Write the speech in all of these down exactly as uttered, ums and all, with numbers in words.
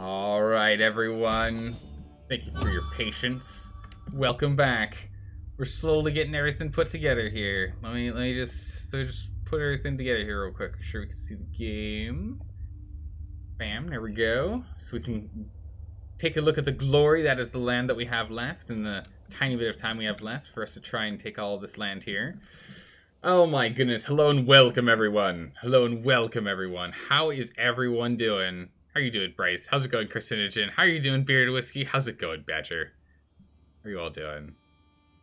All right, everyone. Thank you for your patience. Welcome back. We're slowly getting everything put together here. Let me let me just so just put everything together here real quick. Make sure we can see the game. Bam! There we go. So we can take a look at the glory that is the land that we have left, and the tiny bit of time we have left for us to try and take all of this land here. Oh my goodness! Hello and welcome, everyone. Hello and welcome, everyone. How is everyone doing? How are you doing, Bryce? How's it going, Carcinogen? How are you doing, Bearded Whiskey? How's it going, Badger? How are you all doing?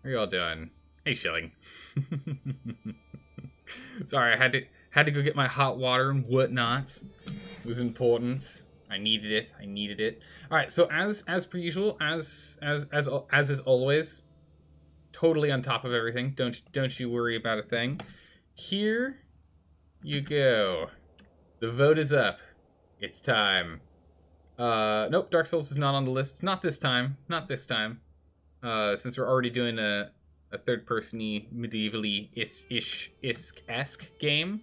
How are you all doing? Hey, Shilling. Sorry, I had to had to go get my hot water and whatnot. It was important. I needed it. I needed it. All right. So as as per usual, as as as as is always, totally on top of everything. Don't don't you worry about a thing. Here you go. The vote is up. It's time. Uh, nope, Dark Souls is not on the list. Not this time. Not this time. Uh, since we're already doing a, a third-person-y, medieval-y, ish, isk-esque game,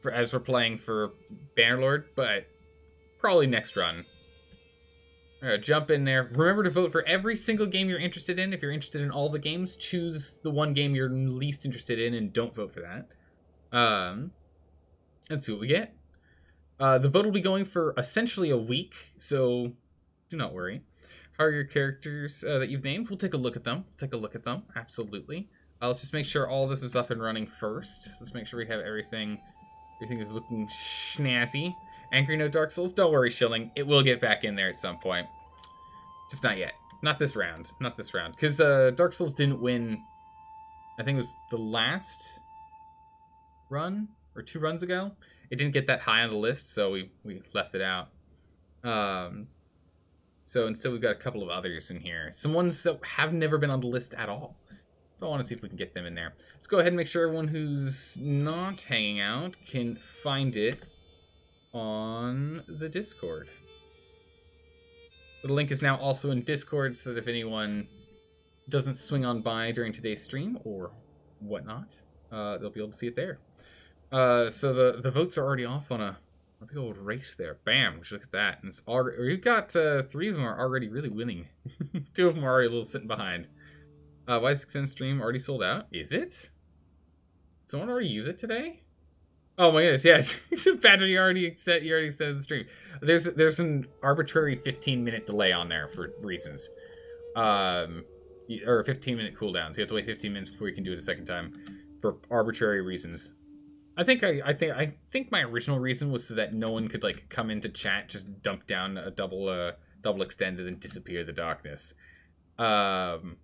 for, as we're playing for Bannerlord, but probably next run. All right, jump in there. Remember to vote for every single game you're interested in. If you're interested in all the games, choose the one game you're least interested in and don't vote for that. Um, let's see what we get. Uh, the vote will be going for essentially a week, so do not worry. How are your characters uh, that you've named? We'll take a look at them. We'll take a look at them, absolutely. Uh, let's just make sure all this is up and running first. Let's make sure we have everything. Everything is looking snazzy. Angry No Dark Souls? Don't worry, Shilling. It will get back in there at some point. Just not yet. Not this round. Not this round. Because uh, Dark Souls didn't win, I think it was the last run or two runs ago. It didn't get that high on the list, so we, we left it out. Um, so instead we've got a couple of others in here. Some ones that have never been on the list at all. So I want to see if we can get them in there. Let's go ahead and make sure everyone who's not hanging out can find it on the Discord. The link is now also in Discord, so that if anyone doesn't swing on by during today's stream or whatnot, uh, they'll be able to see it there. Uh, so the, the votes are already off on a, a big old race there. Bam! Just look at that. And it's already, we've got uh, three of them are already really winning. Two of them are already a little sitting behind. Uh, Y six N stream already sold out. Is it? Did someone already use it today? Oh my goodness! Yes, Patrick, you already said you already extended the stream. There's there's an arbitrary fifteen minute delay on there for reasons, um, or fifteen minute cooldowns. So you have to wait fifteen minutes before you can do it a second time, for arbitrary reasons. I think I, I think I think my original reason was so that no one could like come into chat, just dump down a double uh, double extended and disappear the darkness. Um,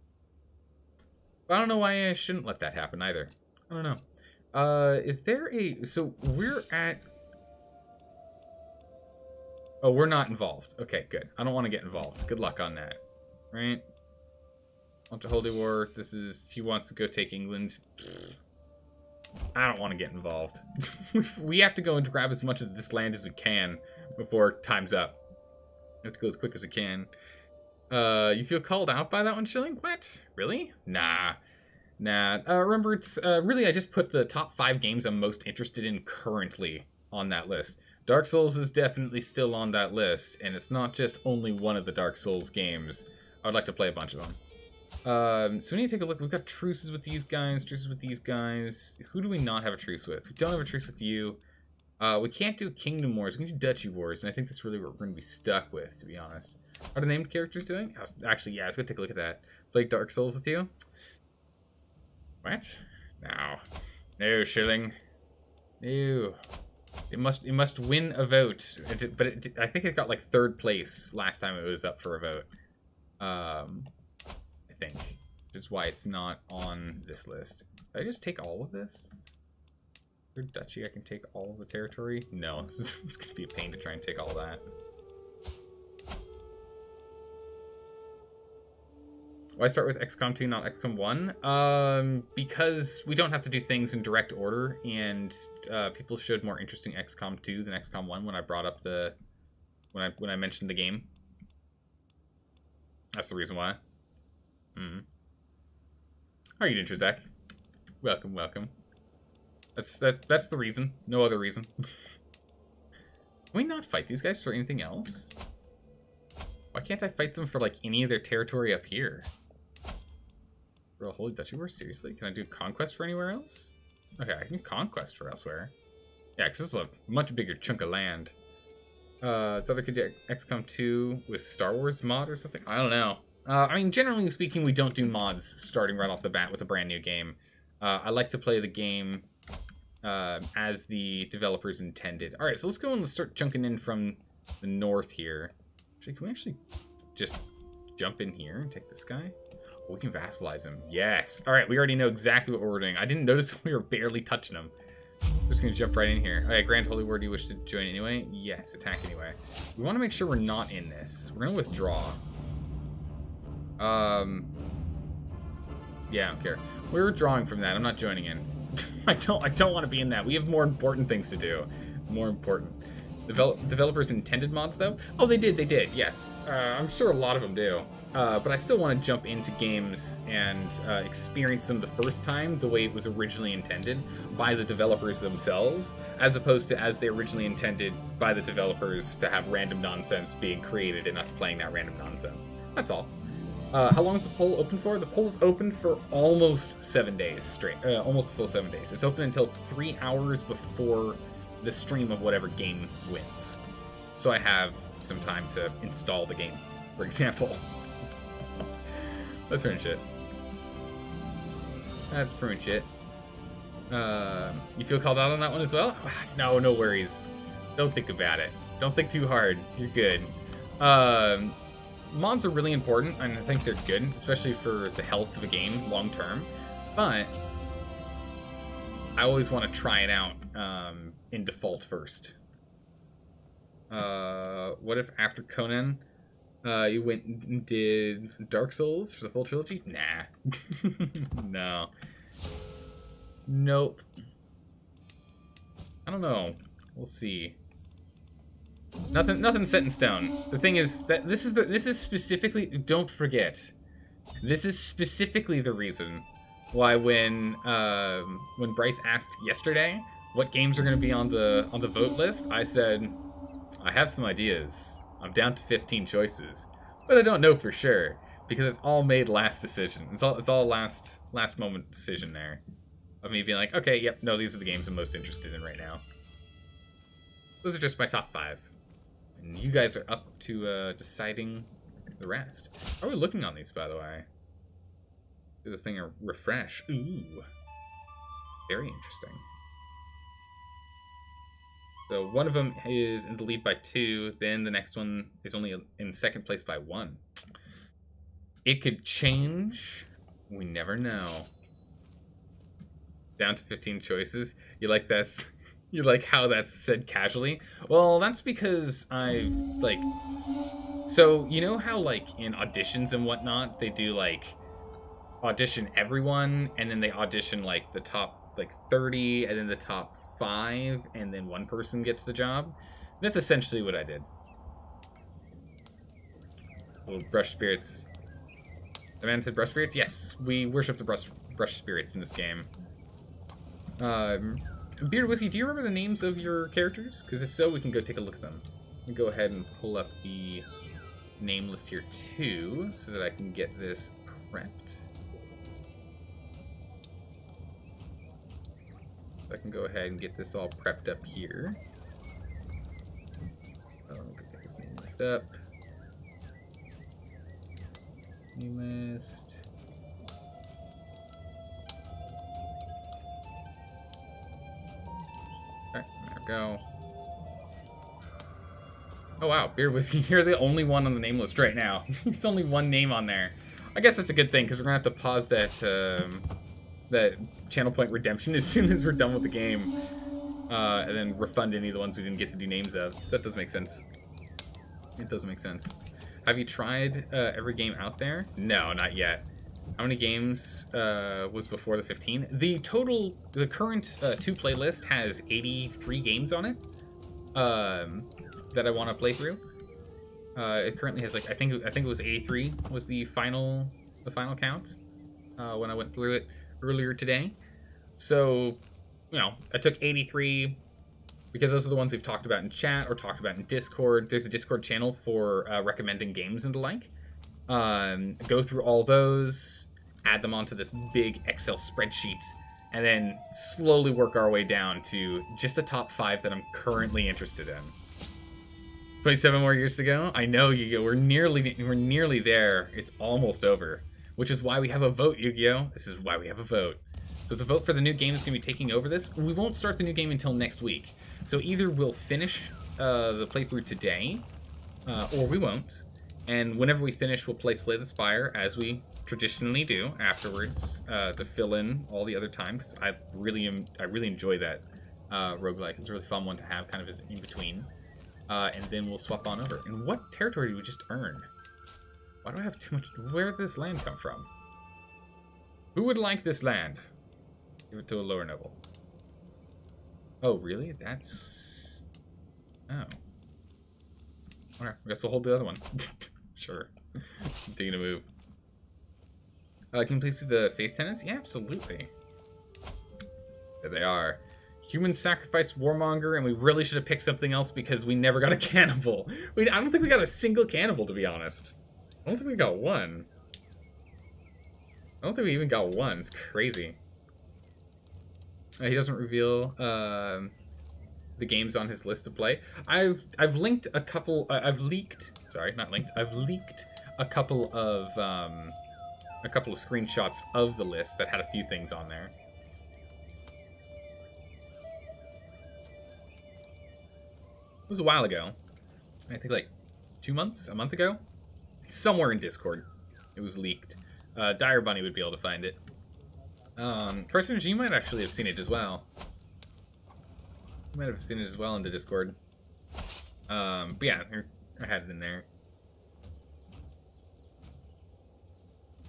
I don't know why I shouldn't let that happen either. I don't know. Uh, is there a... So, we're at... Oh, we're not involved. Okay, good. I don't want to get involved. Good luck on that. Right? Launch a holy war. This is... He wants to go take England. I don't want to get involved. We have to go and grab as much of this land as we can before time's up. We have to go as quick as we can. Uh, you feel called out by that one, Shilling? What? Really? Nah. Nah, uh, remember, it's uh, really I just put the top five games I'm most interested in currently on that list. Dark Souls is definitely still on that list, and it's not just only one of the Dark Souls games. I would like to play a bunch of them. Um, so we need to take a look. We've got truces with these guys, truces with these guys. Who do we not have a truce with? We don't have a truce with you. Uh, we can't do Kingdom Wars. We can do Duchy Wars, and I think that's really what we're going to be stuck with, to be honest. What are the named characters doing? Actually, yeah, let's go take a look at that. Play Dark Souls with you? What? No. No, Shilling. No. It must, it must win a vote. It, but it, I think it got like third place last time it was up for a vote. Um, I think. That's why it's not on this list. Did I just take all of this? For Duchy, I can take all of the territory? No, this is, it's going to be a pain to try and take all that. Why start with X COM two, not X COM one? Um, because we don't have to do things in direct order, and uh, people showed more interest in X COM two than X COM one when I brought up the... When I when I mentioned the game. That's the reason why. Mm-hmm. How are you doing, Trizak? Welcome, welcome. That's, that's, that's the reason. No other reason. Can we not fight these guys for anything else? Why can't I fight them for like any of their territory up here? Real Holy Duchy War? Seriously? Can I do conquest for anywhere else? Okay, I can conquest for elsewhere. Yeah, because this is a much bigger chunk of land. Uh, so I could do X COM two with Star Wars mod or something? I don't know. Uh, I mean, generally speaking, we don't do mods starting right off the bat with a brand new game. Uh, I like to play the game uh, as the developers intended. All right, so let's go and start chunking in from the north here. Actually, can we actually just jump in here and take this guy? Oh, we can vassalize him. Yes. All right, we already know exactly what we're doing. I didn't notice we were barely touching him. We're just gonna jump right in here. Alright, Grand Holy War, do you wish to join anyway? Yes, attack anyway. We want to make sure we're not in this. We're gonna withdraw. Um. Yeah, I don't care. We're withdrawing from that. I'm not joining in. I don't. I don't want to be in that. We have more important things to do. More important. Develop, developers intended mods though. Oh, they did. They did. Yes. Uh, I'm sure a lot of them do. Uh, but I still want to jump into games and uh, experience them the first time the way it was originally intended by the developers themselves, as opposed to as they originally intended by the developers to have random nonsense being created and us playing that random nonsense. That's all. Uh, how long is the poll open for? The poll is open for almost seven days straight. Uh, almost a full seven days. It's open until three hours before the stream of whatever game wins. So I have some time to install the game, for example. That's pretty much it. That's pretty much it. Uh, you feel called out on that one as well? No, no worries. Don't think about it. Don't think too hard. You're good. Um, mods are really important, and I think they're good, especially for the health of a game long term. But I always want to try it out um, in default first. Uh, what if after Conan? Uh, you went and did Dark Souls for the full trilogy? Nah. No. Nope. I don't know. We'll see. Nothing. Nothing set in stone. The thing is that this is the. This is specifically. Don't forget. This is specifically the reason why when um, when Bryce asked yesterday what games are going to be on the on the vote list, I said I have some ideas. I'm down to fifteen choices, but I don't know for sure because it's all made last decision. It's all it's all last last moment decision there of me being like, okay, yep, no, these are the games I'm most interested in right now. Those are just my top five, and you guys are up to uh, deciding the rest. How are we looking on these, by the way? Do this thing a refresh. Ooh, very interesting. So one of them is in the lead by two, then the next one is only in second place by one. It could change. We never know. Down to fifteen choices. You like that's you like how that's said casually? Well, that's because I've like so you know how like in auditions and whatnot, they do like audition everyone and then they audition like the top like thirty and then the top five and then one person gets the job. That's essentially what I did. Little brush spirits. The man said brush spirits? Yes, we worship the brush, brush spirits in this game. Um, Bearded Whiskey, do you remember the names of your characters? Because if so, we can go take a look at them. Let me go ahead and pull up the name list here too so that I can get this prepped. I can go ahead and get this all prepped up here. Oh, I'm gonna get this name list up. Name list. Alright, there we go. Oh wow, Beard Whiskey, you're the only one on the name list right now. There's only one name on there. I guess that's a good thing, because we're gonna have to pause that, um... that channel point redemption as soon as we're done with the game. Uh, and then refund any of the ones we didn't get to do names of. So that does make sense. It does make sense. Have you tried uh, every game out there? No, not yet. How many games uh, was before the fifteen? The total, the current uh, two playlist has eighty-three games on it um, that I want to play through. Uh, it currently has like, I think I think it was eighty-three was the final, the final count uh, when I went through it earlier today. So, you know, I took eighty-three because those are the ones we've talked about in chat or talked about in Discord. There's a Discord channel for uh, recommending games and the like. Um, go through all those, add them onto this big Excel spreadsheet, and then slowly work our way down to just a top five that I'm currently interested in. twenty-seven more years to go. I know, Yu-Gi-Oh. We're nearly, we're nearly there. It's almost over, which is why we have a vote, Yu-Gi-Oh. This is why we have a vote. So it's a vote for the new game that's going to be taking over this. We won't start the new game until next week. So either we'll finish uh, the playthrough today, uh, or we won't. And whenever we finish, we'll play Slay the Spire, as we traditionally do afterwards, uh, to fill in all the other time, because I really am, I really enjoy that uh, roguelike. It's a really fun one to have, kind of as in-between. Uh, and then we'll swap on over. And what territory did we just earn? Why do I have too much? Where did this land come from? Who would like this land? Give it to a lower noble. Oh, really? That's... Oh. Alright, I guess we'll hold the other one. Sure. Taking a move. Uh, can you please see the faith tenets? Yeah, absolutely. There they are. Human sacrifice warmonger, and we really should have picked something else because we never got a cannibal. We, I don't think we got a single cannibal, to be honest. I don't think we got one. I don't think we even got one. It's crazy. Uh, he doesn't reveal uh, the games on his list to play. I've I've linked a couple. Uh, I've leaked. Sorry, not linked. I've leaked a couple of um, a couple of screenshots of the list that had a few things on there. It was a while ago. I think like two months, a month ago, somewhere in Discord. It was leaked. Uh, Dire Bunny would be able to find it. Um, Carson, you might actually have seen it as well. You might have seen it as well in the Discord. Um, but yeah, I had it in there.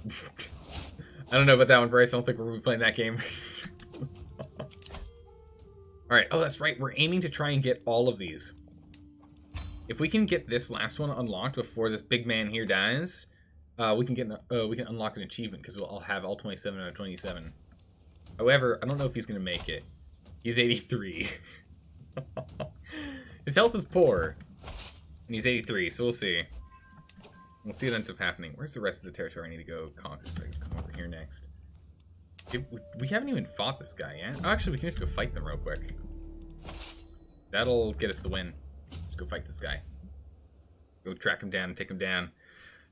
I don't know about that one, Bryce. I don't think we'll be playing that game. Alright, oh, that's right. We're aiming to try and get all of these. If we can get this last one unlocked before this big man here dies... Uh, we can get an, uh, we can unlock an achievement because we'll all have all twenty-seven out of twenty-seven. However, I don't know if he's gonna make it. He's eighty-three. His health is poor, and he's eighty-three. So we'll see. We'll see what ends up happening. Where's the rest of the territory I need to go conquer? So I can come over here next. Did, we, we haven't even fought this guy yet. Oh, actually, we can just go fight them real quick. That'll get us the win. Let's go fight this guy. Go track him down and take him down.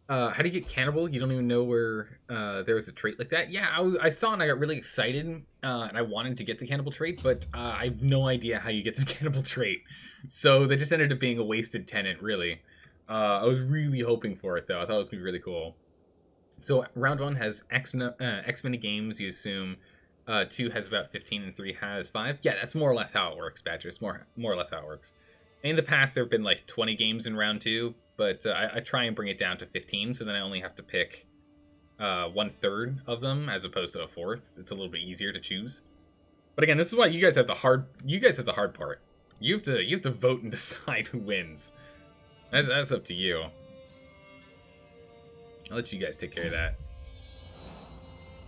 Uh, how do you get cannibal? You don't even know where uh, there was a trait like that? Yeah, I, I saw and I got really excited, uh, and I wanted to get the cannibal trait, but uh, I have no idea how you get the cannibal trait. So they just ended up being a wasted tenant, really. Uh, I was really hoping for it, though. I thought it was going to be really cool. So round one has X, uh, X many games, you assume. Uh, two has about fifteen, and three has five. Yeah, that's more or less how it works, Badger. It's more, more or less how it works. In the past, there have been like twenty games in round two, but uh, I, I try and bring it down to fifteen, so then I only have to pick uh, one-third of them as opposed to a fourth. It's a little bit easier to choose. But again, this is why you guys have the hard you guys have the hard part. You have to you have to vote and decide who wins. That, that's up to you. I'll let you guys take care of that.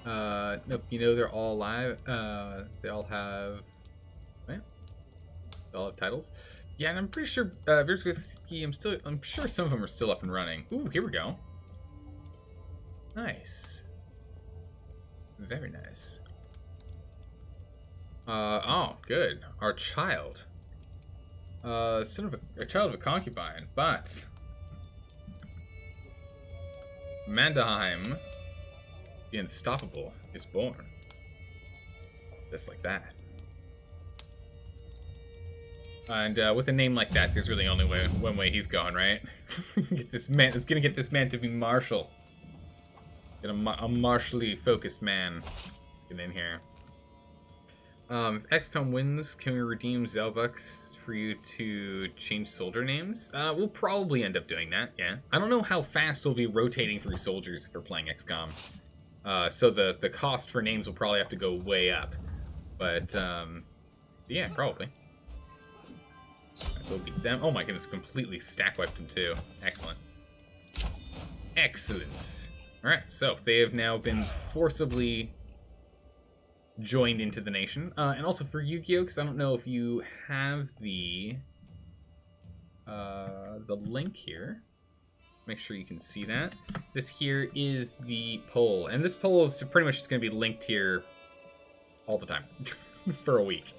Uh, nope, you know they're all alive. Uh, they all have, yeah, they all have titles. Yeah, and I'm pretty sure uh, I'm still I'm sure some of them are still up and running. Ooh, here we go. Nice. Very nice. Uh oh, good. Our child. Uh son of a, a child of a concubine, but Mandaheim the Unstoppable is born. Just like that. And uh, with a name like that, there's really only way, one way he's going, right? Get this man. It's gonna get this man to be martial. Get a, ma a martially focused man. Let's get in here. Um, if X COM wins, can we redeem Zelbucks for you to change soldier names? Uh, we'll probably end up doing that. Yeah. I don't know how fast we'll be rotating through soldiers if we're playing X COM. Uh, so the the cost for names will probably have to go way up. But um, yeah, probably. So we'll beat them. Oh my goodness, completely stack wiped them too. Excellent. Excellent. Alright, so they have now been forcibly joined into the nation. Uh, and also for Yu-Gi-Oh, because I don't know if you have the uh, the link here. Make sure you can see that. This here is the poll. And this poll is pretty much just going to be linked here all the time for a week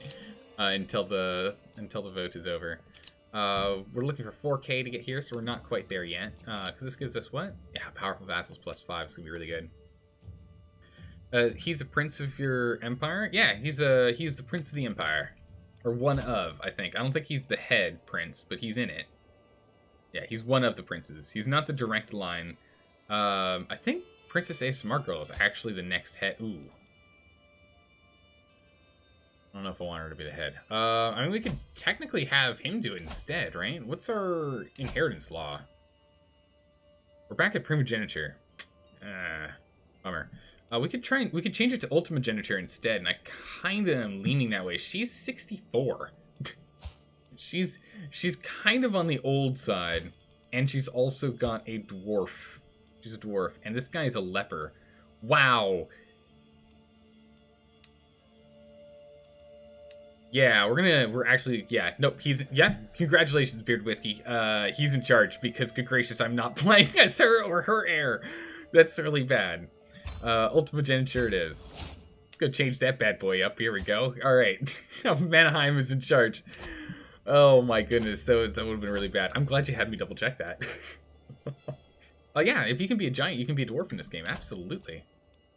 uh, until the until the vote is over. Uh, we're looking for four K to get here, so we're not quite there yet. Because uh, this gives us what? Yeah, powerful vassals plus five. It's going to be really good. Uh, he's the prince of your empire? Yeah, he's a, he's the prince of the empire. Or one of, I think. I don't think he's the head prince, but he's in it. Yeah, he's one of the princes. He's not the direct line. Um, I think Princess A S M R Girl is actually the next head. Ooh. I don't know if I want her to be the head. Uh, I mean, we could technically have him do it instead, right? What's our inheritance law? We're back at primogeniture. Uh, bummer. Uh, we could try and we could change it to ultimogeniture instead, and I kind of am leaning that way. She's sixty-four. She's she's kind of on the old side, and she's also got a dwarf. She's a dwarf, and this guy is a leper. Wow. Yeah, we're gonna we're actually yeah nope he's yeah congratulations Beard Whiskey. Uh, he's in charge because good gracious, I'm not playing as her or her heir. That's really bad. Uh, ultimogeniture it is. Let's go change that bad boy up. Here we go. All right, Manheim is in charge. Oh my goodness, so that would have been really bad. I'm glad you had me double check that. Oh yeah, if you can be a giant, you can be a dwarf in this game, absolutely.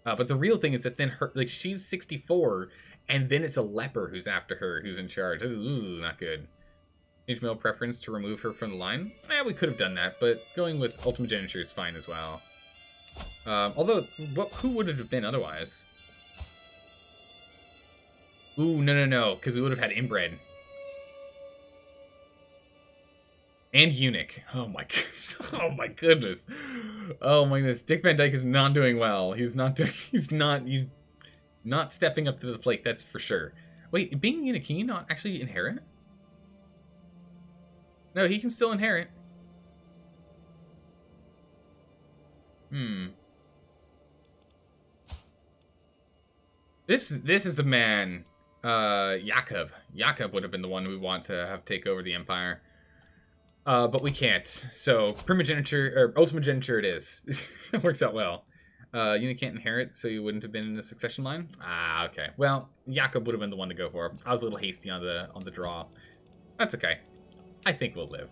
Uh, but the real thing is that then her, like, she's sixty-four, and then it's a leper who's after her, who's in charge. This is, ooh, not good. Age male preference to remove her from the line. Yeah, we could have done that, but going with ultimogeniture is fine as well. Um, although, what, who would it have been otherwise? Ooh, no, no, no, because we would have had inbred. And eunuch. Oh my goodness. Oh my goodness. Oh my goodness. Dick Van Dyke is not doing well. He's not doing, he's not, he's not stepping up to the plate, that's for sure. Wait, being eunuch, can you not actually inherit? No, he can still inherit. Hmm. This, this is a man, uh, Jakob. Jakob would have been the one we want to have take over the empire. Uh, but we can't, so primogeniture, or ultimogeniture it is. It works out well. Uh, you can't inherit, so you wouldn't have been in the succession line? Ah, okay. Well, Jakob would have been the one to go for. I was a little hasty on the on the draw. That's okay. I think we'll live.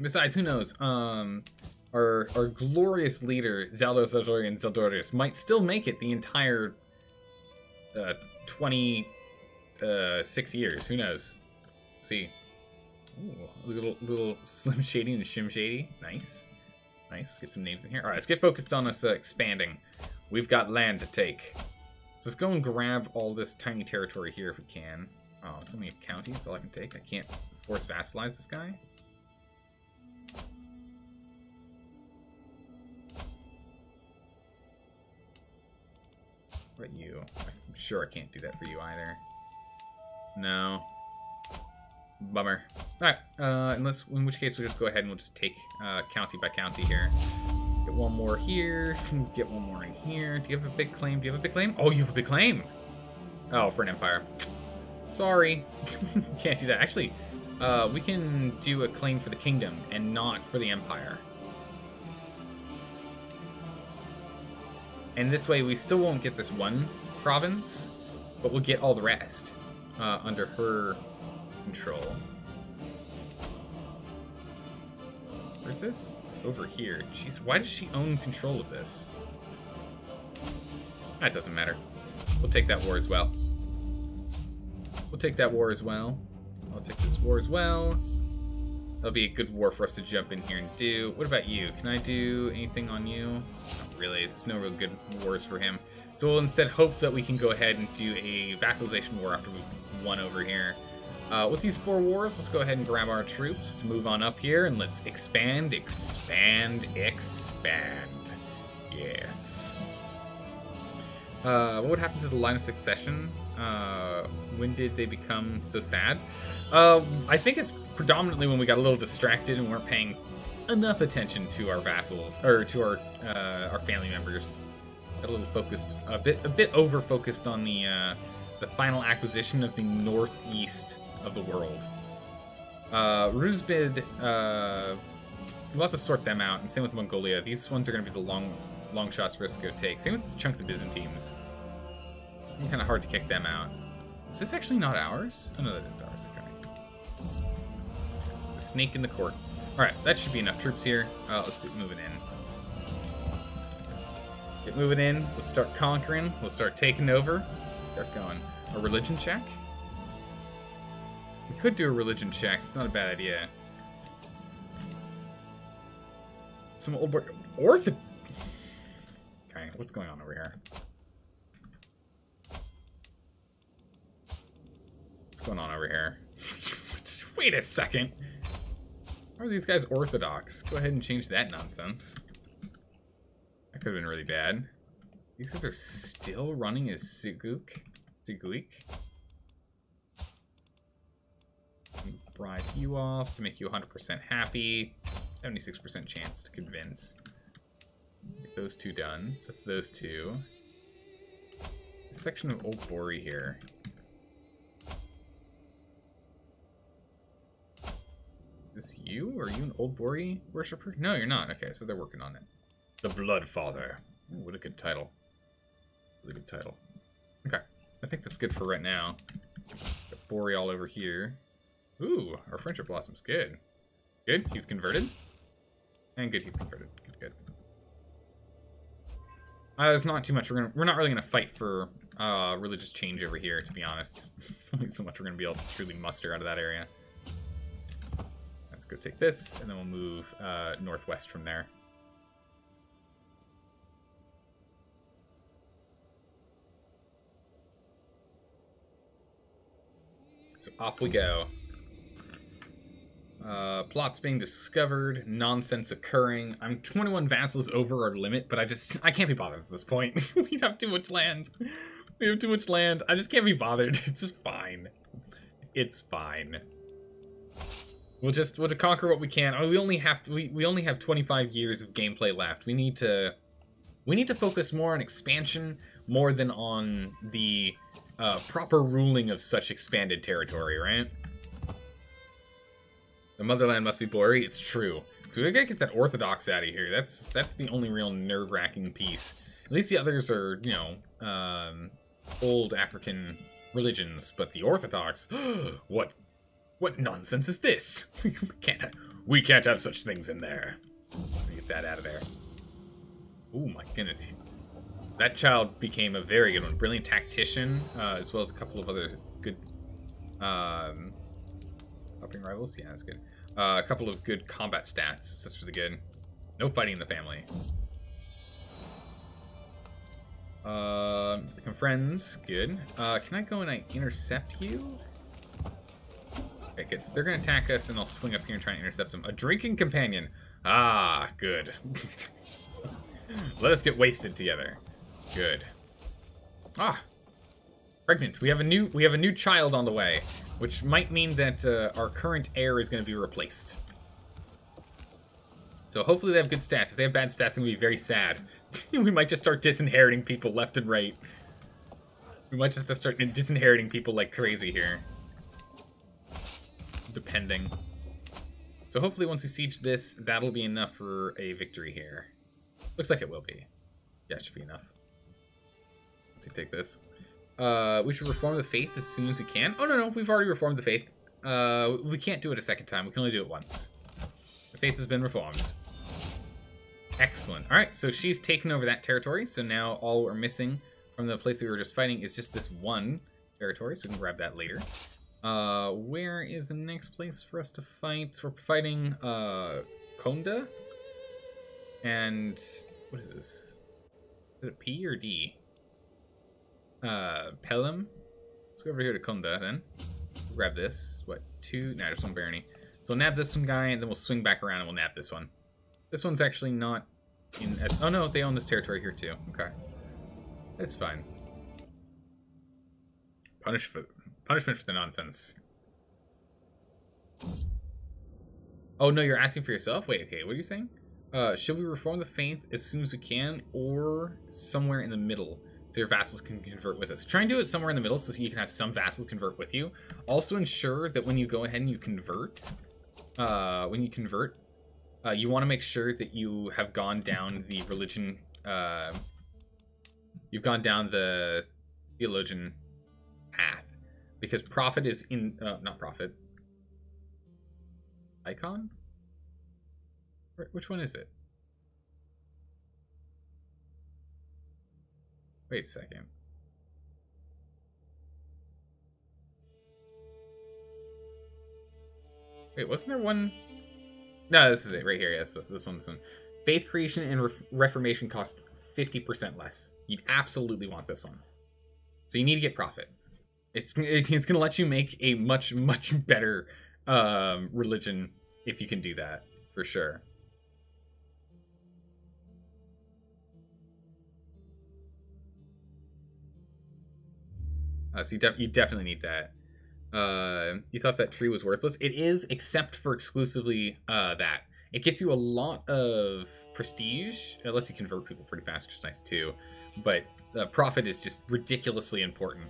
Besides, who knows? Um, our, our glorious leader, Zaldos Zeldorian Zeldorius, might still make it the entire uh, twenty-six years. Who knows? Let's see. Ooh, little, little Slim Shady and Shim Shady. Nice. Nice. Get some names in here. All right, let's get focused on us uh, expanding. We've got land to take. So let's go and grab all this tiny territory here if we can. Oh, so many counties. That's all I can take. I can't force vassalize this guy. What about you? I'm sure I can't do that for you either. No. Bummer. Alright, uh, unless, in which case we'll just go ahead and we'll just take uh, county by county here. Get one more here, get one more in here. Do you have a big claim? Do you have a big claim? Oh, you have a big claim! Oh, for an empire. Sorry. Can't do that. Actually, uh, we can do a claim for the kingdom and not for the empire. And this way we still won't get this one province, but we'll get all the rest uh, under her control. Where's this? Over here. Jeez, why does she own control of this? That doesn't matter. We'll take that war as well. We'll take that war as well. I'll take this war as well. That'll be a good war for us to jump in here and do. What about you? Can I do anything on you? Not really. It's no real good wars for him. So we'll instead hope that we can go ahead and do a vassalization war after we've won over here. Uh, with these four wars, let's go ahead and grab our troops. Let's move on up here and let's expand, expand, expand. Yes. Uh, what would happen to the line of succession? Uh, when did they become so sad? Uh, I think it's predominantly when we got a little distracted and weren't paying enough attention to our vassals, or to our, uh, our family members. got a little focused, a bit a bit over focused on the uh, the final acquisition of the northeast of the world. Uh, Ruzbid, uh, we'll have to sort them out, and same with Mongolia. These ones are going to be the long long shots for us to go take. Same with this chunk of the Byzantines. It's kind of hard to kick them out. Is this actually not ours? Oh no, that is ours. Okay. The snake in the court. All right, that should be enough troops here. Uh, let's move it in. Get moving in. Let's start conquering. Let's start taking over. Start going. A religion check? We could do a religion check. It's not a bad idea. Some old orth. Okay, what's going on over here? What's going on over here? Wait a second. Are these guys Orthodox? Go ahead and change that nonsense. That could have been really bad. These guys are still running as Siguk. Siguik. Bribe you off to make you one hundred percent happy. seventy-six percent chance to convince. Get those two done. So that's those two. This section of Old Bori here. Is you? Are you an Old Bori worshiper? No, you're not. Okay, so they're working on it. The Blood Father. Ooh, what a good title. Really good title. Okay, I think that's good for right now. Got Bori all over here. Ooh, our Friendship Blossom's good. Good, he's converted. And good, he's converted. Good, good. Uh, there's not too much. We're gonna, we're not really gonna fight for uh, religious change over here, to be honest. There's only so much we're gonna be able to truly muster out of that area. Let's go take this, and then we'll move uh, northwest from there. So off we go. Uh, plots being discovered, nonsense occurring. I'm twenty-one vassals over our limit, but I just, I can't be bothered at this point. We have too much land. We have too much land. I just can't be bothered. It's just fine. It's fine. We'll just we'll conquer what we can. Oh, we only have we we only have twenty-five years of gameplay left. We need to we need to focus more on expansion more than on the uh, proper ruling of such expanded territory, right? The motherland must be blurry. It's true. So we gotta get that Orthodox out of here. That's that's the only real nerve-wracking piece. At least the others are, you know, um, old African religions, but the Orthodox, what? What nonsense is this? we can't have, we can't have such things in there. Get that out of there. Oh my goodness. That child became a very good one. Brilliant tactician, uh, as well as a couple of other good... Um, upping rivals? Yeah, that's good. Uh, a couple of good combat stats. That's really good. No fighting in the family. Uh, become friends. Good. Uh, can I go and I intercept you? Okay, good. So they're going to attack us, and I'll swing up here and try and intercept them. A drinking companion. Ah, good. Let us get wasted together. Good. Ah, pregnant. We have a new. We have a new child on the way, which might mean that uh, our current heir is going to be replaced. So hopefully they have good stats. If they have bad stats, it's going to be very sad. We might just start disinheriting people left and right. We might just have to start disinheriting people like crazy here. Depending. So hopefully once we siege this, that'll be enough for a victory here. Looks like it will be. Yeah, it should be enough. Let's see, take this. Uh, we should reform the faith as soon as we can. Oh, no, no, we've already reformed the faith. Uh, we can't do it a second time. We can only do it once. The faith has been reformed. Excellent. All right, so she's taken over that territory. So now all we're missing from the place that we were just fighting is just this one territory. So we can grab that later. Uh, where is the next place for us to fight? So we're fighting, uh, Konda? And, what is this? Is it P or D? Uh, Pelham? Let's go over here to Konda, then. Grab this. What, two? No, just one barony. So we'll nab this one guy, and then we'll swing back around and we'll nab this one. This one's actually not in... Oh, no, they own this territory here, too. Okay. That's fine. Punish for... Punishment for the nonsense. Oh, no, you're asking for yourself? Wait, okay, what are you saying? Uh, should we reform the Faith as soon as we can, or somewhere in the middle so your vassals can convert with us? Try and do it somewhere in the middle so you can have some vassals convert with you. Also ensure that when you go ahead and you convert, uh, when you convert, uh, you want to make sure that you have gone down the religion, uh, you've gone down the theologian path. Because profit is in, uh, not profit, icon? Which one is it? Wait a second. Wait, wasn't there one? No, this is it right here. Yes, this, this one, this one. Faith creation and ref reformation cost fifty percent less. You'd absolutely want this one. So you need to get profit. It's, it's going to let you make a much, much better um, religion if you can do that, for sure. Uh, so you, def you definitely need that. Uh, you thought that tree was worthless? It is, except for exclusively uh, that. It gets you a lot of prestige. It lets you convert people pretty fast, which is nice too. But uh, profit is just ridiculously important.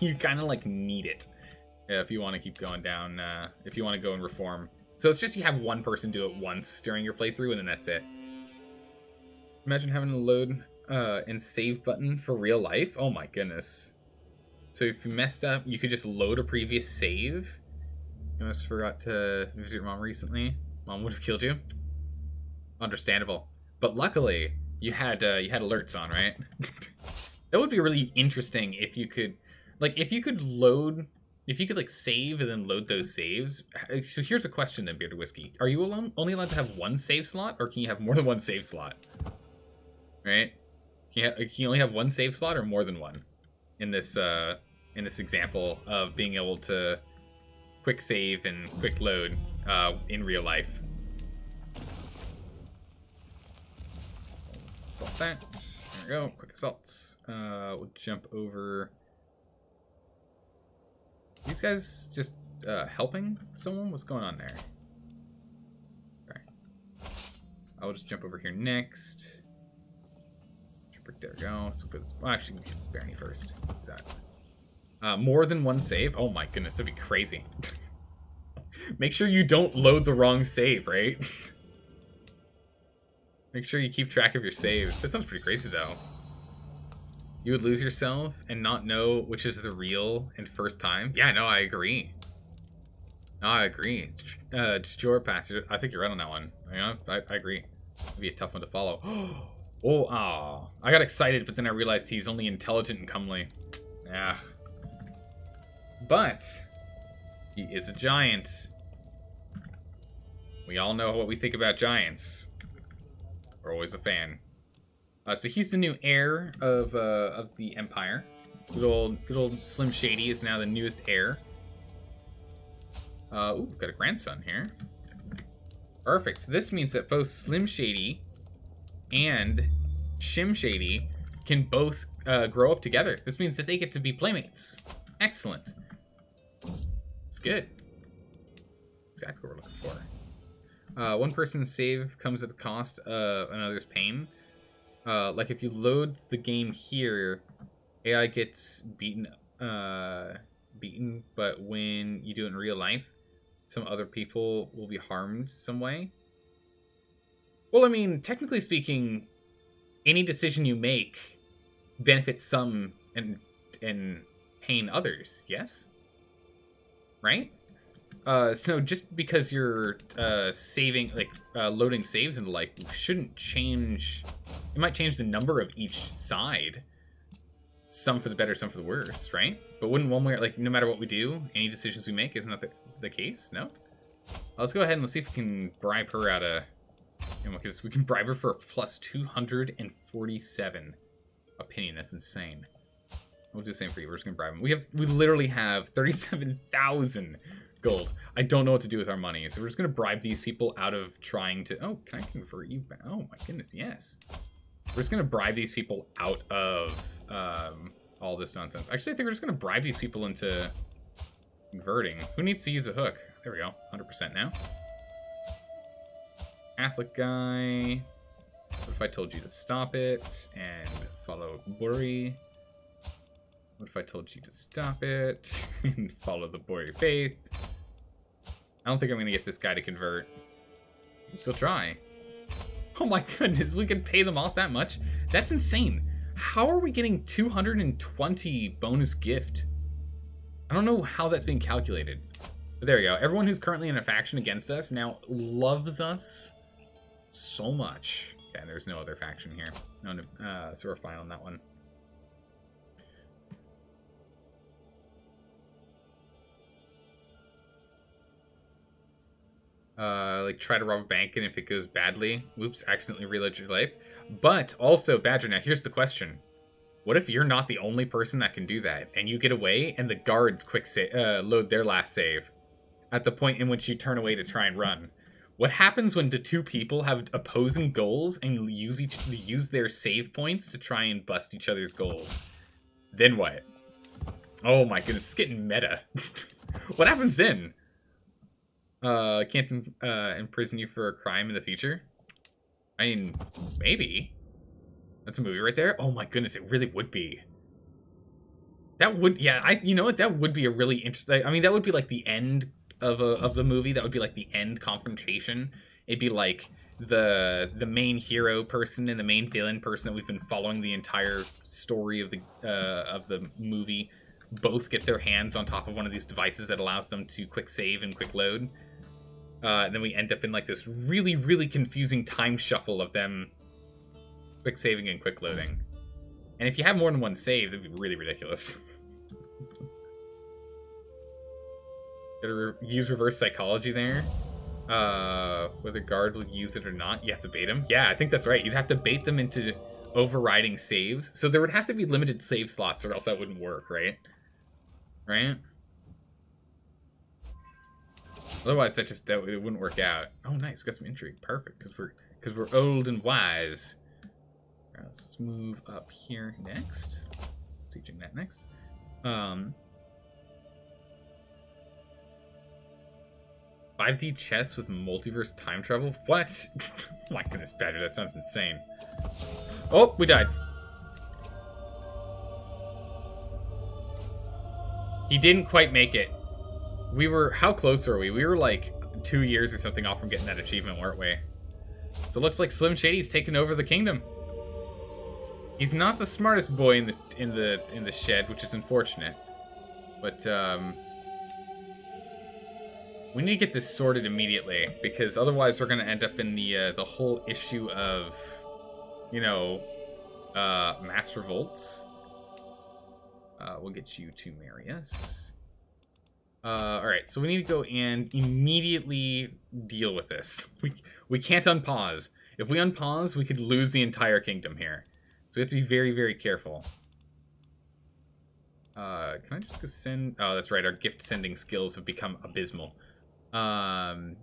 You kind of like need it if you want to keep going down. Uh, if you want to go and reform. So it's just you have one person do it once during your playthrough, and then that's it. Imagine having to load uh, and save button for real life. Oh my goodness. So if you messed up, you could just load a previous save. You almost forgot to visit your mom recently. Mom would have killed you. Understandable. But luckily, you had uh, you had alerts on, right? That would be really interesting if you could, like, if you could load, if you could like save and then load those saves. So here's a question then, Bearded Whiskey: are you alone, only allowed to have one save slot, or can you have more than one save slot? Right? Can you, ha can you only have one save slot or more than one? In this uh, in this example of being able to quick save and quick load uh, in real life. Assault that. There we go. Quick assaults. Uh, we'll jump over. Are these guys just uh, helping someone? What's going on there? Okay. I'll just jump over here next. There we go. So we'll put this, well, actually, we'll put this bearing first. That. Uh, more than one save? Oh my goodness, that'd be crazy. Make sure you don't load the wrong save, right? Make sure you keep track of your saves. That sounds pretty crazy, though. You would lose yourself and not know which is the real and first time. Yeah, no, I agree. No, I agree. Uh, Jorah Pastor, I think you're right on that one. I, mean, I, I agree. It'd be a tough one to follow. Oh! Oh, aw. I got excited, but then I realized he's only intelligent and comely. Ah. But he is a giant. We all know what we think about giants. We're always a fan. Uh, so he's the new heir of uh, of the Empire. Good old, good old Slim Shady is now the newest heir. Uh, ooh, got a grandson here. Perfect. So this means that both Slim Shady and Shim Shady can both uh, grow up together. This means that they get to be playmates. Excellent. It's good. Exactly what we're looking for. Uh, one person's save comes at the cost of another's pain. Uh, like if you load the game here, A I gets beaten, uh, beaten. But when you do it in real life, some other people will be harmed some way. Well, I mean, technically speaking, any decision you make benefits some and and pain others, yes? Right? Uh, so just because you're uh, saving, like, uh, loading saves and the like, shouldn't change... It might change the number of each side. Some for the better, some for the worse, right? But wouldn't one way, like, no matter what we do, any decisions we make, isn't that the, the case? No? Let's go ahead and let's see if we can bribe her out of... And look at this, we can bribe her for a plus two hundred forty-seven opinion. That's insane. We'll do the same for you. We're just gonna bribe him. We have, we literally have thirty-seven thousand gold. I don't know what to do with our money, so we're just gonna bribe these people out of trying to. Oh, can I convert you back? Oh my goodness, yes. We're just gonna bribe these people out of um, all this nonsense. Actually, I think we're just gonna bribe these people into converting. Who needs to use a hook? There we go. one hundred percent now. Catholic guy. What if I told you to stop it and follow worry? What if I told you to stop it and follow the warrior faith? I don't think I'm going to get this guy to convert. We'll still try. Oh my goodness, we can pay them off that much? That's insane. How are we getting two hundred twenty bonus gift? I don't know how that's being calculated. But there you go. Everyone who's currently in a faction against us now loves us so much. Yeah, there's no other faction here. No, uh, so we're fine on that one. Uh, like, try to rob a bank, and if it goes badly, whoops, accidentally reload your life. But also, Badger, now here's the question. What if you're not the only person that can do that, and you get away, and the guards quick sa- uh, load their last save at the point in which you turn away to try and run? What happens when the two people have opposing goals and use each use their save points to try and bust each other's goals? Then what? Oh my goodness, it's getting meta. What happens then? Uh, can't uh, imprison you for a crime in the future? I mean, maybe. That's a movie right there. Oh my goodness, it really would be. That would, yeah, I. You know what? That would be a really interesting. I mean, that would be like the end of a, of the movie. That would be like the end confrontation. It'd be like the the main hero person and the main villain person that we've been following the entire story of the uh, of the movie. Both get their hands on top of one of these devices that allows them to quick save and quick load. Uh, and then we end up in like this really, really confusing time shuffle of them quick saving and quick loading. And if you have more than one save, that'd be really ridiculous. Gotta re- use reverse psychology there. Uh, whether guard will use it or not, you have to bait them. Yeah, I think that's right. You'd have to bait them into overriding saves. So there would have to be limited save slots or else that wouldn't work, right? Right? Otherwise, that just that it wouldn't work out. Oh, nice. Got some intrigue. Perfect. Because we're because we're old and wise. All right, let's move up here next. Teaching that next. Um, five D chess with multiverse time travel. What? Oh my goodness, Badger. That sounds insane. Oh, we died. He didn't quite make it. We were, how close were we? We were like two years or something off from getting that achievement, weren't we? So it looks like Slim Shady's taken over the kingdom. He's not the smartest boy in the in the in the shed, which is unfortunate. But um, we need to get this sorted immediately because otherwise we're going to end up in the uh, the whole issue of, you know, uh, mass revolts. Uh, we'll get you to marry us. Uh, all right, so we need to go and immediately deal with this. We we can't unpause. If we unpause, we could lose the entire kingdom here. So we have to be very, very careful. Uh, can I just go send? Oh, that's right. Our gift sending skills have become abysmal. Um,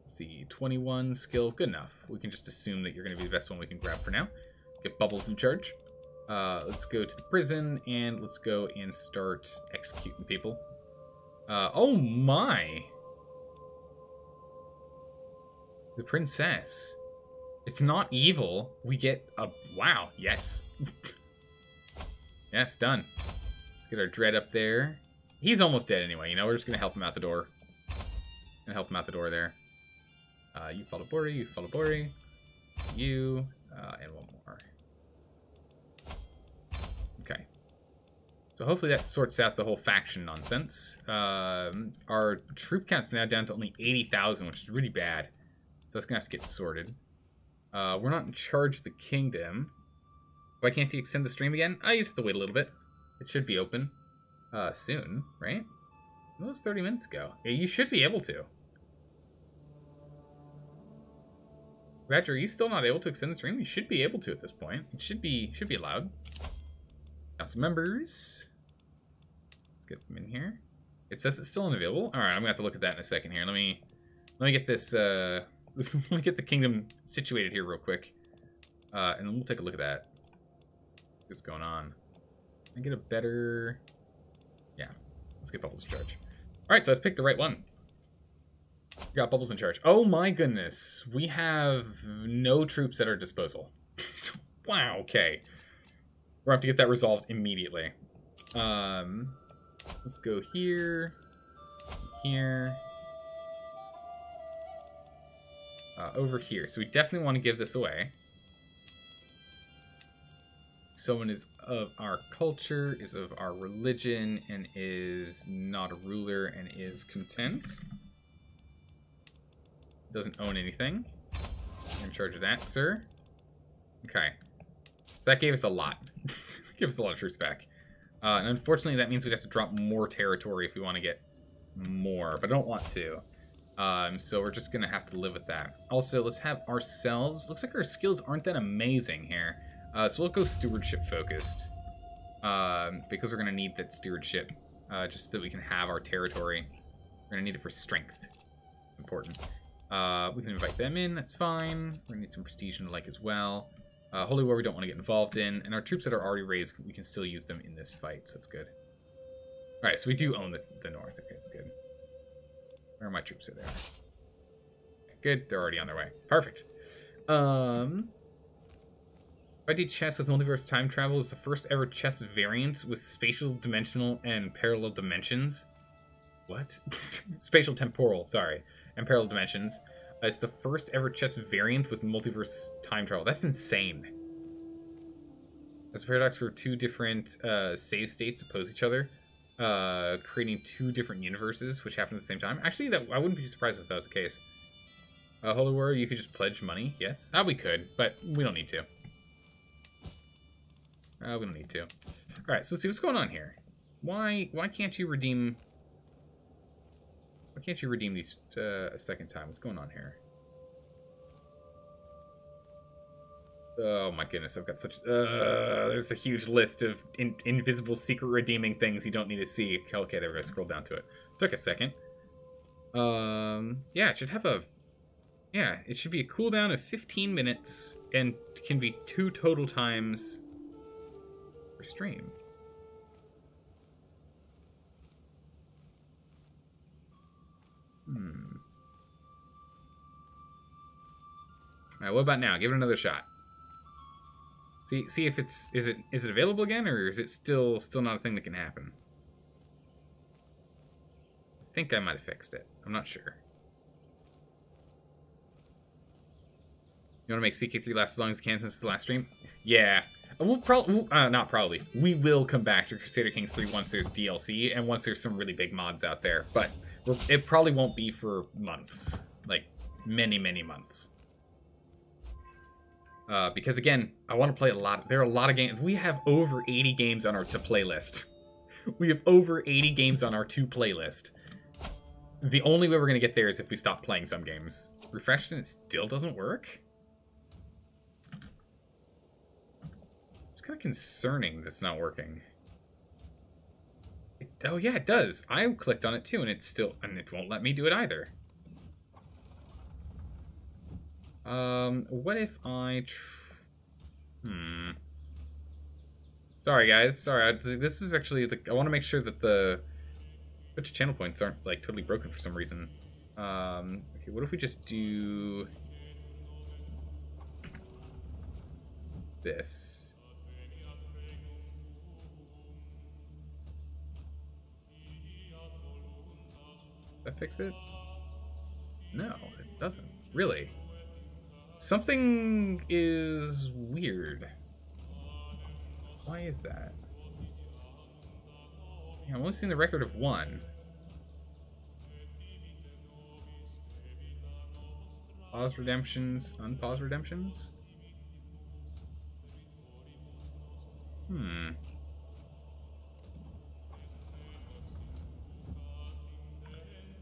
let's see, twenty-one skill, good enough. We can just assume that you're going to be the best one we can grab for now. Get Bubbles in charge. Uh, let's go to the prison and let's go and start executing people. Uh, oh my! The princess. It's not evil. We get a... Wow, yes. Yes, done. Let's get our dread up there. He's almost dead anyway, you know? We're just gonna help him out the door. Gonna help him out the door there. Uh, you follow Bori, you follow Bori. You, uh, and one more. Okay. So hopefully that sorts out the whole faction nonsense. Um, our troop count's now down to only eighty thousand, which is really bad. So that's going to have to get sorted. Uh, we're not in charge of the kingdom. Why can't you extend the stream again? I used to wait a little bit. It should be open uh, soon, right? That was thirty minutes ago. Yeah, you should be able to. Roger, are you still not able to extend the stream? You should be able to at this point. It should be, should be allowed. Council members. Let's get them in here. It says it's still unavailable. All right, I'm gonna have to look at that in a second here. Let me, let me get this. Uh, let me get the kingdom situated here real quick, uh, and then we'll take a look at that. What's going on? Can I get a better? Yeah, let's get Bubbles charge. All right, so I've picked the right one. We got Bubbles in charge. Oh my goodness. We have no troops at our disposal. Wow, okay. We're going to have to get that resolved immediately. Um, let's go here. Here. Uh, over here. So we definitely want to give this away. Someone is of our culture, is of our religion, and is not a ruler, and is content. Doesn't own anything. You're in charge of that, sir. Okay. So that gave us a lot. Gave us a lot of troops back. Uh, and unfortunately, that means we'd have to drop more territory if we want to get more. But I don't want to. Um, so we're just going to have to live with that. Also, let's have ourselves... Looks like our skills aren't that amazing here. Uh, so we'll go stewardship focused. Um, because we're going to need that stewardship. Uh, just so that we can have our territory. We're going to need it for strength. Important. Uh, we can invite them in, that's fine. We're gonna need some prestige and the like as well. Uh, Holy War we don't want to get involved in, and our troops that are already raised, we can still use them in this fight, so that's good. Alright, so we do own the, the north, okay, that's good. Where are my troops? Are there? Good, they're already on their way. Perfect. Um, if I did chess with multiverse time travel, is the first ever chess variant with spatial, dimensional, and parallel dimensions. What? Spatial temporal, sorry. And parallel dimensions. Uh, it's the first ever chess variant with multiverse time travel. That's insane. That's a paradox where two different uh, save states oppose each other, uh, creating two different universes which happen at the same time. Actually, that I wouldn't be surprised if that was the case. Uh, Holy War, you could just pledge money. Yes, ah, we could, but we don't need to. Uh, we don't need to. All right, so let's see what's going on here. Why? Why can't you redeem? Why can't you redeem these uh, a second time? What's going on here? Oh my goodness, I've got such... Uh, there's a huge list of in invisible secret redeeming things you don't need to see. Okay, there we go. Scroll down to it. Took a second. Um, yeah, it should have a... Yeah, it should be a cooldown of fifteen minutes and can be two total times per stream. Hmm. Alright, what about now? Give it another shot. See see if it's is it is it available again, or is it still still not a thing that can happen? I think I might have fixed it. I'm not sure. You wanna make C K three last as long as you can since the last stream? Yeah. We'll probably, we'll, uh, not probably. We will come back to Crusader Kings three once there's D L C and once there's some really big mods out there, but it probably won't be for months. Like, many, many months. Uh, because, again, I want to play a lot. There are a lot of games. We have over eighty games on our to-play list. We have over eighty games on our to-play list. The only way we're going to get there is if we stop playing some games. Refreshed and it still doesn't work? It's kind of concerning that it's not working. Oh yeah, it does. I clicked on it too, and it's still, and it won't let me do it either. Um, what if I? Tr hmm. Sorry guys, sorry. I, this is actually the. I want to make sure that the Twitch channel points aren't like totally broken for some reason. Um. Okay. What if we just do this? That fix it? No, it doesn't. Really? Something is weird. Why is that? Yeah, I've only seen the record of one. Pause redemptions, unpause redemptions? Hmm.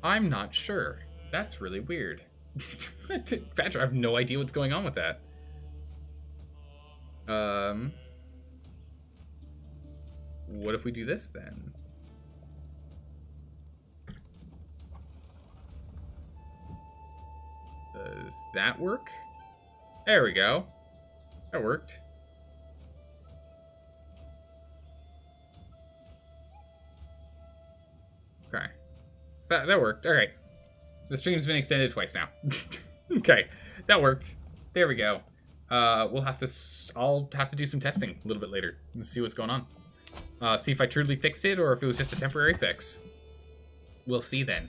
I'm not sure. That's really weird. Patrick, I have no idea what's going on with that. Um, what if we do this then? Does that work? There we go. That worked. Okay. That, that worked. All right. The stream's been extended twice now. Okay, that worked. There we go. Uh, we'll have to... S I'll have to do some testing a little bit later and see what's going on. Uh, see if I truly fixed it or if it was just a temporary fix. We'll see then.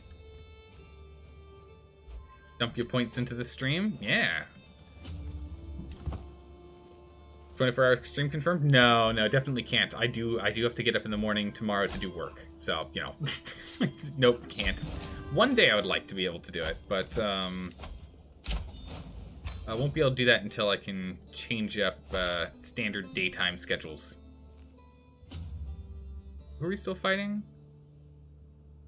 Dump your points into the stream? Yeah. twenty-four hour stream confirmed? No, no, definitely can't. I do I do have to get up in the morning tomorrow to do work. So, you know. Nope, can't. One day I would like to be able to do it, but um, I won't be able to do that until I can change up uh, standard daytime schedules. Who are we still fighting?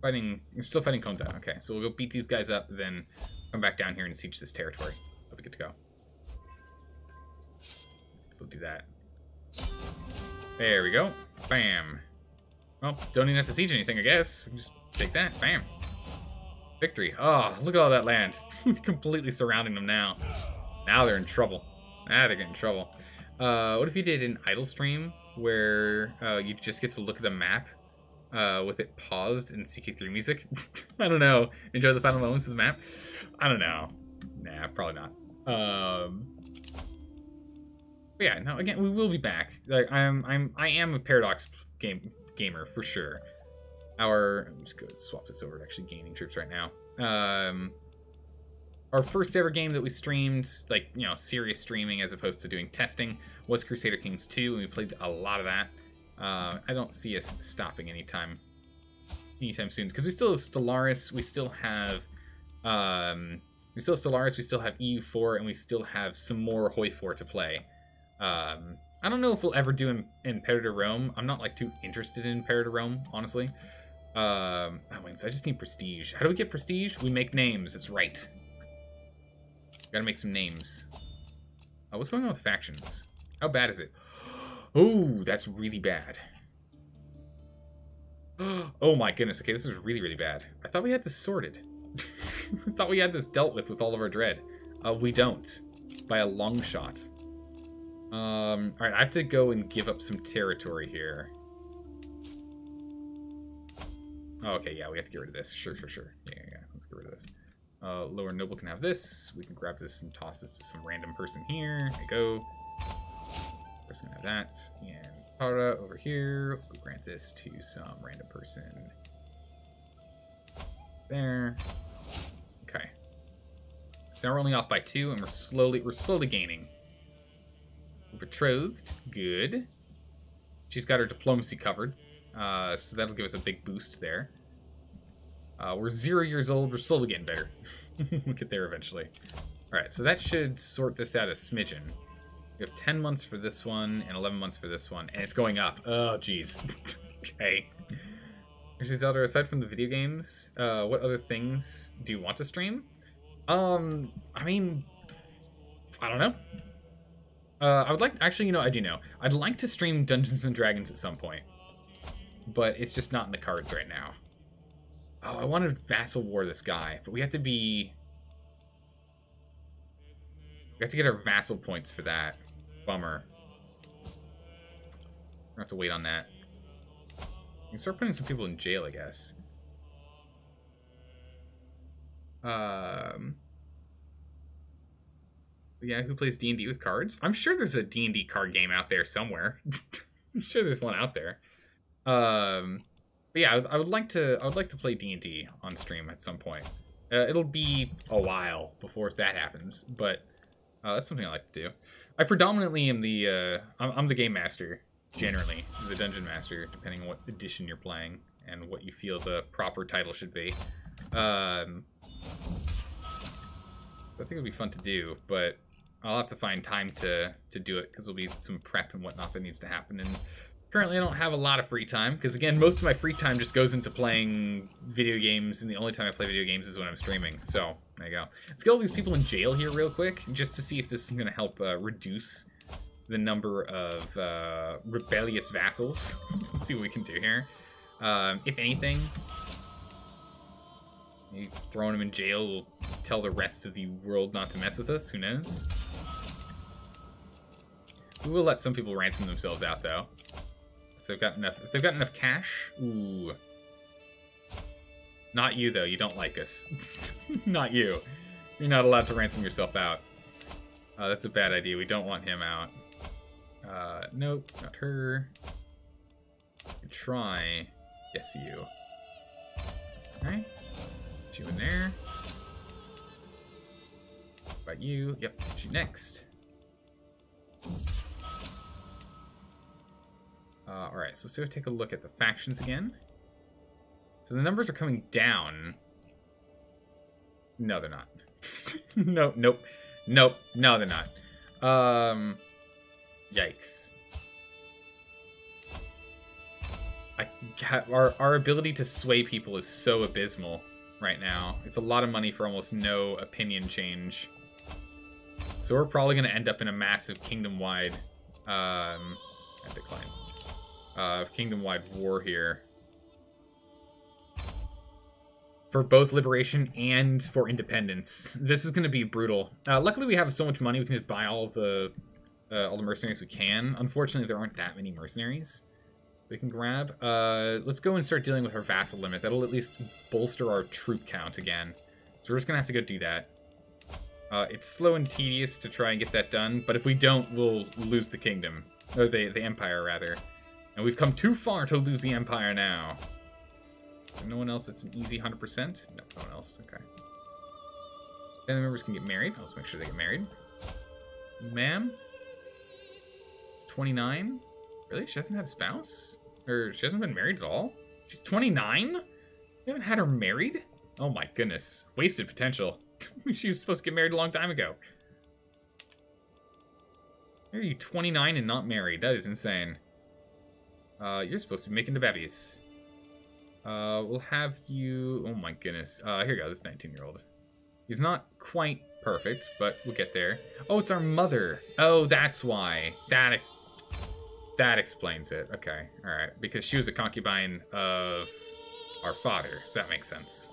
Fighting, we're still fighting Konda. Okay, so we'll go beat these guys up, then come back down here and siege this territory. That'll be good to go. We'll do that. There we go. Bam. Well, don't even have to siege anything, I guess. We can just take that. Bam. Victory. Oh, look at all that land. Completely surrounding them now. Now they're in trouble. Now they're getting in trouble. Uh, what if you did an idle stream where uh, you just get to look at a map uh, with it paused and C K three music? I don't know. Enjoy the final moments of the map? I don't know. Nah, probably not. Um... But yeah, no, again, we will be back. Like, I'm, I'm, I am a Paradox game gamer for sure. Our, I'm just gonna swap this over. We're actually gaining troops right now. Um, our first ever game that we streamed, like you know, serious streaming as opposed to doing testing, was Crusader Kings two, and we played a lot of that. Uh, I don't see us stopping anytime, anytime soon, because we still have Stellaris, we still have, um, we still have Stellaris, we still have E U four, and we still have some more Hoi four to play. Um, I don't know if we'll ever do in Imperator Rome. I'm not, like, too interested in Imperator Rome, honestly. Um, oh, wait, so I just need prestige. How do we get prestige? We make names. It's right. Gotta make some names. Oh, what's going on with factions? How bad is it? Oh, that's really bad. Oh, my goodness. Okay, this is really, really bad. I thought we had this sorted. I thought we had this dealt with with all of our dread. Uh, we don't. By a long shot. Um, alright, I have to go and give up some territory here. Oh, okay, yeah, we have to get rid of this. Sure, sure, sure. Yeah, yeah, yeah. Let's get rid of this. Uh, Lower Noble can have this. We can grab this and toss this to some random person here. There you go. Person can have that. And Para over here. We'll grant this to some random person. There. Okay. So now we're only off by two, and we're slowly, we're slowly gaining. Betrothed, good. She's got her diplomacy covered, uh, so that'll give us a big boost there. Uh, we're zero years old. We're slowly getting better. We'll get there eventually. All right, so that should sort this out a smidgen. We have ten months for this one and eleven months for this one, and it's going up. Oh, geez. Okay. Actually, Zelda, aside from the video games, uh, what other things do you want to stream? Um, I mean, I don't know. Uh, I would like... Actually, you know, I do know. I'd like to stream Dungeons and Dragons at some point. But it's just not in the cards right now. Oh, I wanted Vassal War this guy. But we have to be... We have to get our Vassal points for that. Bummer. We'll have to wait on that. We can start putting some people in jail, I guess. Um... Yeah, who plays D and D with cards? I'm sure there's a D and D card game out there somewhere. I'm sure there's one out there. Um, but yeah, I would, I would like to. I would like to play D and D on stream at some point. Uh, it'll be a while before that happens, but uh, that's something I like to do. I predominantly am the. Uh, I'm, I'm the game master generally, the dungeon master, depending on what edition you're playing and what you feel the proper title should be. Um, I think it'd be fun to do, but. I'll have to find time to, to do it because there'll be some prep and whatnot that needs to happen. And currently I don't have a lot of free time because, again, most of my free time just goes into playing video games. And the only time I play video games is when I'm streaming. So there you go. Let's get all these people in jail here real quick just to see if this is going to help uh, reduce the number of uh, rebellious vassals. Let's see what we can do here. Um, if anything, throwing them in jail will tell the rest of the world not to mess with us. Who knows? We will let some people ransom themselves out, though. If they've got enough, if they've got enough cash, ooh. Not you, though. You don't like us. Not you. You're not allowed to ransom yourself out. Uh, that's a bad idea. We don't want him out. Uh, nope. Not her. Try. Yes, you. Alright. Put you in there. What about you? Yep. Put you next. Uh, Alright. So let's go take a look at the factions again. So the numbers are coming down. No, they're not. Nope, nope, nope. No, they're not. Um, yikes. I our our ability to sway people is so abysmal right now. It's a lot of money for almost no opinion change. So we're probably going to end up in a massive kingdom-wide um decline. Uh, kingdom-wide war here. For both liberation and for independence. This is going to be brutal. Uh, luckily, we have so much money, we can just buy all the uh, all the mercenaries we can. Unfortunately, there aren't that many mercenaries we can grab. Uh, let's go and start dealing with our vassal limit. That'll at least bolster our troop count again. So we're just going to have to go do that. Uh, it's slow and tedious to try and get that done, but if we don't, we'll lose the kingdom. Or the, the empire, rather. And we've come too far to lose the empire now. No one else that's an easy one hundred percent? No, no one else. Okay. Then the members can get married. Let's make sure they get married. Ma'am? It's twenty-nine? Really? She hasn't had a spouse? Or she hasn't been married at all? She's twenty-nine? We haven't had her married? Oh my goodness. Wasted potential. She was supposed to get married a long time ago. Why are you twenty-nine and not married? That is insane. Uh, you're supposed to be making the babies. Uh, we'll have you... Oh my goodness. Uh, here we go, this nineteen-year-old. He's not quite perfect, but we'll get there. Oh, it's our mother. Oh, that's why. That e that explains it. Okay, all right. Because she was a concubine of our father, so that makes sense.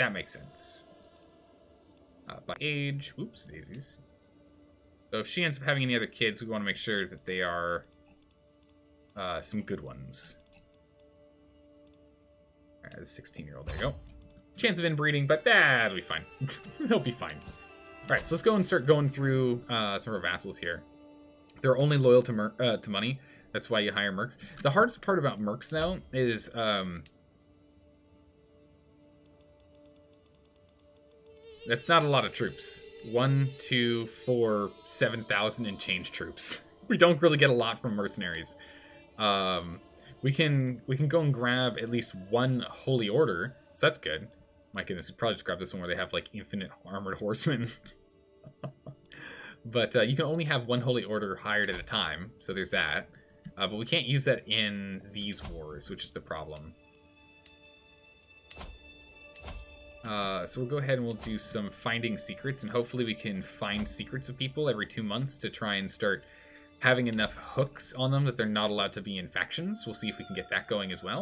That makes sense. Uh, by age... Oops, daisies. So if she ends up having any other kids, we want to make sure that they are uh, some good ones. Alright, the sixteen-year-old, there you go. Chance of inbreeding, but that'll be fine. They'll be fine. Alright, so let's go and start going through uh, some of our vassals here. They're only loyal to mer uh, to money. That's why you hire mercs. The hardest part about mercs, though, is... Um, that's not a lot of troops. One, two, four, seven thousand and change troops. We don't really get a lot from mercenaries. Um... We can we can go and grab at least one holy order, so that's good. My goodness, we probably just grab this one where they have like infinite armored horsemen. But uh, you can only have one holy order hired at a time, so there's that. Uh, but we can't use that in these wars, which is the problem. Uh, so we'll go ahead and we'll do some finding secrets, and hopefully we can find secrets of people every two months to try and start having enough hooks on them that they're not allowed to be in factions. We'll see if we can get that going as well.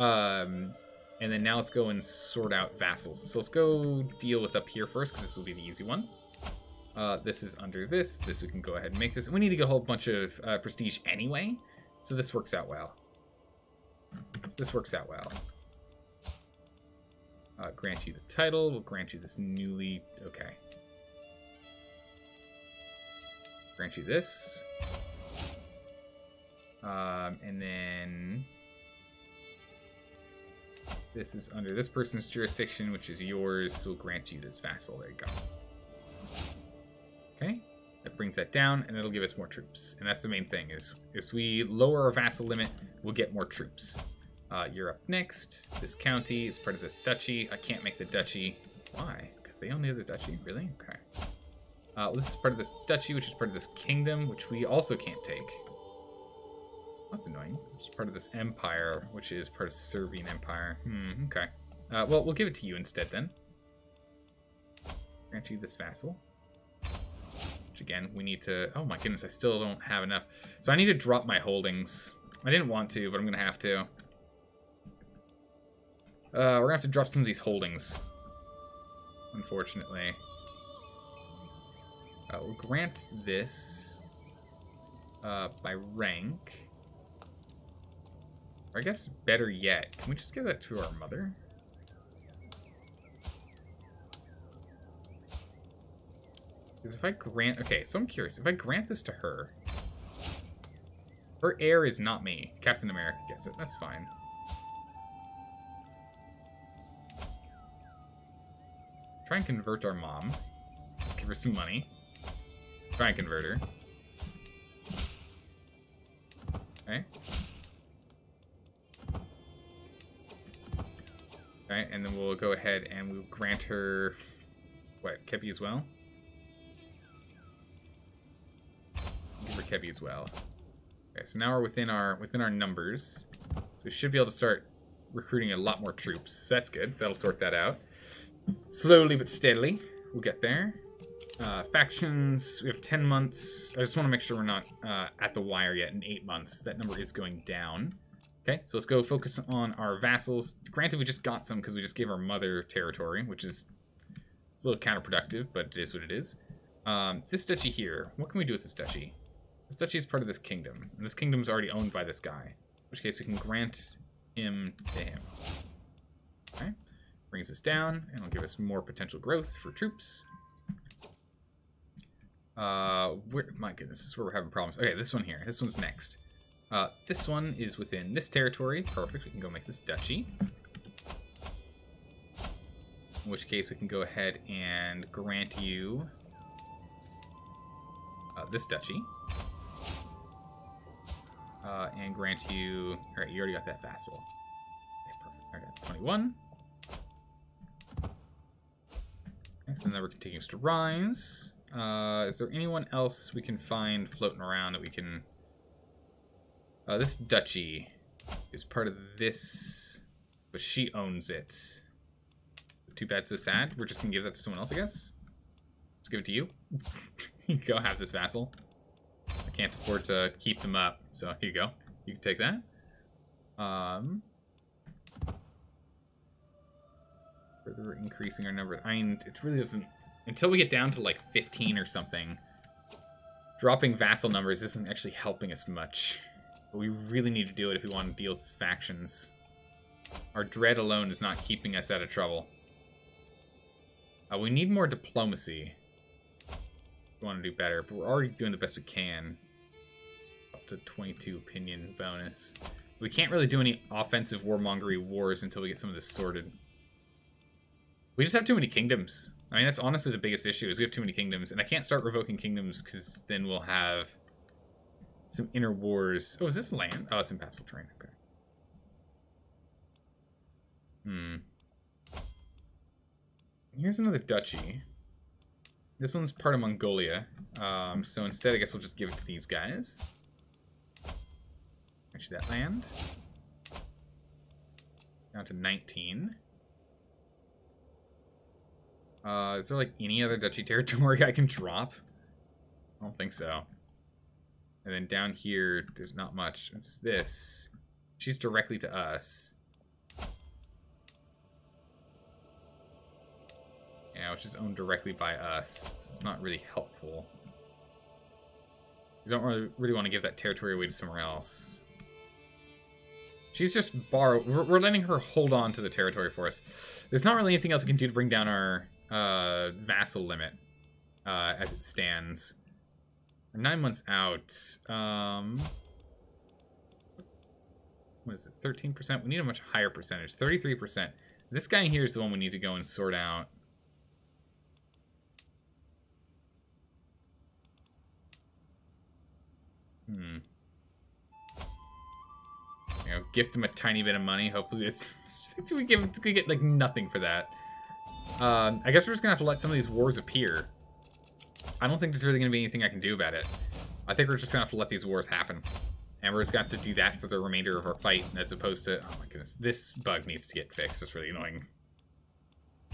Um, and then now let's go and sort out vassals. So let's go deal with up here first, because this will be the easy one. Uh, this is under this. This we can go ahead and make this. We need to get a whole bunch of uh, prestige anyway, so this works out well. So this works out well. Uh, grant you the title. We'll grant you this newly... Okay. Grant you this. Um, and then this is under this person's jurisdiction, which is yours, so we'll grant you this vassal. There you go. Okay, that brings that down, and it'll give us more troops. And that's the main thing, is if we lower our vassal limit, we'll get more troops. Uh, you're up next. This county is part of this duchy. I can't make the duchy. Why? Because they own the other duchy? Really? Okay. Uh, this is part of this duchy, which is part of this kingdom, which we also can't take. That's annoying. It's part of this empire, which is part of Serbian Empire. Hmm, okay. Uh, well, we'll give it to you instead, then. Grant you this vassal. Which, again, we need to... Oh, my goodness, I still don't have enough. So I need to drop my holdings. I didn't want to, but I'm going to have to. Uh, we're going to have to drop some of these holdings. Unfortunately. Uh, we'll grant this uh, by rank. I guess better yet, can we just give that to our mother? Because if I grant... Okay, so I'm curious. If I grant this to her... Her heir is not me. Captain America gets it. That's fine. Try and convert our mom. Let's give her some money. Try and convert her. Okay. Alright, and then we'll go ahead and we'll grant her... What, Kepi as well? Give her Kepi as well. Okay, so now we're within our within our numbers. So we should be able to start recruiting a lot more troops. So that's good. That'll sort that out. Slowly but steadily, we'll get there. Uh, factions, we have ten months. I just want to make sure we're not uh, at the wire yet in eight months. That number is going down. Okay, so let's go focus on our vassals. Granted, we just got some because we just gave our mother territory, which is it's a little counterproductive, but it is what it is. Um, this duchy here, what can we do with this duchy? This duchy is part of this kingdom, and this kingdom is already owned by this guy. In which case, we can grant him to him. Okay, brings us down, and it'll give us more potential growth for troops. Uh, where, my goodness, this is where we're having problems. Okay, this one here. This one's next. Uh, this one is within this territory. Perfect, we can go make this duchy. In which case, we can go ahead and grant you uh, this duchy. Uh, and grant you... Alright, you already got that vassal. Okay, perfect. I got twenty-one. Okay, so the number continues to rise. Uh, is there anyone else we can find floating around that we can... Uh, this duchy is part of this, but she owns it. Too bad, so sad. We're just going to give that to someone else, I guess? Let's give it to you. Go have this vassal. I can't afford to keep them up, so here you go. You can take that. Um... Further increasing our number. I mean, it really doesn't... Until we get down to, like, fifteen or something, dropping vassal numbers isn't actually helping us much. But we really need to do it if we want to deal with these factions. Our dread alone is not keeping us out of trouble. Uh, we need more diplomacy. We want to do better, but we're already doing the best we can. Up to twenty-two opinion bonus. We can't really do any offensive warmongery wars until we get some of this sorted. We just have too many kingdoms. I mean, that's honestly the biggest issue, is we have too many kingdoms. And I can't start revoking kingdoms, because then we'll have some inner wars. Oh, is this land? Oh, it's impassable terrain. Okay. Hmm. Here's another duchy. This one's part of Mongolia. Um, so instead, I guess we'll just give it to these guys. Actually, that land. Down to nineteen. Uh, is there, like, any other duchy territory I can drop? I don't think so. And then down here, there's not much. It's just this. She's directly to us. Yeah, which is owned directly by us. So it's not really helpful. You don't really, really want to give that territory away to somewhere else. She's just borrowed. We're, we're letting her hold on to the territory for us. There's not really anything else we can do to bring down our... Uh, vassal limit, uh, as it stands. We're nine months out. Um, what is it? thirteen percent? We need a much higher percentage. thirty-three percent. This guy here is the one we need to go and sort out. Hmm. You know, gift him a tiny bit of money. Hopefully it's... we, give, we get, like, nothing for that. Um, I guess we're just going to have to let some of these wars appear. I don't think there's really going to be anything I can do about it. I think we're just going to have to let these wars happen. And we're just going to have to do that for the remainder of our fight, as opposed to... Oh my goodness, this bug needs to get fixed. It's really annoying.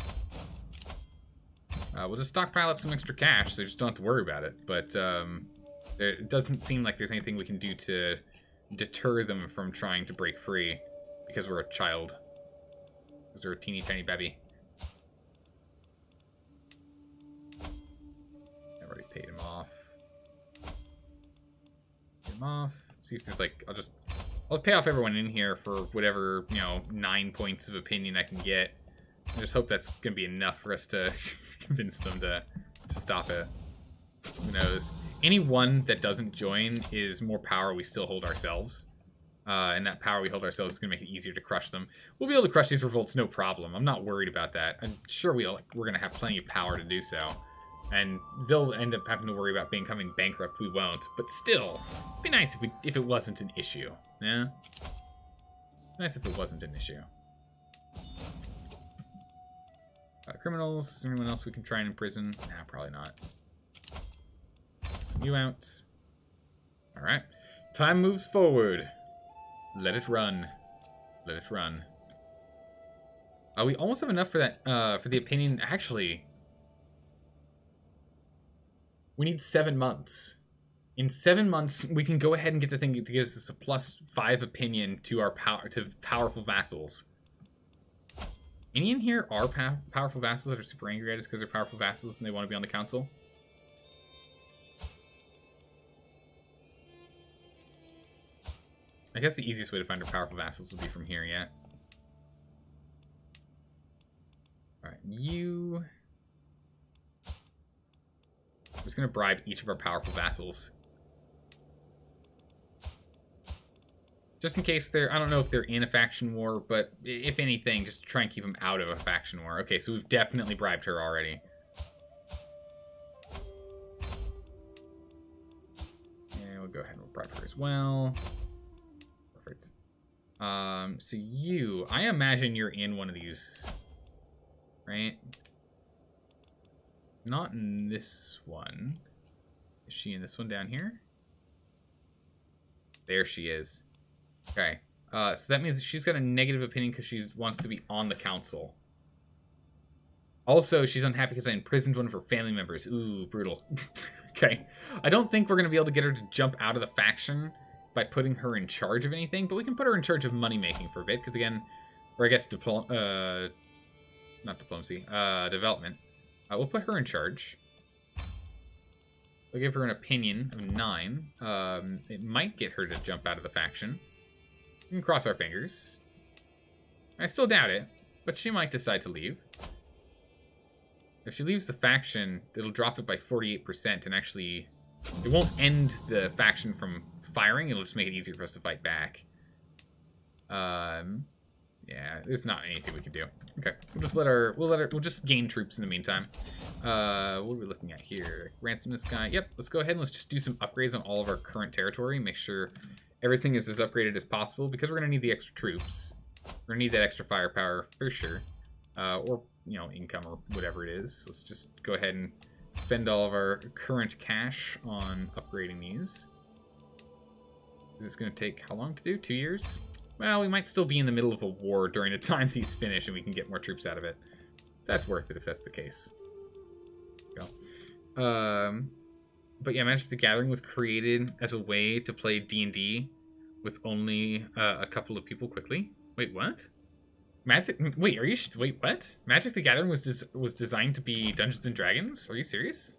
Uh, we'll just stockpile up some extra cash, so you just don't have to worry about it. But um, it doesn't seem like there's anything we can do to deter them from trying to break free. Because we're a child. Because we're a teeny tiny baby. Paid him off. Paid him off. See if there's like, I'll just I'll pay off everyone in here for whatever, you know, nine points of opinion I can get. I just hope that's going to be enough for us to convince them to, to stop it. Who knows? Anyone that doesn't join is more power we still hold ourselves. Uh, and that power we hold ourselves is going to make it easier to crush them. We'll be able to crush these revolts, no problem. I'm not worried about that. I'm sure we'll, we're going to have plenty of power to do so. And they'll end up having to worry about becoming bankrupt. We won't. But still, it'd be nice if, we, if it wasn't an issue. Yeah? Nice if it wasn't an issue. Uh, criminals. Is there anyone else we can try and imprison? Nah, probably not. Some you out. Alright. Time moves forward. Let it run. Let it run. Uh, we almost have enough for that, uh, for the opinion. Actually, we need seven months. In seven months, we can go ahead and get the thing that gives us a plus five opinion to our power to powerful vassals. Any in here are pow powerful vassals that are super angry at us because they're powerful vassals and they want to be on the council? I guess the easiest way to find our powerful vassals would be from here, yeah. Alright, you... I'm just going to bribe each of our powerful vassals. Just in case they're... I don't know if they're in a faction war, but if anything, just try and keep them out of a faction war. Okay, so we've definitely bribed her already. And we'll go ahead and we'll bribe her as well. Perfect. Um, so you... I imagine you're in one of these, right? Not in this one. Is she in this one down here? There she is. Okay. Uh, so that means she's got a negative opinion because she wants to be on the council. Also, she's unhappy because I imprisoned one of her family members. Ooh, brutal. Okay. I don't think we're going to be able to get her to jump out of the faction by putting her in charge of anything, but we can put her in charge of money-making for a bit because, again, or I guess diplo- uh, not diplomacy, uh, development. Uh, we'll put her in charge. We'll give her an opinion of nine. Um, it might get her to jump out of the faction. We can cross our fingers. I still doubt it, but she might decide to leave. If she leaves the faction, it'll drop it by forty-eight percent and actually... It won't end the faction from firing. It'll just make it easier for us to fight back. Um... Yeah, there's not anything we can do. Okay, we'll just let our, we'll let our, we'll just gain troops in the meantime. Uh, what are we looking at here? Ransom this guy. Yep, let's go ahead and let's just do some upgrades on all of our current territory. Make sure everything is as upgraded as possible because we're going to need the extra troops. We're going to need that extra firepower for sure. Uh, or, you know, income or whatever it is. Let's just go ahead and spend all of our current cash on upgrading these. Is this going to take how long to do? Two years? Well, we might still be in the middle of a war during the time these finish and we can get more troops out of it. So that's worth it if that's the case. Go. Um, but yeah, Magic the Gathering was created as a way to play D and D with only uh, a couple of people quickly. Wait, what? Magic? Wait, are you... Wait, what? Magic the Gathering was des was designed to be Dungeons and Dragons? Are you serious?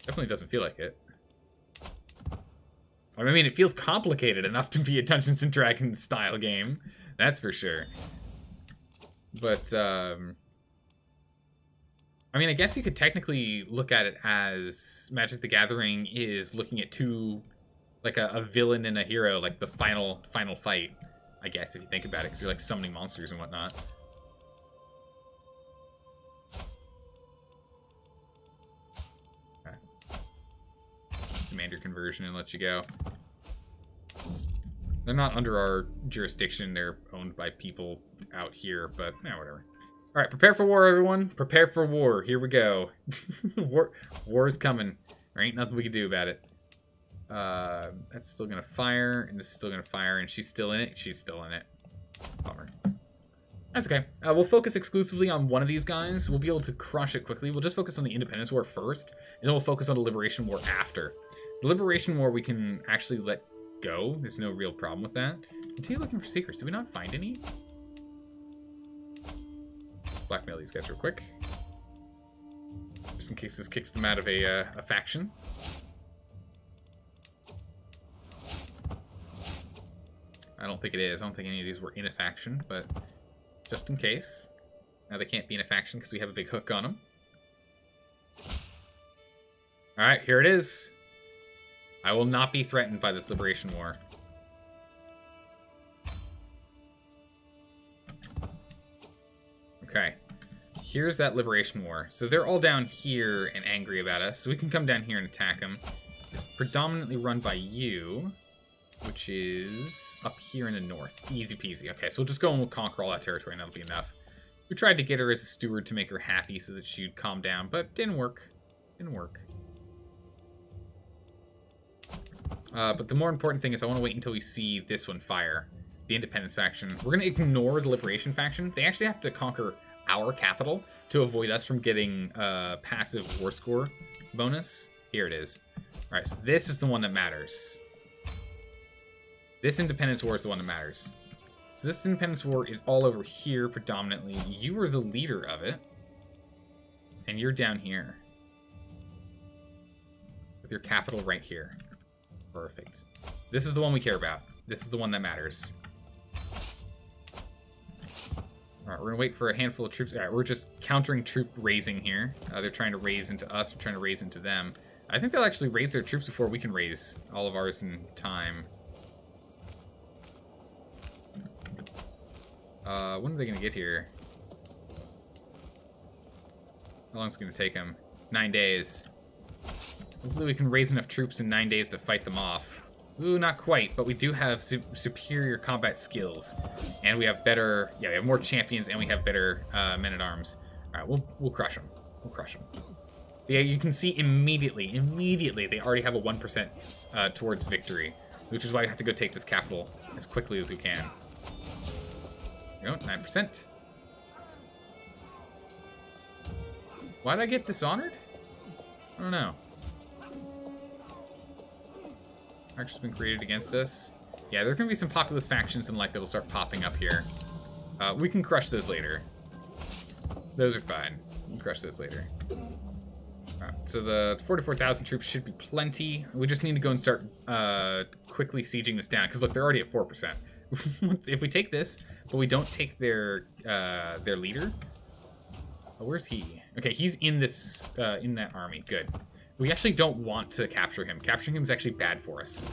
Definitely doesn't feel like it. I mean, it feels complicated enough to be a Dungeons and Dragons style game, that's for sure. But, um... I mean, I guess you could technically look at it as Magic the Gathering is looking at two... Like, a, a villain and a hero, like the final final fight, I guess, if you think about it, because you're, like, summoning monsters and whatnot. Commander conversion and let you go. They're not under our jurisdiction. They're owned by people out here, but yeah, whatever. All right, prepare for war, everyone. Prepare for war. Here we go. war, war is coming. There ain't nothing we can do about it. Uh, that's still gonna fire, and this is still gonna fire, and she's still in it. She's still in it. Bummer. That's okay. Uh, we'll focus exclusively on one of these guys. We'll be able to crush it quickly. We'll just focus on the Independence War first, and then we'll focus on the Liberation War after. The Liberation War we can actually let go. There's no real problem with that. Continue looking for Seekers. Did we not find any? Blackmail these guys real quick. Just in case this kicks them out of a, uh, a faction. I don't think it is. I don't think any of these were in a faction, but just in case. Now they can't be in a faction because we have a big hook on them. Alright, here it is. I will not be threatened by this liberation war. Okay. Here's that liberation war. So they're all down here and angry about us, so we can come down here and attack them. It's predominantly run by you, which is up here in the north. Easy peasy. Okay, so we'll just go and we'll conquer all that territory and that'll be enough. We tried to get her as a steward to make her happy so that she'd calm down, but didn't work. Didn't work. Uh, but the more important thing is I want to wait until we see this one fire. The Independence faction. We're going to ignore the Liberation faction. They actually have to conquer our capital to avoid us from getting a passive war score bonus. Here it is. Alright, so this is the one that matters. This Independence War is the one that matters. So this Independence War is all over here predominantly. You are the leader of it. And you're down here. With your capital right here. Perfect. This is the one we care about. This is the one that matters. All right, we're gonna wait for a handful of troops. All right, we're just countering troop raising here. Uh, they're trying to raise into us. We're trying to raise into them. I think they'll actually raise their troops before we can raise all of ours in time. Uh, when are they gonna get here? How long is it gonna take them? Nine days. Hopefully we can raise enough troops in nine days to fight them off. Ooh, not quite, but we do have su superior combat skills. And we have better, yeah, we have more champions and we have better uh, men-at-arms. All right, we'll, we'll crush them. We'll crush them. Yeah, you can see immediately, immediately, they already have a one percent uh, towards victory, which is why we have to go take this capital as quickly as we can. There we go, nine percent. Why did I get dishonored? I don't know. Action's been created against us. Yeah, there are going to be some populist factions in life that'll start popping up here. Uh, we can crush those later. Those are fine. We can crush those later. Right, so the forty-four thousand troops should be plenty. We just need to go and start uh, quickly sieging this down. Because look, they're already at four percent. If we take this, but we don't take their uh, their leader. Oh, where's he? Okay, he's in this uh, in that army. Good. We actually don't want to capture him. Capturing him is actually bad for us.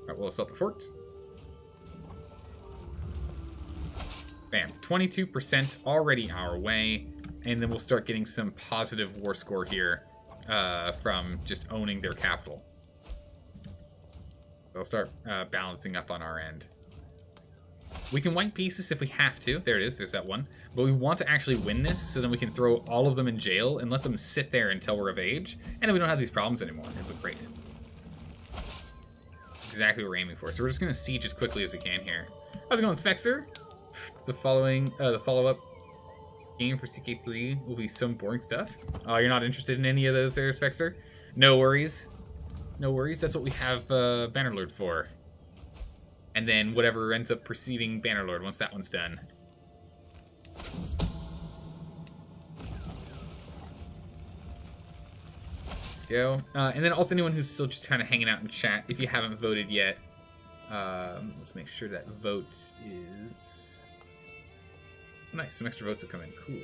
All right, we'll assault the fort. Bam, twenty-two percent already our way. And then we'll start getting some positive war score here uh, from just owning their capital. They'll start uh, balancing up on our end. We can white pieces if we have to. There it is, there's that one. But we want to actually win this so then we can throw all of them in jail and let them sit there until we're of age. And then we don't have these problems anymore. It'd be great. Exactly what we're aiming for. So we're just going to siege as quickly as we can here. How's it going, Spexer? The following, uh, the follow-up game for C K three will be some boring stuff. Oh, you're not interested in any of those there, Spexer? No worries. No worries. That's what we have uh, Bannerlord for. And then whatever ends up preceding Bannerlord once that one's done. Go. Uh, and then also anyone who's still just kind of hanging out in chat, if you haven't voted yet, um, let's make sure that vote is... Nice, some extra votes have come in. Cool.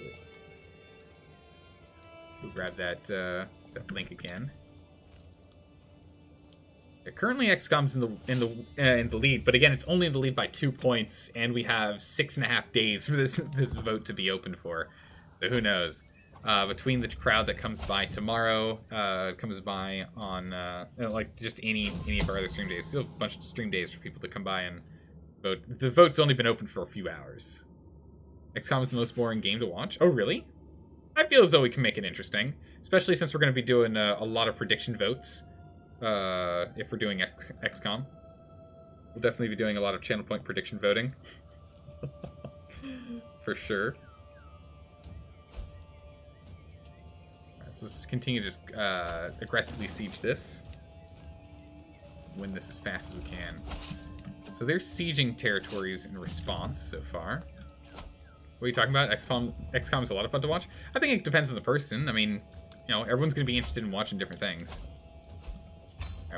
We'll grab that, uh, that link again. Yeah, currently, X COM's in the in the uh, in the lead, but again, it's only in the lead by two points, and we have six and a half days for this this vote to be open for. So who knows? Uh, between the crowd that comes by tomorrow, uh, comes by on uh, like just any any of our other stream days. Still have a bunch of stream days for people to come by and vote. The vote's only been open for a few hours. X COM is the most boring game to watch. Oh, really? I feel as though we can make it interesting, especially since we're going to be doing a, a lot of prediction votes. Uh, if we're doing X XCOM, we'll definitely be doing a lot of channel point prediction voting, for sure. So let's continue to just uh, aggressively siege this. Win this as fast as we can. So they're sieging territories in response so far. What are you talking about? X COM, X COM is a lot of fun to watch? I think it depends on the person. I mean, you know, everyone's going to be interested in watching different things.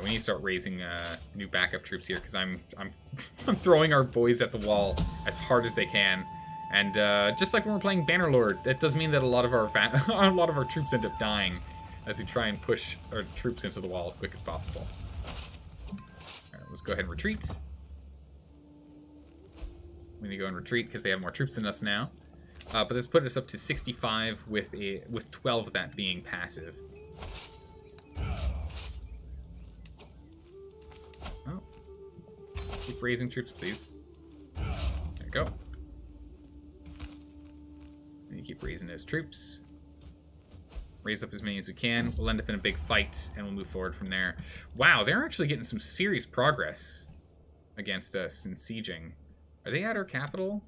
Right, we need to start raising uh, new backup troops here, because I'm I'm I'm throwing our boys at the wall as hard as they can. And uh, just like when we're playing Bannerlord, that does mean that a lot of our va a lot of our troops end up dying as we try and push our troops into the wall as quick as possible. All right, let's go ahead and retreat. We need to go and retreat because they have more troops than us now. Uh, but this put us up to sixty-five with a with twelve of that being passive. Oh, keep raising troops, please. There we go. And you keep raising those troops. Raise up as many as we can. We'll end up in a big fight, and we'll move forward from there. Wow, they're actually getting some serious progress against us in sieging. Are they at our capital?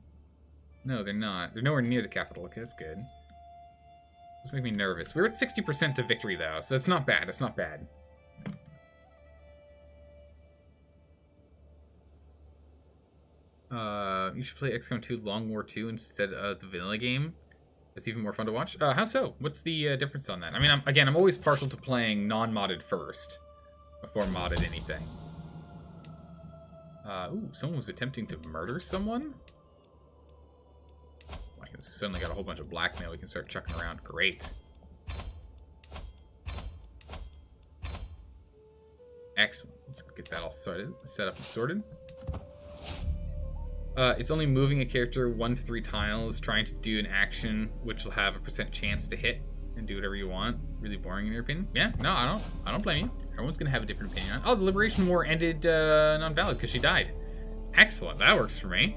No, they're not. They're nowhere near the capital. Okay, that's good. This makes me nervous. We're at sixty percent to victory, though, so that's not bad. It's not bad. Uh, you should play X COM two Long War two instead of the vanilla game. That's even more fun to watch. Uh, how so? What's the uh, difference on that? I mean, I'm, again, I'm always partial to playing non-modded first before modded anything. Uh, ooh, someone was attempting to murder someone? Like, we suddenly got a whole bunch of blackmail we can start chucking around. Great. Excellent. Let's get that all sorted, set up and sorted. Uh, it's only moving a character one to three tiles, trying to do an action, which will have a percent chance to hit and do whatever you want. Really boring in your opinion? Yeah, no, I don't. I don't blame you. Everyone's gonna have a different opinion. Oh, the Liberation War ended uh, non-valid because she died. Excellent. That works for me.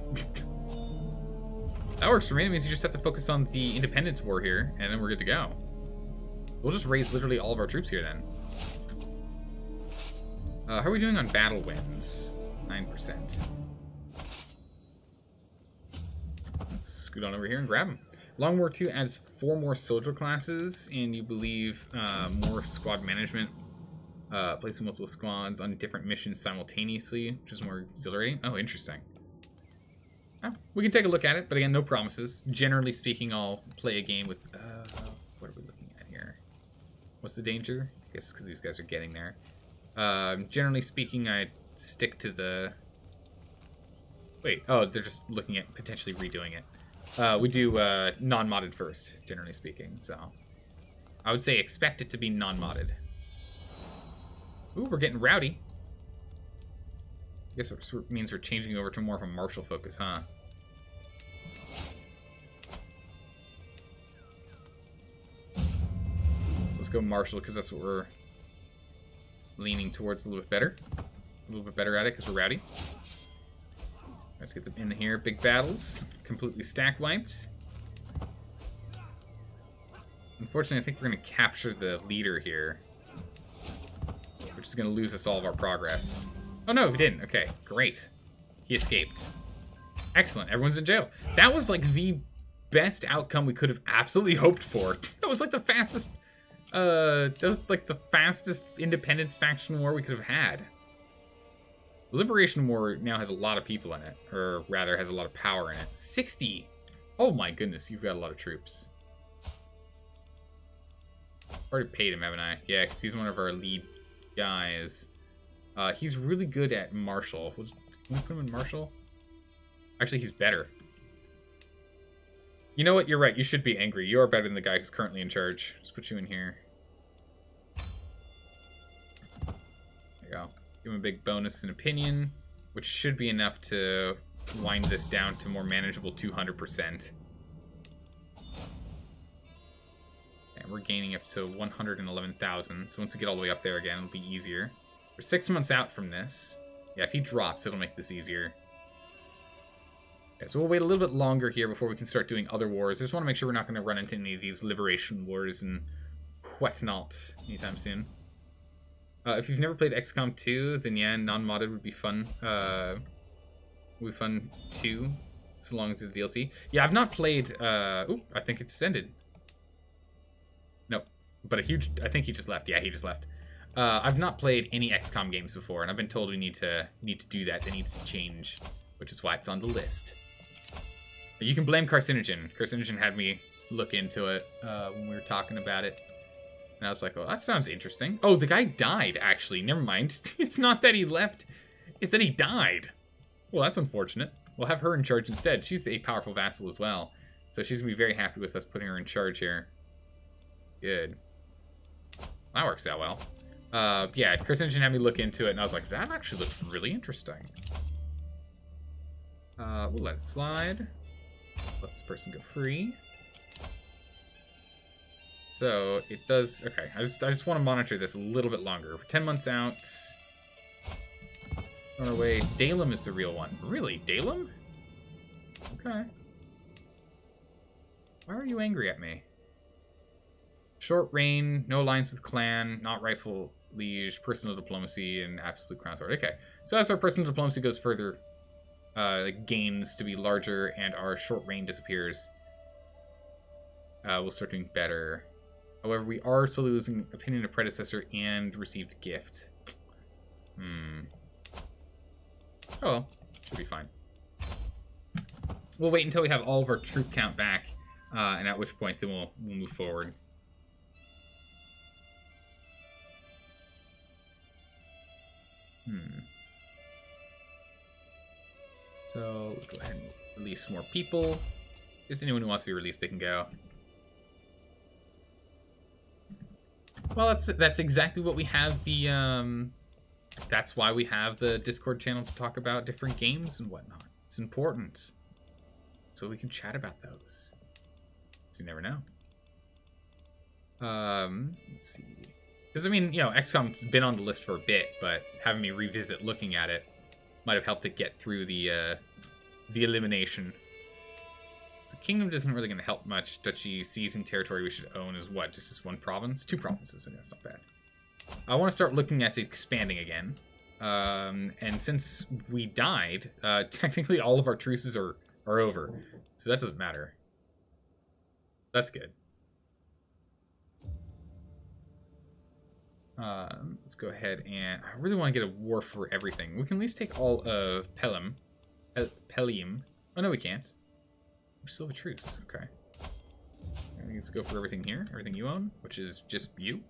That works for me. It means you just have to focus on the Independence War here, and then we're good to go. We'll just raise literally all of our troops here then. Uh, how are we doing on battle wins? Nine percent. Let's scoot on over here and grab them. Long War two adds four more soldier classes, and you believe uh, more squad management, uh, placing multiple squads on different missions simultaneously, which is more exhilarating. Oh, interesting. Oh, we can take a look at it, but again, no promises. Generally speaking, I'll play a game with... Uh, what are we looking at here? What's the danger? I guess because these guys are getting there. Uh, generally speaking, I stick to the... Wait, oh, they're just looking at potentially redoing it. Uh, we do uh, non-modded first, generally speaking, so. I would say expect it to be non-modded. Ooh, we're getting rowdy. I guess it means we're changing over to more of a martial focus, huh? So let's go martial, because that's what we're leaning towards a little bit better. A little bit better at it, because we're rowdy. Let's get them in here. Big battles. Completely stack wiped. Unfortunately, I think we're going to capture the leader here, which is going to lose us all of our progress. Oh, no, we didn't. Okay, great. He escaped. Excellent. Everyone's in jail. That was, like, the best outcome we could have absolutely hoped for. That was, like, the fastest... Uh, that was, like, the fastest independence faction war we could have had. Liberation War now has a lot of people in it, or rather has a lot of power in it. sixty! Oh my goodness, you've got a lot of troops. Already paid him, haven't I? Yeah, because he's one of our lead guys. Uh, he's really good at martial. We'll just, can we put him in martial? Actually, he's better. You know what? You're right. You should be angry. You are better than the guy who's currently in charge. Let's put you in here. There you go. Give him a big bonus in opinion, which should be enough to wind this down to more manageable two hundred percent. And we're gaining up to one hundred eleven thousand, so once we get all the way up there again, it'll be easier. We're six months out from this. Yeah, if he drops, it'll make this easier. Okay, so we'll wait a little bit longer here before we can start doing other wars. I just want to make sure we're not going to run into any of these liberation wars and whatnot anytime soon. Uh, if you've never played X COM two, then yeah, non-modded would be fun. Uh, would be fun too, so long as it's D L C. Yeah, I've not played. Uh, ooh, I think it just ended. Nope, but a huge. I think he just left. Yeah, he just left. Uh, I've not played any X COM games before, and I've been told we need to need to do that. That needs to change, which is why it's on the list. But you can blame Carcinogen. Carcinogen had me look into it uh, when we were talking about it. And I was like, oh, that sounds interesting. Oh, the guy died, actually. Never mind. It's not that he left. It's that he died. Well, that's unfortunate. We'll have her in charge instead. She's a powerful vassal as well. So she's going to be very happy with us putting her in charge here. Good. That works out well. Uh, yeah, Chris Engine had me look into it, and I was like, that actually looks really interesting. Uh, we'll let it slide. Let this person go free. So it does. Okay, I just I just want to monitor this a little bit longer. We're ten months out. On our way. Dalem is the real one. Really, Dalem? Okay. Why are you angry at me? Short reign, no alliance with clan, not rightful liege, personal diplomacy, and absolute crown sword. Okay, so as our personal diplomacy goes further, uh, it gains to be larger, and our short reign disappears. Uh, we'll start doing better. However, we are slowly losing opinion of predecessor and received gift. Hmm. Oh, well. Should be fine. We'll wait until we have all of our troop count back, uh, and at which point then we'll, we'll move forward. Hmm. So, we'll go ahead and release more people. If there's anyone who wants to be released, they can go. Well, that's that's exactly what we have the, um... that's why we have the Discord channel to talk about different games and whatnot. It's important. So we can chat about those. Because you never know. Um, let's see. Because, I mean, you know, X COM's been on the list for a bit, but having me revisit looking at it might have helped it get through the, uh, the elimination. So Kingdom isn't really going to help much. Duchy, seas, and territory we should own is what? Just this one province? Two provinces, and that's not bad. I want to start looking at expanding again. Um, and since we died, uh, technically all of our truces are, are over. So that doesn't matter. That's good. Um, let's go ahead and... I really want to get a war for everything. We can at least take all of Pelham. Pel Pelium. Oh, no, we can't. We still have a truce. Okay. I think let's go for everything here. Everything you own, which is just you.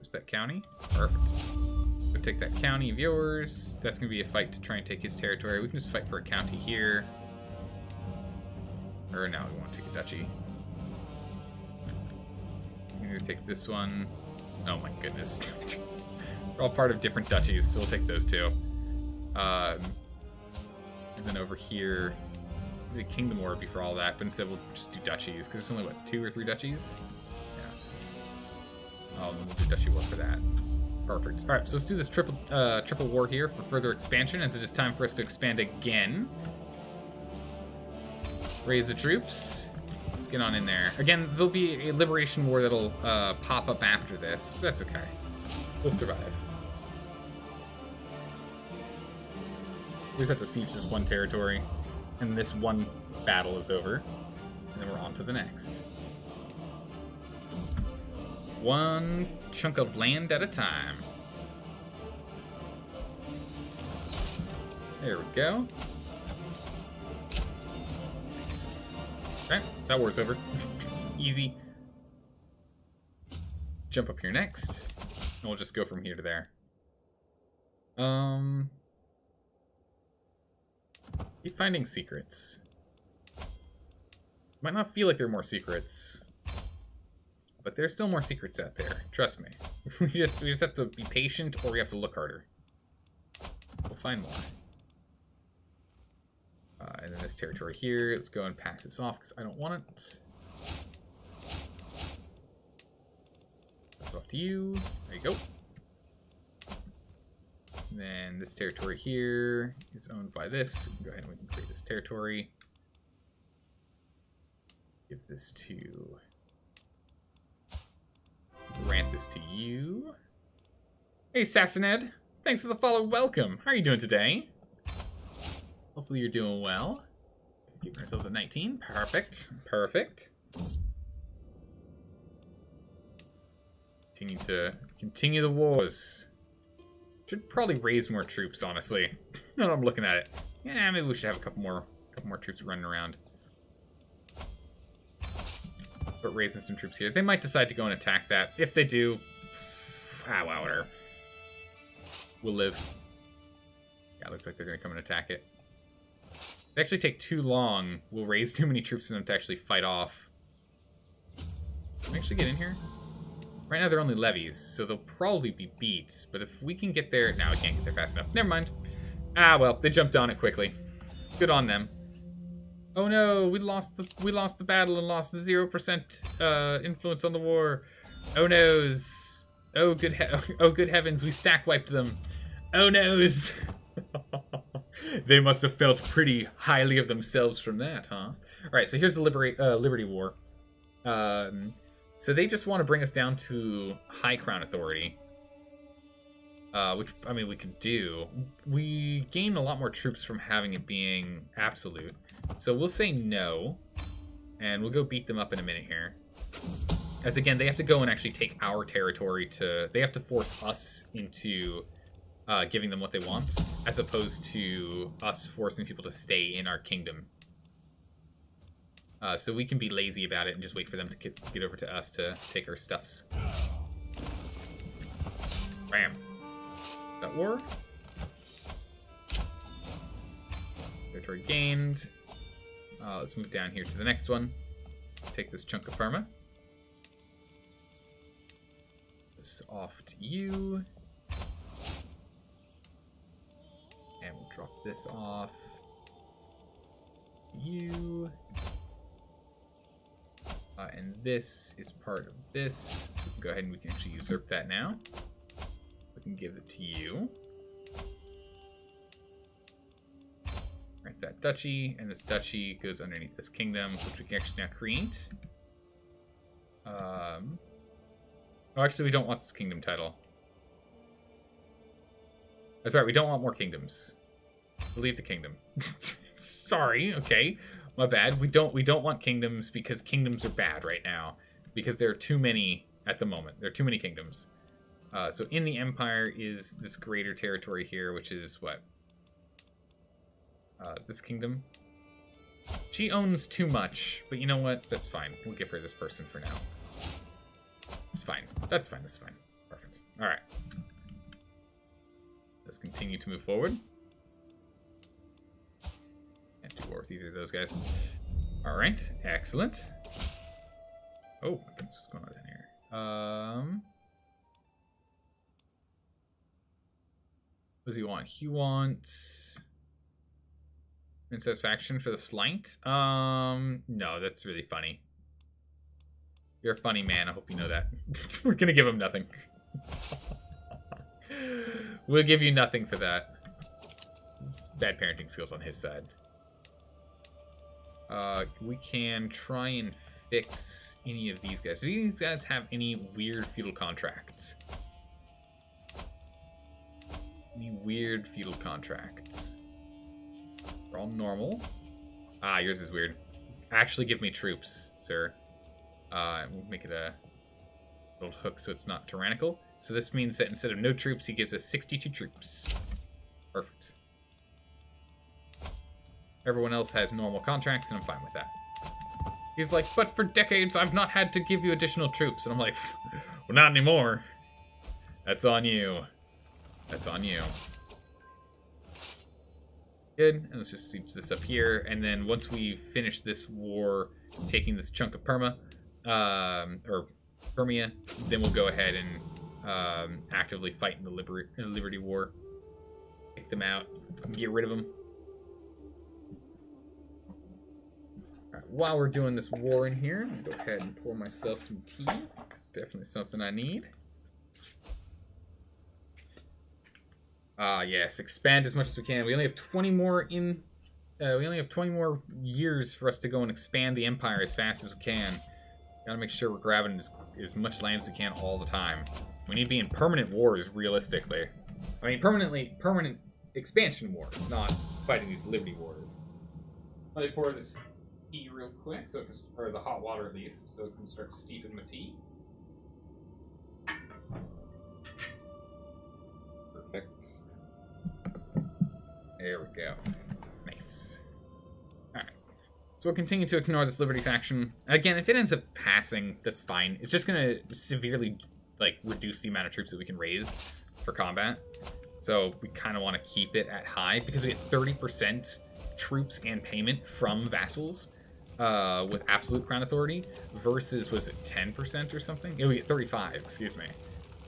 Just that county. Perfect. Go take that county of yours. That's going to be a fight to try and take his territory. We can just fight for a county here. Or now we want to take a duchy. I'm going to take this one. Oh my goodness. We're all part of different duchies, so we'll take those two. Um, and then over here, the Kingdom War would be for all that, but instead we'll just do duchies, because there's only, what, two or three duchies? Yeah. Oh, then we'll do duchy war for that. Perfect. Alright, so let's do this triple, uh, triple war here for further expansion, as it is time for us to expand again. Raise the troops. Let's get on in there. Again, there'll be a liberation war that'll uh, pop up after this, but that's okay. We'll survive. We just have to siege this one territory, and this one battle is over, and then we're on to the next. One chunk of land at a time. There we go. Okay, that war's over. Easy. Jump up here next, and we'll just go from here to there. Um, keep finding secrets. Might not feel like there are more secrets, but there's still more secrets out there. Trust me. We just we just have to be patient, or we have to look harder. We'll find more. Uh, and then this territory here, let's go and pass this off because I don't want it. That's off to you. There you go. And then this territory here is owned by this. We can go ahead and we can create this territory. Give this to... grant this to you. Hey, Sassaned. Thanks for the follow. Welcome. How are you doing today? Hopefully you're doing well. Keeping ourselves at nineteen. Perfect. Perfect. Continue to continue the wars. Should probably raise more troops, honestly. Now that I'm looking at it. Yeah, maybe we should have a couple more couple more troops running around. but raising some troops here. They might decide to go and attack that. If they do, ah, whatever. We'll live. Yeah, looks like they're going to come and attack it. If they actually take too long, we'll raise too many troops in them to actually fight off. Can we actually get in here? Right now they're only levies, so they'll probably be beat. But if we can get there... No, we can't get there fast enough. Never mind. Ah, well, they jumped on it quickly. Good on them. Oh no, we lost the we lost the battle and lost zero percent uh, influence on the war. Oh noes. Oh good he oh good heavens, we stack wiped them. Oh noes. They must have felt pretty highly of themselves from that, huh? All right, so here's the Liberty uh, Liberty War. Um, so they just want to bring us down to High Crown Authority, uh, which I mean we could do. We gain a lot more troops from having it being absolute. So we'll say no, and we'll go beat them up in a minute here. As again, they have to go and actually take our territory to... They have to force us into uh, giving them what they want, as opposed to us forcing people to stay in our kingdom. Uh, so we can be lazy about it and just wait for them to get, get over to us to take our stuffs. Bam. Is that war? Territory gained. Uh, let's move down here to the next one. Take this chunk of Parma. This off to you. And we'll drop this off. You. Uh, and this is part of this. So we can go ahead and we can actually usurp that now. We can give it to you. Right, that duchy, and this duchy goes underneath this kingdom, which we can actually now create. Um, oh, actually, we don't want this kingdom title. That's right, we don't want more kingdoms. Leave the kingdom. Sorry, okay, my bad. We don't we don't want kingdoms because kingdoms are bad right now because there are too many at the moment. There are too many kingdoms. Uh, so in the empire is this greater territory here, which is what. Uh, this kingdom. She owns too much, but you know what? That's fine. We'll give her this person for now. It's fine. That's fine. That's fine. Perfect. All right. Let's continue to move forward. Can't do war with either of those guys. All right. Excellent. Oh, my goodness, what's going on down here? Um. What does he want? He wants... Satisfaction for the slight? Um, no, that's really funny. You're a funny man. I hope you know that. We're gonna give him nothing. We'll give you nothing for that. It's bad parenting skills on his side. Uh, we can try and fix any of these guys. Do these guys have any weird feudal contracts? Any weird feudal contracts? They're all normal. Ah, yours is weird. Actually give me troops, sir. Uh, we'll make it a little hook so it's not tyrannical. So this means that instead of no troops, he gives us sixty-two troops. Perfect. Everyone else has normal contracts, and I'm fine with that. He's like, but for decades, I've not had to give you additional troops. And I'm like, well, not anymore. That's on you. That's on you. Good, and let's just sleep this up here, and then once we finish this war, taking this chunk of Perma, um, or Permia, then we'll go ahead and um, actively fight in the Liber Liberty War. Kick them out, get rid of them. All right, while we're doing this war in here, I'll go ahead and pour myself some tea. It's definitely something I need. Ah, uh, yes, expand as much as we can. We only have twenty more in... Uh, we only have twenty more years for us to go and expand the empire as fast as we can. Gotta make sure we're grabbing as, as much land as we can all the time. We need to be in permanent wars, realistically. I mean, permanently... Permanent expansion wars, not fighting these liberty wars. Let me pour this tea real quick, so it can, or the hot water at least, so it can start steeping my tea. Perfect. There we go. Nice. Alright. So we'll continue to ignore this Liberty faction. Again, if it ends up passing, that's fine. It's just gonna severely, like, reduce the amount of troops that we can raise for combat. So we kind of want to keep it at high because we get thirty percent troops and payment from vassals uh, with absolute crown authority versus, was it ten percent or something? Yeah, we get thirty-five, excuse me,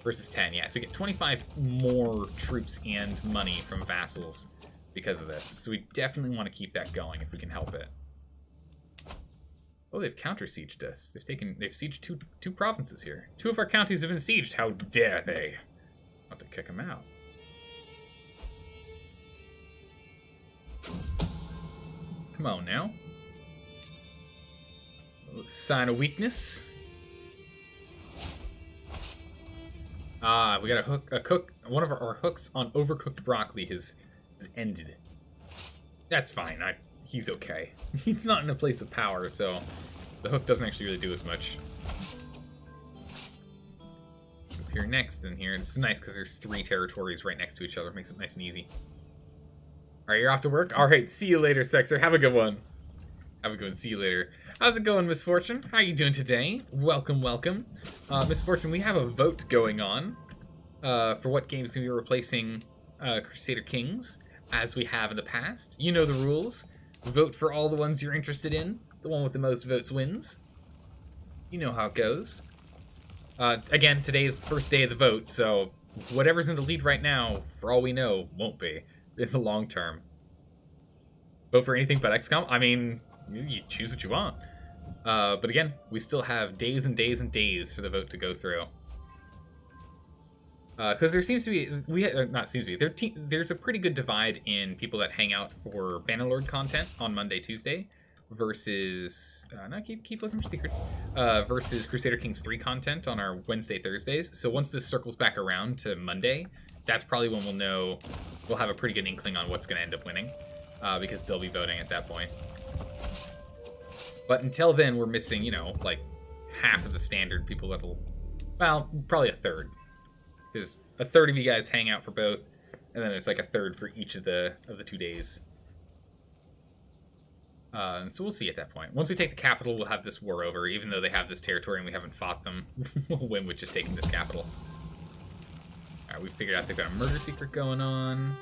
versus ten. Yeah, so we get twenty-five more troops and money from vassals because of this. So we definitely want to keep that going if we can help it. Oh, they've counter-sieged us. They've taken, they've sieged two two provinces here. Two of our counties have been sieged. How dare they? I'll have to kick them out. Come on now. Sign of weakness. Ah, we got a hook. A cook. One of our, our hooks on overcooked broccoli has, has ended. That's fine. I. He's okay. He's not in a place of power, so the hook doesn't actually really do as much. Up here next, in here. It's nice because there's three territories right next to each other. Makes it nice and easy. Alright, you're off to work? Alright, see you later, Sexer. Have a good one. Have a good one. See you later. How's it going, Miss Fortune? How are you doing today? Welcome, welcome. Uh, Miss Fortune, we have a vote going on uh, for what games can be replacing uh, Crusader Kings, as we have in the past. You know the rules. Vote for all the ones you're interested in. The one with the most votes wins. You know how it goes. Uh, again, today is the first day of the vote, so whatever's in the lead right now, for all we know, won't be. In the long term. Vote for anything but X COM? I mean, you choose what you want. Uh, but again, we still have days and days and days for the vote to go through. Because uh, there seems to be... we uh, Not seems to be. There te there's a pretty good divide in people that hang out for Bannerlord content on Monday, Tuesday, versus... Uh, no, keep, keep looking for secrets. Uh, versus Crusader Kings three content on our Wednesday, Thursdays. So once this circles back around to Monday... that's probably when we'll know, we'll have a pretty good inkling on what's going to end up winning, uh, because they'll be voting at that point. But until then, we're missing, you know, like, half of the standard people that'll, well, probably a third. Because a third of you guys hang out for both, and then it's like a third for each of the, of the two days. Uh, and so we'll see at that point. Once we take the capital, we'll have this war over, even though they have this territory and we haven't fought them. We'll win with just taking this capital. All right, we figured out they've got a murder secret going on.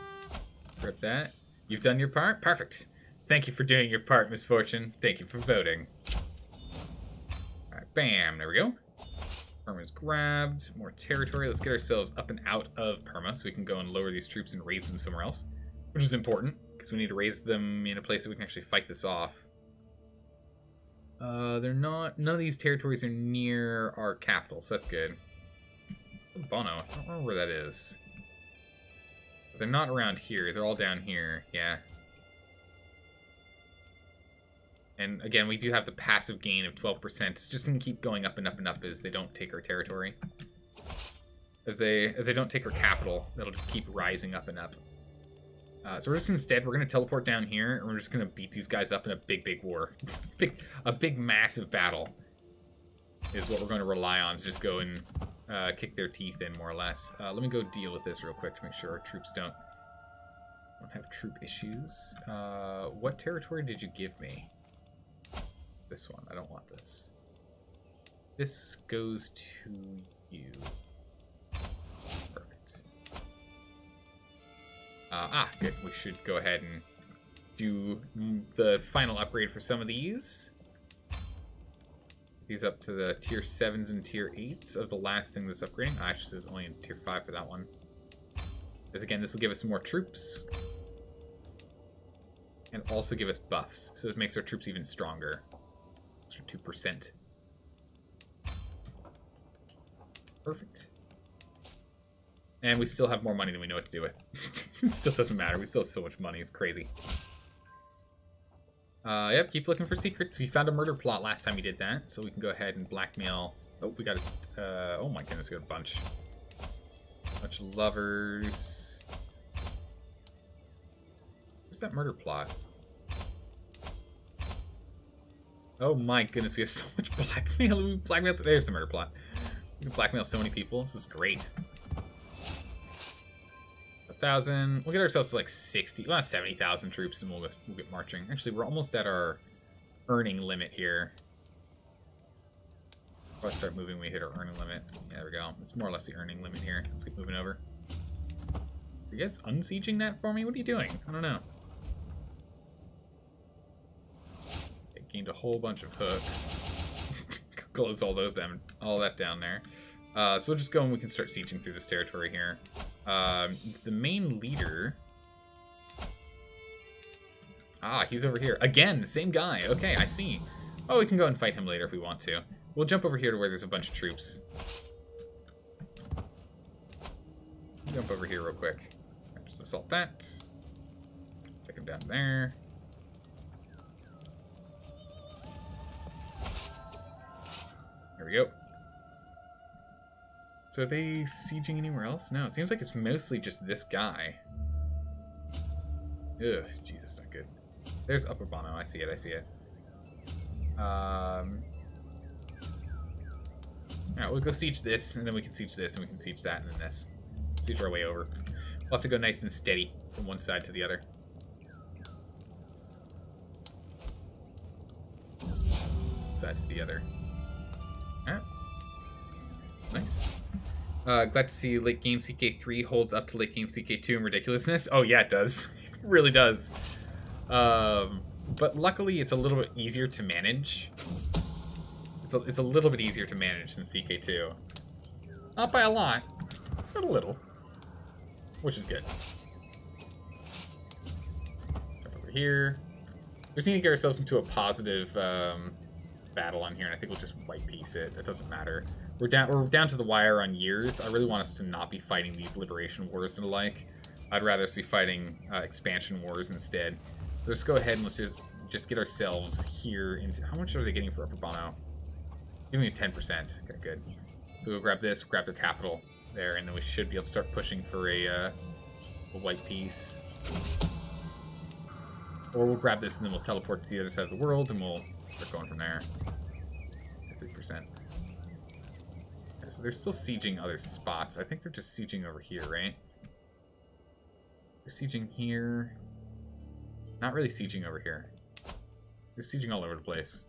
Rip that. You've done your part? Perfect. Thank you for doing your part, Miss Fortune. Thank you for voting. All right, bam. There we go. Perma's grabbed. More territory. Let's get ourselves up and out of Perma so we can go and lower these troops and raise them somewhere else, which is important because we need to raise them in a place that we can actually fight this off. Uh, they're not... none of these territories are near our capital, so that's good. Bono, I don't remember where that is. But they're not around here. They're all down here. Yeah. And again, we do have the passive gain of twelve percent. It's just going to keep going up and up and up as they don't take our territory. As they as they don't take our capital, that'll just keep rising up and up. Uh, so we're just instead, we're going to teleport down here, and we're just going to beat these guys up in a big, big war. big, a big, massive battle is what we're going to rely on to just go and... Uh, kick their teeth in, more or less. Uh, let me go deal with this real quick to make sure our troops don't, don't have troop issues. Uh, what territory did you give me? This one. I don't want this. This goes to you. Perfect. Uh, ah, good. We should go ahead and do the final upgrade for some of these. These up to the tier sevens and tier eights of the last thing that's upgrading. I actually was only in tier five for that one. Because again, this will give us more troops. And also give us buffs. So this makes our troops even stronger. Extra two percent. Perfect. And we still have more money than we know what to do with. It still doesn't matter. We still have so much money. It's crazy. Uh, yep, keep looking for secrets. We found a murder plot last time we did that, so we can go ahead and blackmail... Oh, we got a... Uh, oh my goodness, we got a bunch. Bunch of lovers. Where's that murder plot? Oh my goodness, we have so much blackmail. We blackmail... There's the murder plot. We can blackmail so many people. This is great. thousand. We'll get ourselves to like sixty, well, seventy thousand troops, and we'll get, we'll get marching. Actually, we're almost at our earning limit here. If I start moving, we hit our earning limit. Yeah, there we go. It's more or less the earning limit here. Let's keep moving over. Are you guys unsieging that for me? What are you doing? I don't know. It gained a whole bunch of hooks. Close all those down, all that down there. Uh, so we'll just go and we can start sieging through this territory here. Um, the main leader... Ah, he's over here. Again, same guy. Okay, I see. Oh, we can go and fight him later if we want to. We'll jump over here to where there's a bunch of troops. Jump over here real quick. Just assault that. Take him down there. There we go. So are they sieging anywhere else? No, it seems like it's mostly just this guy. Ugh, Jesus, not good. There's Upper Bono. I see it, I see it. Um, Alright, we'll go siege this, and then we can siege this, and we can siege that, and then this. Siege our way over. We'll have to go nice and steady from one side to the other. Side to the other. Alright. Nice. Uh, glad to see late game C K three holds up to late game C K two in ridiculousness. Oh yeah, it does. It really does. Um, but luckily, it's a little bit easier to manage. It's a, it's a little bit easier to manage than C K two. Not by a lot, but a little, which is good. Jump over here. We just need to get ourselves into a positive um, battle on here, and I think we'll just white piece it. It doesn't matter. We're down, we're down to the wire on years. I really want us to not be fighting these liberation wars and the like. I'd rather us be fighting uh, expansion wars instead. So let's go ahead and let's just, just get ourselves here into... How much are they getting for Upper Bono? Give me ten percent. Okay, good. So we'll grab this, grab their capital there, and then we should be able to start pushing for a, uh, a white piece. Or we'll grab this and then we'll teleport to the other side of the world and we'll start going from there. three percent. So they're still sieging other spots. I think they're just sieging over here, right? They're sieging here. Not really sieging over here. They're sieging all over the place.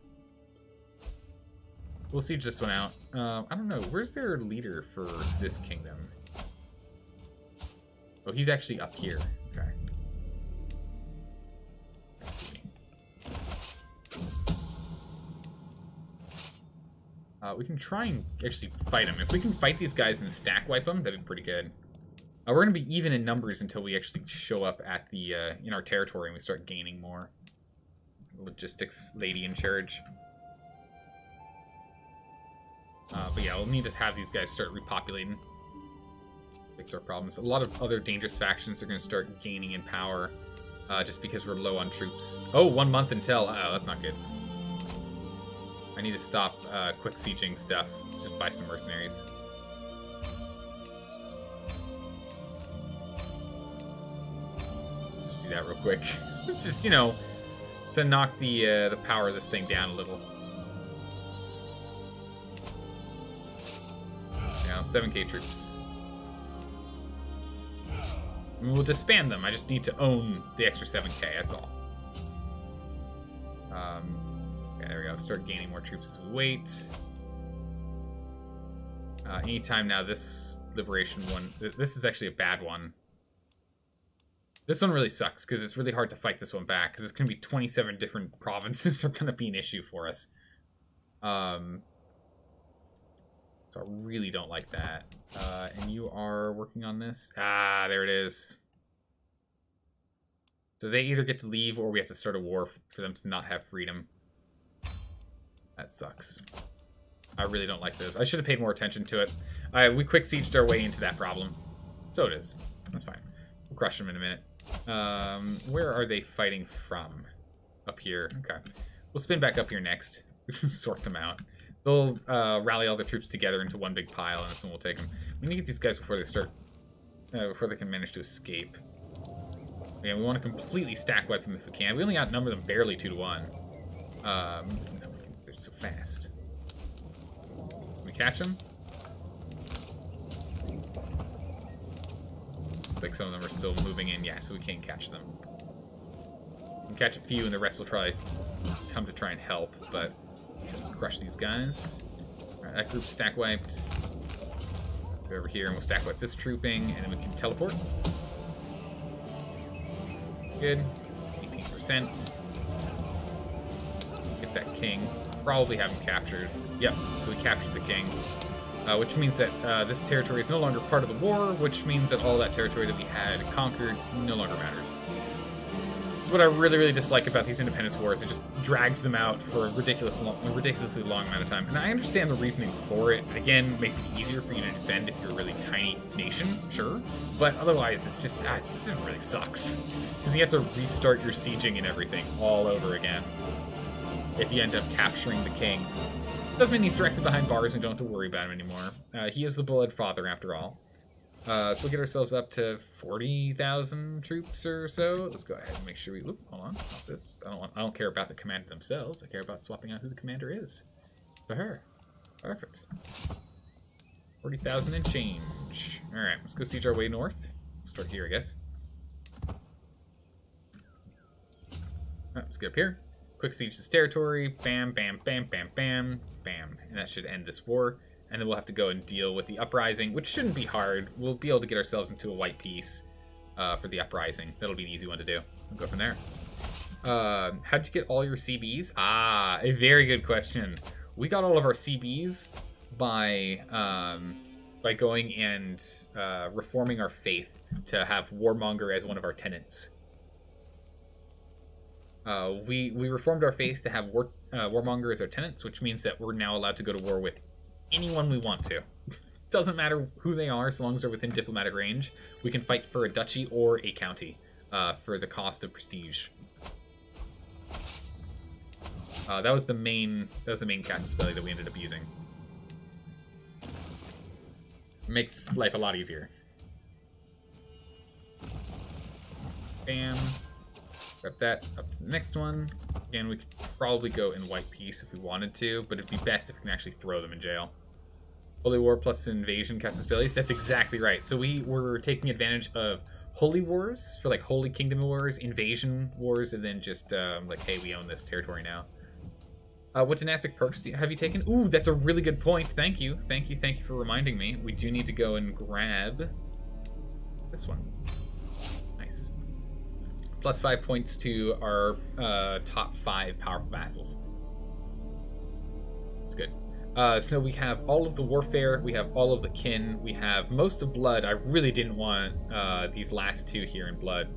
We'll siege this one out. Uh, I don't know. Where's their leader for this kingdom? Oh, he's actually up here. Okay. I see. Uh, we can try and actually fight them. If we can fight these guys and stack wipe them, that'd be pretty good. Uh, we're going to be even in numbers until we actually show up at the uh, in our territory and we start gaining more. Logistics lady in charge. Uh, but yeah, we'll need to have these guys start repopulating. Fix our problems. A lot of other dangerous factions are going to start gaining in power uh, just because we're low on troops. Oh, one month until. Uh-oh, that's not good. I need to stop uh, quick sieging stuff. Let's just buy some mercenaries. Just do that real quick. It's just, you know, to knock the uh, the power of this thing down a little. Now seven K troops. I mean, we'll disband them. I just need to own the extra seven K. That's all. Um. There we go. Start gaining more troops as we wait. Uh, anytime now, this liberation one... Th this is actually a bad one. This one really sucks, because it's really hard to fight this one back, because it's going to be twenty-seven different provinces are going to be an issue for us. Um, so I really don't like that. Uh, and you are working on this? Ah, there it is. So they either get to leave, or we have to start a war for them to not have freedom. That sucks. I really don't like this. I should have paid more attention to it. Uh, we quick sieged our way into that problem. So it is. That's fine. We'll crush them in a minute. Um, where are they fighting from? Up here. Okay. We'll spin back up here next. Sort them out. They'll uh, rally all the troops together into one big pile, and this one will take them. We need to get these guys before they start, uh, before they can manage to escape. Yeah, we want to completely stack wipe them if we can. We only outnumber them barely two to one. Um, They're so fast. Can we catch them? Looks like some of them are still moving in. Yeah, so we can't catch them. We can catch a few and the rest will try come to try and help, but just crush these guys. Alright, that group's stack wiped. Go over here and we'll stack wipe this trooping, and then we can teleport. Good. eighteen percent. Get that king. Probably have him captured. Yep, so we captured the king. Uh, which means that uh, this territory is no longer part of the war, which means that all that territory that we had conquered no longer matters. It's what I really, really dislike about these independence wars. It just drags them out for a ridiculous long, a ridiculously long amount of time. And I understand the reasoning for it. Again, makes it easier for you to defend if you're a really tiny nation, sure. But otherwise, it's just, ah, it just really sucks. Because you have to restart your sieging and everything all over again if you end up capturing the king. Doesn't mean he's directly behind bars and we don't have to worry about him anymore. Uh, he is the Blood Father, after all. Uh, so we'll get ourselves up to forty thousand troops or so. Let's go ahead and make sure we... Oop, hold on. This, I, don't want, I don't care about the commander themselves. I care about swapping out who the commander is. For her. Perfect. forty thousand and change. Alright, let's go siege our way north. We'll start here, I guess. Right, let's get up here. Quick siege this territory, bam, bam, bam, bam, bam, bam. And that should end this war. And then we'll have to go and deal with the uprising, which shouldn't be hard. We'll be able to get ourselves into a white piece uh, for the uprising. That'll be an easy one to do. We'll go from there. Uh, how'd you get all your C Bs? Ah, a very good question. We got all of our C Bs by, um, by going and uh, reforming our faith to have Warmonger as one of our tenants. Uh, we, we reformed our faith to have war, uh, Warmonger as our tenants, which means that we're now allowed to go to war with anyone we want to. Doesn't matter who they are, so long as they're within diplomatic range. We can fight for a duchy or a county uh, for the cost of prestige. Uh, that was the main that was the main Casus Belli that we ended up using. Makes life a lot easier. Bam. Grab that up to the next one. Again, we could probably go in white piece if we wanted to, but it'd be best if we can actually throw them in jail. Holy War plus Invasion, Casus Belli. That's exactly right. So we were taking advantage of Holy Wars for like Holy Kingdom Wars, Invasion Wars, and then just um, like, hey, we own this territory now. Uh, what dynastic perks do you, have you taken? Ooh, that's a really good point. Thank you. Thank you. Thank you for reminding me. We do need to go and grab this one. Nice. Plus five points to our uh, top five powerful vassals. That's good. Uh, so we have all of the warfare, we have all of the kin, we have most of blood. I really didn't want uh, these last two here in blood.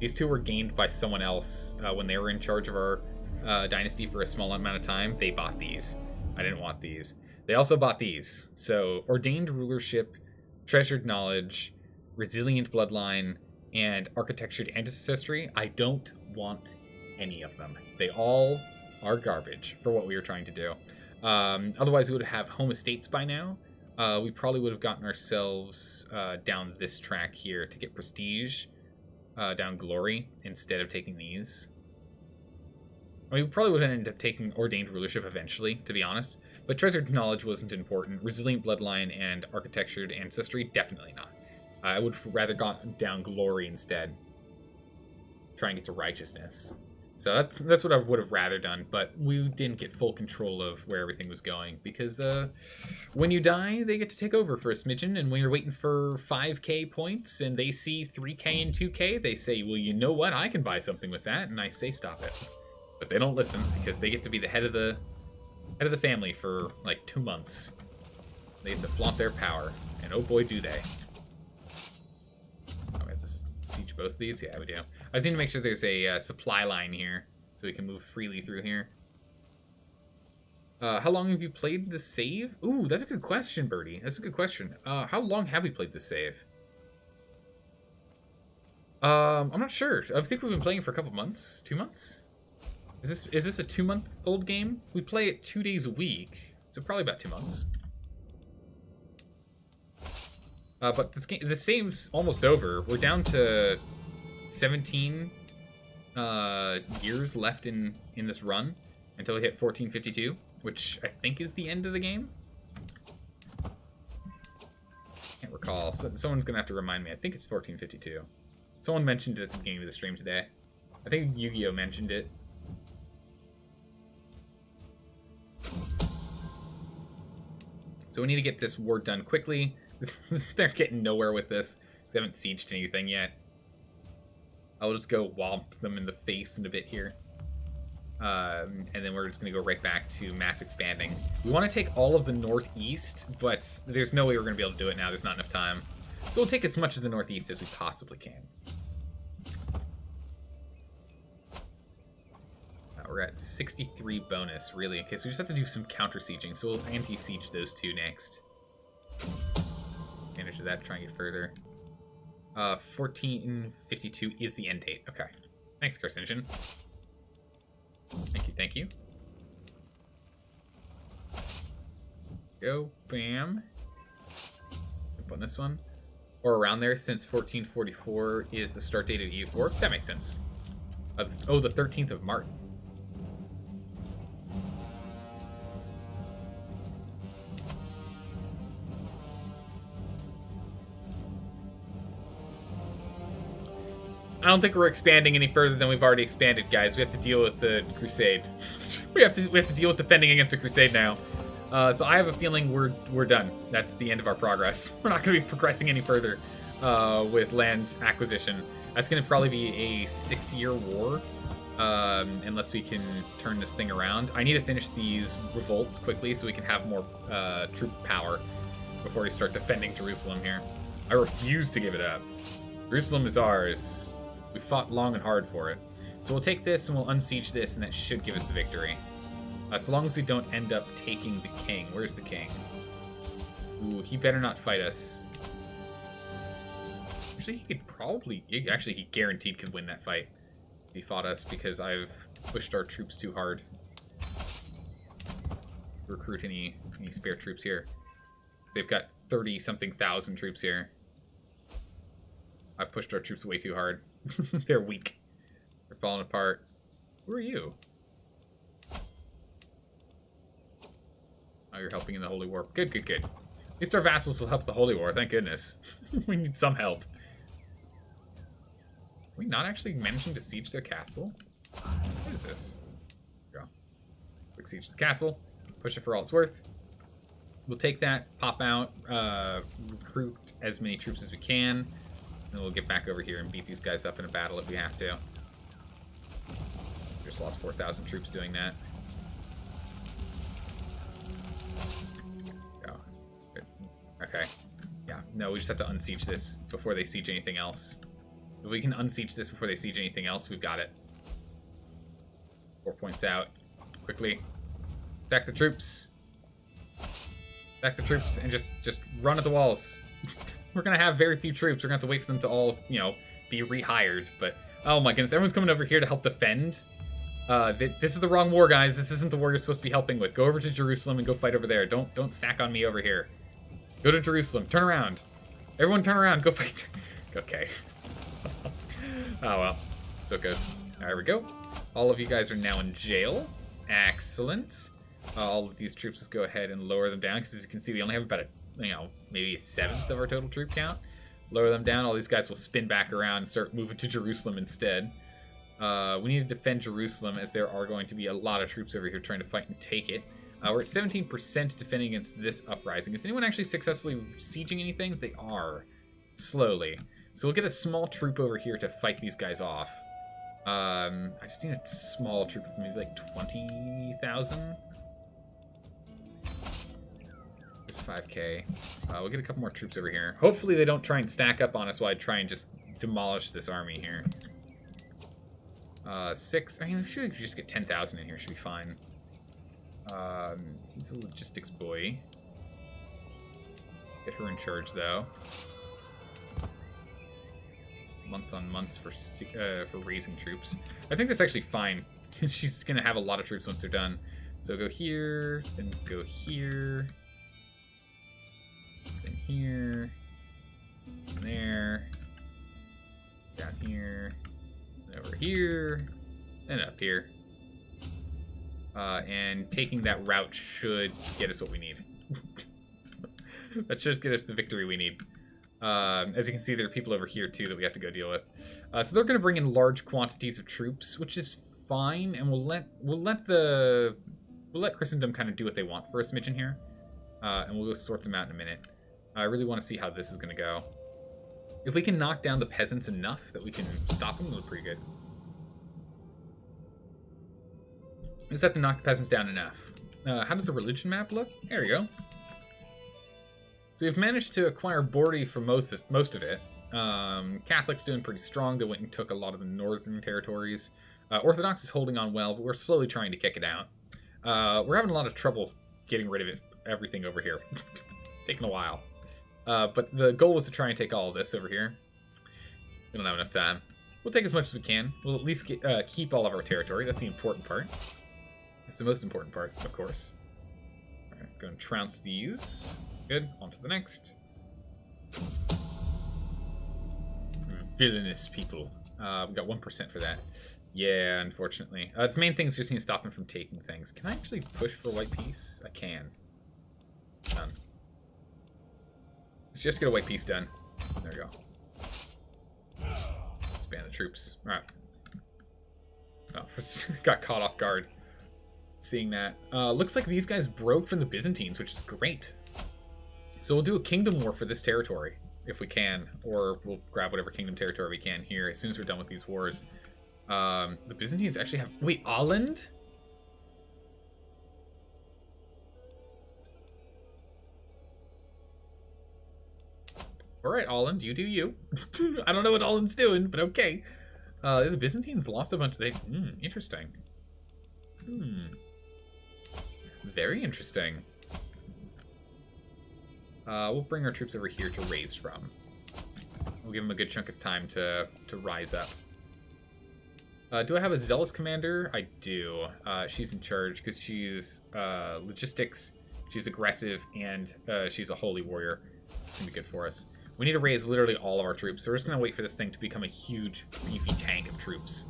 These two were gained by someone else uh, when they were in charge of our uh, dynasty for a small amount of time. They bought these. I didn't want these. They also bought these. So ordained rulership, treasured knowledge, resilient bloodline, and architectured ancestry. I don't want any of them. They all are garbage for what we were trying to do. Um, otherwise, we would have home estates by now. Uh, we probably would have gotten ourselves uh, down this track here to get prestige, uh, down glory, instead of taking these. I mean, we probably would have ended up taking ordained rulership eventually, to be honest. But treasured knowledge wasn't important. Resilient bloodline and architectured ancestry, definitely not. I would have rather gone down glory instead. Try and get to righteousness. So that's that's what I would have rather done, but we didn't get full control of where everything was going because uh, when you die, they get to take over for a smidgen, and when you're waiting for five K points and they see three K and two K, they say, well, you know what? I can buy something with that, and I say stop it. But they don't listen because they get to be the head of the head of the family for like two months. They get to flaunt their power, and oh boy, do they. Siege both of these? Yeah, we do. I just need to make sure there's a uh, supply line here, so we can move freely through here. Uh, how long have you played the save? Ooh, that's a good question, Birdie. That's a good question. Uh, how long have we played the save? Um, I'm not sure. I think we've been playing it for a couple months. Two months? Is this is this a two-month-old game? We play it two days a week, so probably about two months. Uh, but this game, the save's almost over. We're down to seventeen uh, years left in, in this run until we hit fourteen fifty-two, which I think is the end of the game. Can't recall. So, someone's gonna have to remind me. I think it's fourteen fifty-two. Someone mentioned it at the beginning of the stream today. I think Yu-Gi-Oh mentioned it. So we need to get this war done quickly. They're getting nowhere with this. They haven't sieged anything yet. I'll just go womp them in the face in a bit here. Um, and then we're just going to go right back to mass expanding. We want to take all of the northeast, but there's no way we're going to be able to do it now. There's not enough time. So we'll take as much of the northeast as we possibly can. Uh, we're at sixty-three bonus, really. Okay, so we just have to do some counter-sieging. So we'll anti-siege those two next. Manage that, try and get further. Uh, fourteen fifty-two is the end date. Okay. Thanks, Carcinogen. Thank you, thank you. Go, bam. Jump on this one. Or around there, since fourteen forty-four is the start date of E U four. That makes sense. Uh, oh, the thirteenth of March. I don't think we're expanding any further than we've already expanded, guys. We have to deal with the Crusade. we have to we have to deal with defending against the Crusade now. Uh, so I have a feeling we're we're done. That's the end of our progress. We're not going to be progressing any further uh, with land acquisition. That's going to probably be a six-year war, um, unless we can turn this thing around. I need to finish these revolts quickly so we can have more uh, troop power before we start defending Jerusalem here. I refuse to give it up. Jerusalem is ours. We fought long and hard for it. So we'll take this and we'll unsiege this, and that should give us the victory. Uh, so long as we don't end up taking the king. Where's the king? Ooh, he better not fight us. Actually, he could probably... Actually, he guaranteed could win that fight. He fought us because I've pushed our troops too hard. Recruit any, any spare troops here. They've got thirty-something thousand troops here. I've pushed our troops way too hard. They're weak. They're falling apart. Who are you? Oh, you're helping in the Holy War. Good, good, good. At least our vassals will help the Holy War, thank goodness. We need some help. Are we not actually managing to siege their castle? What is this? Here we go. Quick siege the castle. Push it for all it's worth. We'll take that, pop out, uh, recruit as many troops as we can. And we'll get back over here and beat these guys up in a battle if we have to. Just lost four thousand troops doing that. Go. Okay. Yeah. No, we just have to unsiege this before they siege anything else. If we can unsiege this before they siege anything else, we've got it. Four points out. Quickly. Attack the troops. Attack the troops and just, just run at the walls. We're going to have very few troops. We're going to have to wait for them to all, you know, be rehired. But, oh my goodness, everyone's coming over here to help defend. Uh, th this is the wrong war, guys. This isn't the war you're supposed to be helping with. Go over to Jerusalem and go fight over there. Don't don't stack on me over here. Go to Jerusalem. Turn around. Everyone turn around. Go fight. Okay. Oh, well. So it goes. All right, we go. All of you guys are now in jail. Excellent. Uh, all of these troops, let's go ahead and lower them down. Because as you can see, we only have about a... you know, maybe a seventh of our total troop count. Lower them down. All these guys will spin back around and start moving to Jerusalem instead. Uh, we need to defend Jerusalem as there are going to be a lot of troops over here trying to fight and take it. Uh, we're at seventeen percent defending against this uprising. Is anyone actually successfully sieging anything? They are. Slowly. So we'll get a small troop over here to fight these guys off. Um, I just need a small troop, maybe like twenty thousand? five K. Uh, we'll get a couple more troops over here. Hopefully they don't try and stack up on us while I try and just demolish this army here. Uh, six. I mean, we should just get ten thousand in here. Should be fine. Um, he's a logistics boy. Get her in charge, though. Months on months for, uh, for raising troops. I think that's actually fine. She's going to have a lot of troops once they're done. So go here, then go here. Then here, and there, down here, and over here, and up here. Uh, and taking that route should get us what we need. That should get us the victory we need. Um, as you can see, there are people over here, too, that we have to go deal with. Uh, so they're going to bring in large quantities of troops, which is fine, and we'll let, we'll let the... We'll let Christendom kind of do what they want for a smidgen here. uh, and we'll go sort them out in a minute. I really want to see how this is going to go. If we can knock down the peasants enough that we can stop them, it'll be pretty good. We just have to knock the peasants down enough. Uh, how does the religion map look? There we go. So we've managed to acquire Bordi for most of, most of it. Um, Catholics doing pretty strong. They went and took a lot of the northern territories. Uh, Orthodox is holding on well, but we're slowly trying to kick it out. Uh, we're having a lot of trouble getting rid of it, everything over here. Taking a while. Uh, but the goal was to try and take all of this over here. We don't have enough time. We'll take as much as we can. We'll at least get, uh, keep all of our territory. That's the important part. It's the most important part, of course. All right, go and trounce these. Good. On to the next. Villainous people. Uh, we got one percent for that. Yeah, unfortunately. Uh, the main thing is just need to stop them from taking things. Can I actually push for a white piece? I can. Done. Let's just get a white piece done. There we go. Expand the troops. All right. Oh, for, got caught off guard seeing that. Uh, looks like these guys broke from the Byzantines, which is great. So we'll do a kingdom war for this territory if we can, or we'll grab whatever kingdom territory we can here as soon as we're done with these wars. Um, the Byzantines actually have... Wait, Holland? Alright, Holland, you do you. I don't know what Holland's doing, but okay. Uh, the Byzantines lost a bunch... They, mm, interesting. Hmm. Very interesting. Uh, we'll bring our troops over here to raise from. We'll give them a good chunk of time to, to rise up. Uh, do I have a zealous commander? I do. Uh, she's in charge because she's uh, logistics, she's aggressive, and uh, she's a holy warrior. It's going to be good for us. We need to raise literally all of our troops, so we're just going to wait for this thing to become a huge, beefy tank of troops.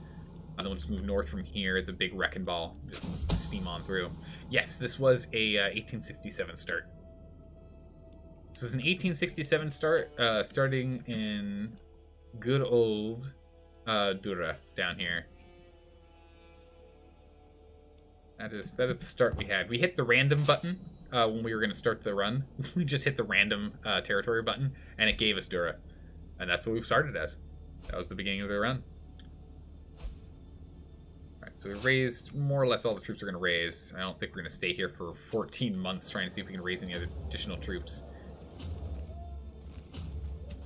Uh, then we'll just move north from here as a big wrecking ball. Just steam on through. Yes, this was a uh, eighteen sixty-seven start. This is an eighteen sixty-seven start, uh, starting in good old uh, Dura down here. That is that is the start we had. We hit the random button uh, when we were going to start the run. We just hit the random uh, territory button, and it gave us Dura. And that's what we've started as. That was the beginning of the run. So we raised more or less all the troops we're going to raise. I don't think we're going to stay here for fourteen months trying to see if we can raise any other additional troops.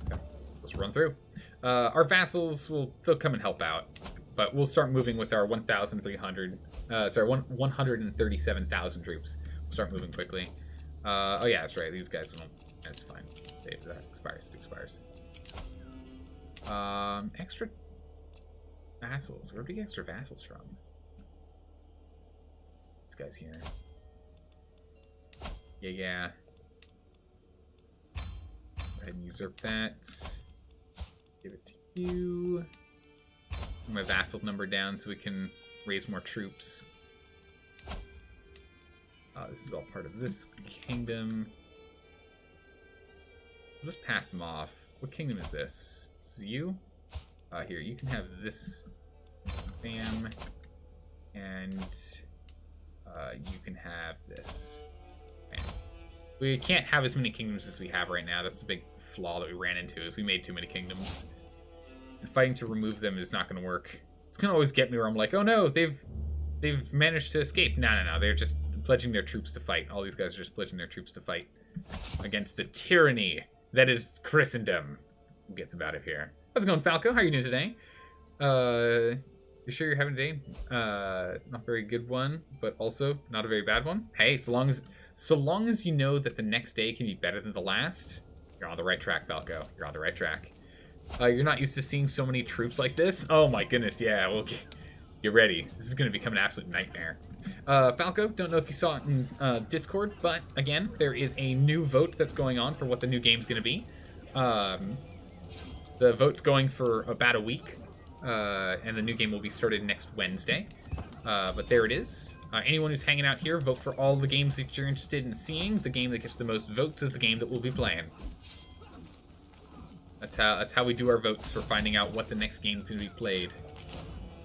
Okay, let's run through. Uh, our vassals, will they'll come and help out. But we'll start moving with our one thousand three hundred... Uh, sorry, one hundred thirty-seven thousand troops. We'll start moving quickly. Uh, oh yeah, that's right. These guys won't... That's fine. If that expires, it expires. Um, extra... Vassals. Where do we get extra vassals from? This guy's here. Yeah, yeah. Go ahead and usurp that. Give it to you. Put my vassal number down so we can raise more troops. Uh, this is all part of this kingdom. We'll just pass them off. What kingdom is this? This is you? Uh, here, you can have this, bam, and uh, you can have this. Okay. We can't have as many kingdoms as we have right now. That's the big flaw that we ran into, is we made too many kingdoms. And fighting to remove them is not going to work. It's going to always get me where I'm like, oh no, they've they've managed to escape. No, no, no, they're just pledging their troops to fight. All these guys are just pledging their troops to fight against the tyranny that is Christendom. We'll get them out of here. How's it going, Falco? How are you doing today? Uh, you sure you're having a day? Uh, not very good one, but also not a very bad one. Hey, so long as so long as you know that the next day can be better than the last, you're on the right track, Falco. You're on the right track. Uh, you're not used to seeing so many troops like this. Oh my goodness, yeah. Well, get ready. This is going to become an absolute nightmare. Uh, Falco, don't know if you saw it in uh, Discord, but again, there is a new vote that's going on for what the new game's going to be. Um... The vote's going for about a week, uh, and the new game will be started next Wednesday. Uh, but there it is. Uh, anyone who's hanging out here, vote for all the games that you're interested in seeing. The game that gets the most votes is the game that we'll be playing. That's how that's how we do our votes for finding out what the next game's going to be played.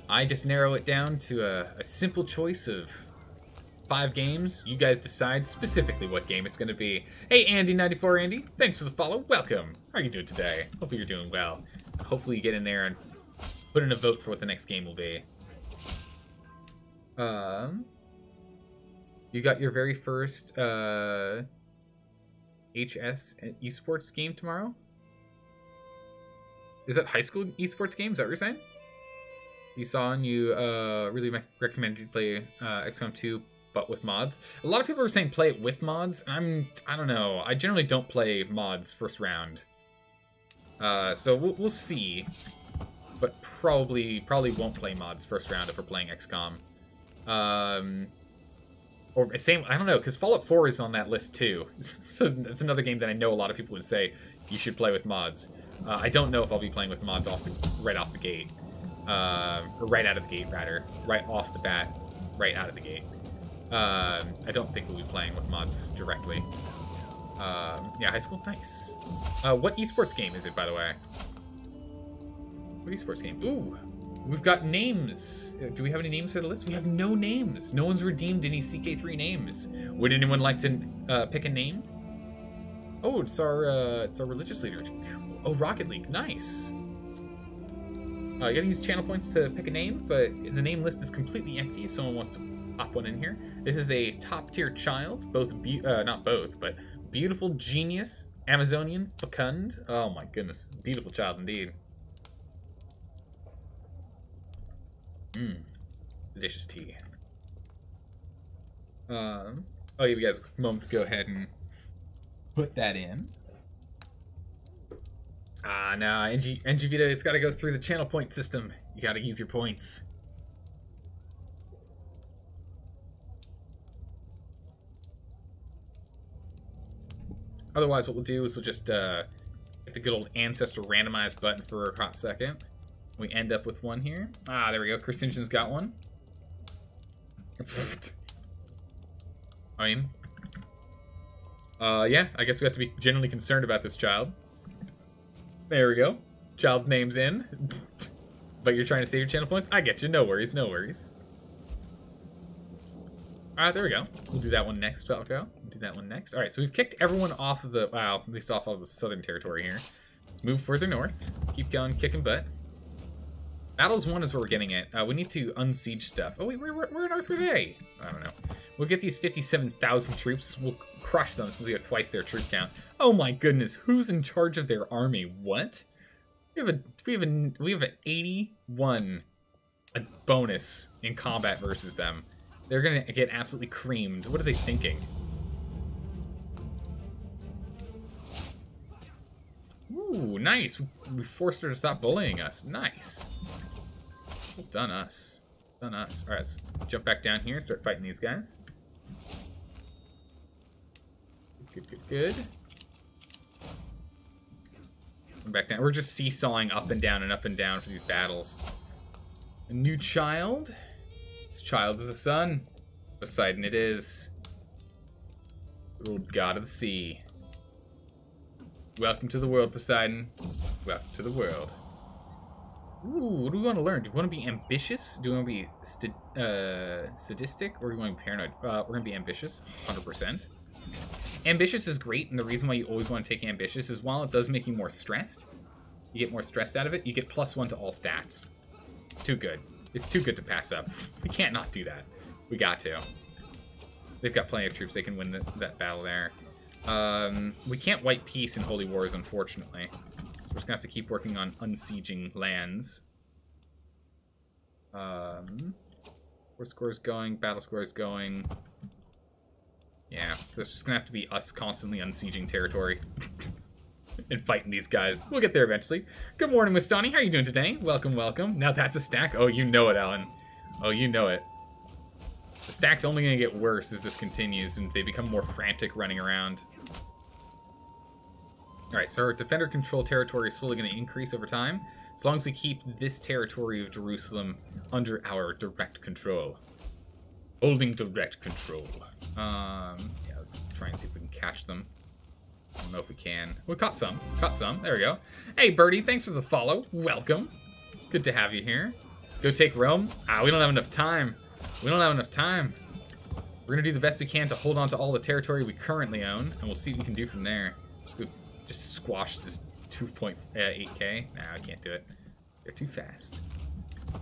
I just narrow it down to a, a simple choice of five games. You guys decide specifically what game it's going to be. Hey, Andy ninety-four, Andy. Thanks for the follow. Welcome. How are you doing today? Hopefully you're doing well. Hopefully you get in there and put in a vote for what the next game will be. Um, you got your very first uh, H S esports game tomorrow? Is that high school esports game? Is that what you're saying? You saw and you uh, really recommended you play uh, X COM two, but with mods. A lot of people were saying play it with mods. And I'm, I don't know. I generally don't play mods first round. Uh, so we'll, we'll see. But probably probably won't play mods first round if we're playing X COM. Um, or same, I don't know, because Fallout four is on that list too. So that's another game that I know a lot of people would say you should play with mods. Uh, I don't know if I'll be playing with mods off the, right off the gate. Uh, or right out of the gate, rather. Right off the bat, right out of the gate. Um, I don't think we'll be playing with mods directly. Um, yeah, high school, nice. Uh, what esports game is it, by the way? What esports game? Ooh, we've got names. Do we have any names for the list? We have no names. No one's redeemed any C K three names. Would anyone like to uh, pick a name? Oh, it's our uh, it's our religious leader. Oh, Rocket League, nice. Uh, you gotta use channel points to pick a name, but the name list is completely empty if someone wants to pop one in here. This is a top-tier child, both, be uh, not both, but beautiful, genius, Amazonian, fecund. Oh my goodness, beautiful child indeed. Mmm, delicious tea. Um, I'll give you guys a quick moment to go ahead and put that in. Ah, uh, no, N G, N G Vita, it's got to go through the channel point system. You got to use your points. Otherwise, what we'll do is we'll just uh, hit the good old Ancestor Randomize button for a hot second. We end up with one here. Ah, there we go. Christensen's got one. I mean, uh, yeah, I guess we have to be generally concerned about this child. There we go. Child name's in. But you're trying to save your channel points? I get you. No worries, no worries. All right, there we go. We'll do that one next, Falco. We'll do that one next. All right, so we've kicked everyone off of the... Wow, at least off of the southern territory here. Let's move further north. Keep going, kicking butt. Battles one is where we're getting it. Uh, we need to unsiege stuff. Oh, wait, where, where, where on earth were they? I don't know. We'll get these fifty-seven thousand troops. We'll crush them since we have twice their troop count. Oh my goodness, who's in charge of their army? What? We have a we have a we have an eighty-one a bonus in combat versus them. They're gonna get absolutely creamed. What are they thinking? Ooh, nice. We forced her to stop bullying us. Nice. Well done us. Well done us. All right, let's jump back down here and start fighting these guys. Good, good, good. Come back down. We're just seesawing up and down and up and down for these battles. A new child. This child is a son. Poseidon it is. Old god of the sea. Welcome to the world, Poseidon. Welcome to the world. Ooh, what do we want to learn? Do we want to be ambitious? Do we want to be st uh, sadistic? Or do we want to be paranoid? Uh, we're going to be ambitious, one hundred percent. Ambitious is great, and the reason why you always want to take ambitious is while it does make you more stressed, you get more stressed out of it, you get plus one to all stats. It's too good. It's too good to pass up. We can't not do that. We got to. They've got plenty of troops. They can win the, that battle there. Um, we can't white peace in Holy Wars, unfortunately. We're just going to have to keep working on unsieging lands. Um, war score is going. Battle score is going. Yeah, so it's just gonna have to be us constantly unsieging territory and fighting these guys. We'll get there eventually. Good morning, Mustani. How are you doing today? Welcome, welcome. Now that's a stack. Oh, you know it, Alan. Oh, you know it. The stack's only gonna get worse as this continues and they become more frantic running around. All right, so our defender control territory is slowly gonna increase over time as long as we keep this territory of Jerusalem under our direct control. Holding direct control. Um, yeah, let's try and see if we can catch them. I don't know if we can. We caught some. Caught some. There we go. Hey, Birdie, thanks for the follow. Welcome. Good to have you here. Go take Rome. Ah, we don't have enough time. We don't have enough time. We're going to do the best we can to hold on to all the territory we currently own, and we'll see what we can do from there. Just, go, just squash this two point eight K. Nah, I can't do it. They're too fast.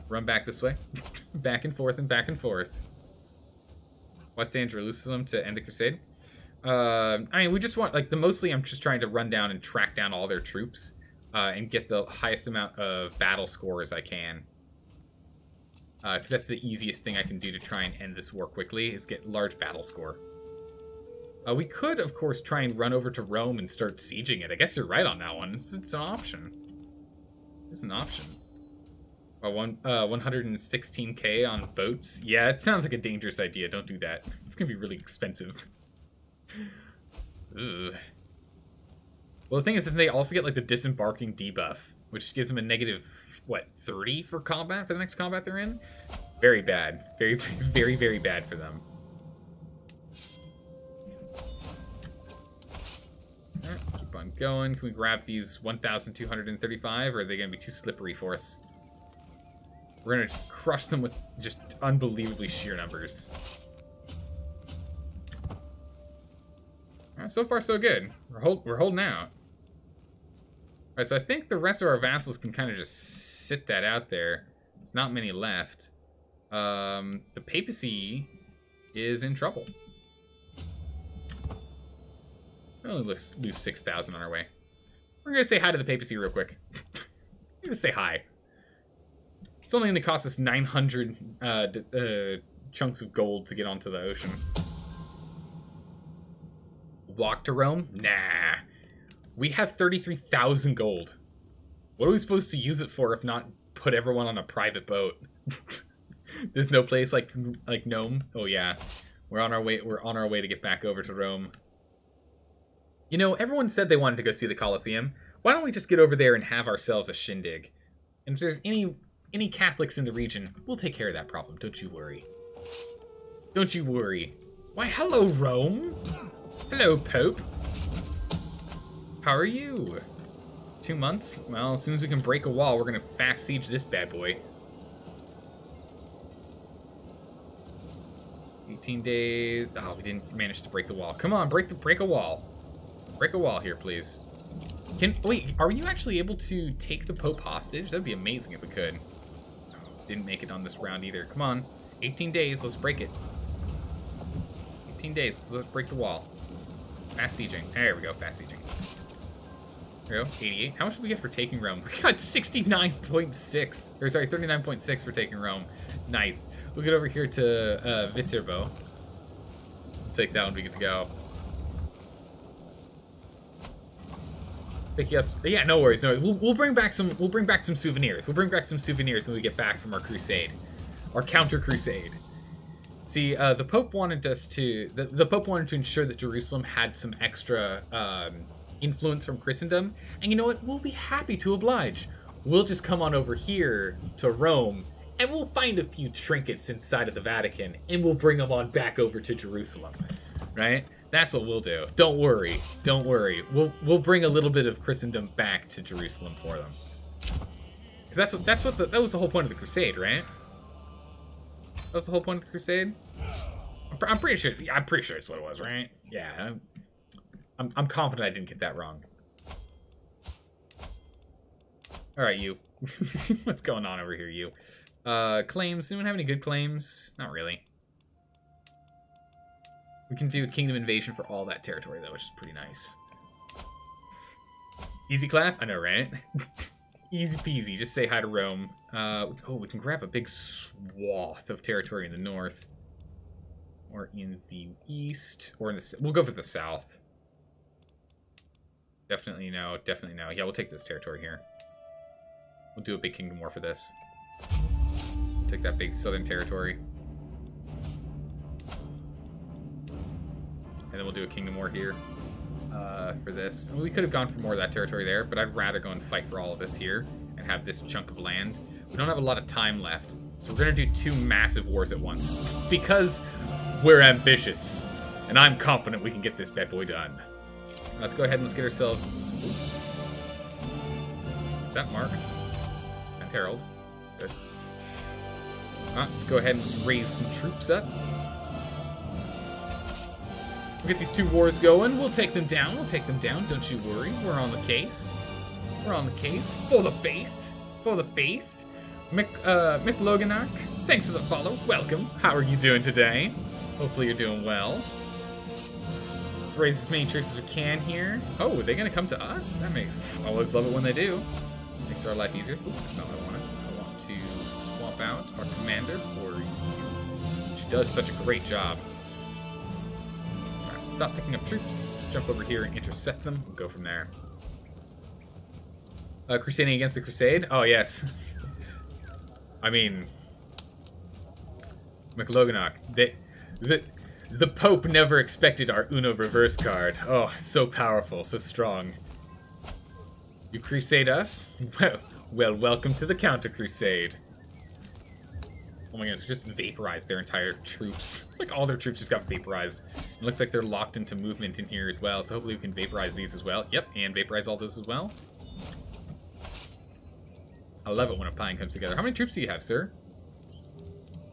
Run back this way. Back and forth and back and forth. West Andalusium to end the crusade. Uh, I mean, we just want, like, the mostly I'm just trying to run down and track down all their troops uh, and get the highest amount of battle scores I can. Because uh, that's the easiest thing I can do to try and end this war quickly, is get large battle score. Uh, we could, of course, try and run over to Rome and start sieging it. I guess you're right on that one. It's, it's an option. It's an option. Uh, one, uh, one hundred sixteen K on boats. Yeah, it sounds like a dangerous idea. Don't do that. It's going to be really expensive. Ugh. Well, the thing is that they also get, like, the disembarking debuff, which gives them a negative... what, thirty for combat, for the next combat they're in? Very bad. Very, very, very bad for them. All right, keep on going. Can we grab these one thousand two hundred thirty-five, or are they going to be too slippery for us? We're going to just crush them with just unbelievably sheer numbers. All right, so far, so good. We're, hold we're holding out. Alright, so I think the rest of our vassals can kind of just sit that out there. There's not many left. Um, the papacy is in trouble. We only lose, lose six thousand on our way. We're going to say hi to the papacy real quick. We're going to say hi. It's only going to cost us nine hundred uh, d uh, chunks of gold to get onto the ocean. Walk to Rome? Nah. We have thirty-three thousand gold. What are we supposed to use it for if not put everyone on a private boat? There's no place like like Nome. Oh yeah, we're on our way. We're on our way to get back over to Rome. You know, everyone said they wanted to go see the Colosseum. Why don't we just get over there and have ourselves a shindig? And if there's any any Catholics in the region, we'll take care of that problem. Don't you worry. Don't you worry. Why, hello Rome. Hello Pope. How are you? Two months? Well, as soon as we can break a wall, we're gonna fast siege this bad boy. eighteen days. Oh, we didn't manage to break the wall. Come on, break the break a wall. Break a wall here, please. Can wait? Are you actually able to take the Pope hostage? That'd be amazing if we could. Oh, didn't make it on this round either. Come on, eighteen days. Let's break it. eighteen days. Let's break the wall. Fast sieging. There we go. Fast sieging. eighty-eight. How much did we get for taking Rome? We got sixty-nine point six. Or sorry, thirty-nine point six for taking Rome. Nice. We'll get over here to uh, Viterbo. Take that one. We get to go. Pick you up. Yeah, no worries. No worries. We'll, we'll bring back some. We'll bring back some souvenirs. We'll bring back some souvenirs when we get back from our crusade, our counter crusade. See, uh, the Pope wanted us to. The, the Pope wanted to ensure that Jerusalem had some extra. Um, influence from Christendom, and you know what, we'll be happy to oblige. We'll just come on over here to Rome, and we'll find a few trinkets inside of the Vatican, and we'll bring them on back over to Jerusalem, right? That's what we'll do. Don't worry, don't worry. We'll we'll bring a little bit of Christendom back to Jerusalem for them. Because that's what that's what the, that was the whole point of the Crusade, right? That was the whole point of the Crusade. I'm, I'm pretty sure. I'm pretty sure it's what it was, right? Yeah. I'm, I'm confident I didn't get that wrong. Alright, you. What's going on over here, you? Uh, claims. Anyone have any good claims? Not really. We can do a kingdom invasion for all that territory, though, which is pretty nice. Easy clap? I know, right? Easy peasy. Just say hi to Rome. Uh, oh, we can grab a big swath of territory in the north. Or in the east. Or in the... We'll go for the south. Definitely no, definitely no. Yeah, we'll take this territory here. We'll do a big kingdom war for this. Take that big southern territory. And then we'll do a kingdom war here uh, for this. We could have gone for more of that territory there, but I'd rather go and fight for all of this here and have this chunk of land. We don't have a lot of time left, so we're going to do two massive wars at once because we're ambitious. And I'm confident we can get this bad boy done. Let's go ahead and let's get ourselves... Is that marked? Is that Herald? Good. All right, let's go ahead and just raise some troops up. We'll get these two wars going. We'll take them down. We'll take them down. Don't you worry. We're on the case. We're on the case. Full of faith. Full of faith. Mick, uh, Mick Loganark, thanks for the follow. Welcome. How are you doing today? Hopefully you're doing well. Let's raise as many troops as we can here. Oh, are they going to come to us? I mean, I always love it when they do. Makes our life easier. Ooh, that's not what I wanted. I want to swap out our commander for you. She does such a great job. Alright, stop picking up troops. Let's jump over here and intercept them. We'll go from there. Uh, crusading against the crusade? Oh, yes. I mean... McLoganok, they... The, the Pope never expected our Uno reverse card. Oh, so powerful, so strong. You crusade us? Well, well, welcome to the counter-crusade. Oh my goodness, just vaporized their entire troops. Like, all their troops just got vaporized. It looks like they're locked into movement in here as well, so hopefully we can vaporize these as well. Yep, and vaporize all those as well. I love it when a pine comes together. How many troops do you have, sir?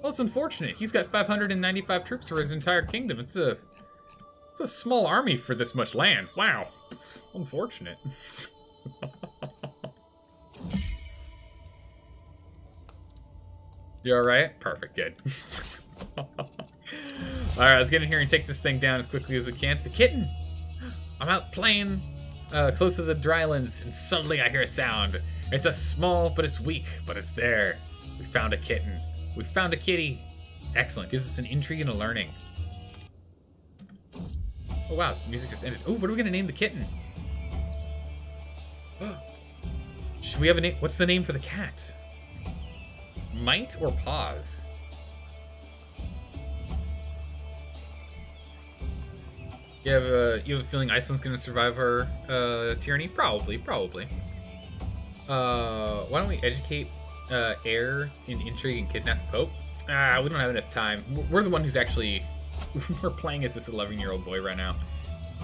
Well, it's unfortunate. He's got five hundred ninety-five troops for his entire kingdom. It's a, it's a small army for this much land. Wow. Unfortunate. You all right? Perfect. Good. All right, let's get in here and take this thing down as quickly as we can. The kitten. I'm out playing uh, close to the drylands, and suddenly I hear a sound. It's a small, but it's weak, but it's there. We found a kitten. We found a kitty. Excellent. Gives us an intrigue and a learning. Oh, wow. The music just ended. Oh, what are we going to name the kitten? Should we have a name? What's the name for the cat? Might or Paws? You have a, you have a feeling Iceland's going to survive her uh, tyranny? Probably. Probably. Uh, why don't we educate uh, Air in intrigue and kidnap the Pope? Ah, we don't have enough time. We're the one who's actually... We're playing as this eleven-year-old boy right now.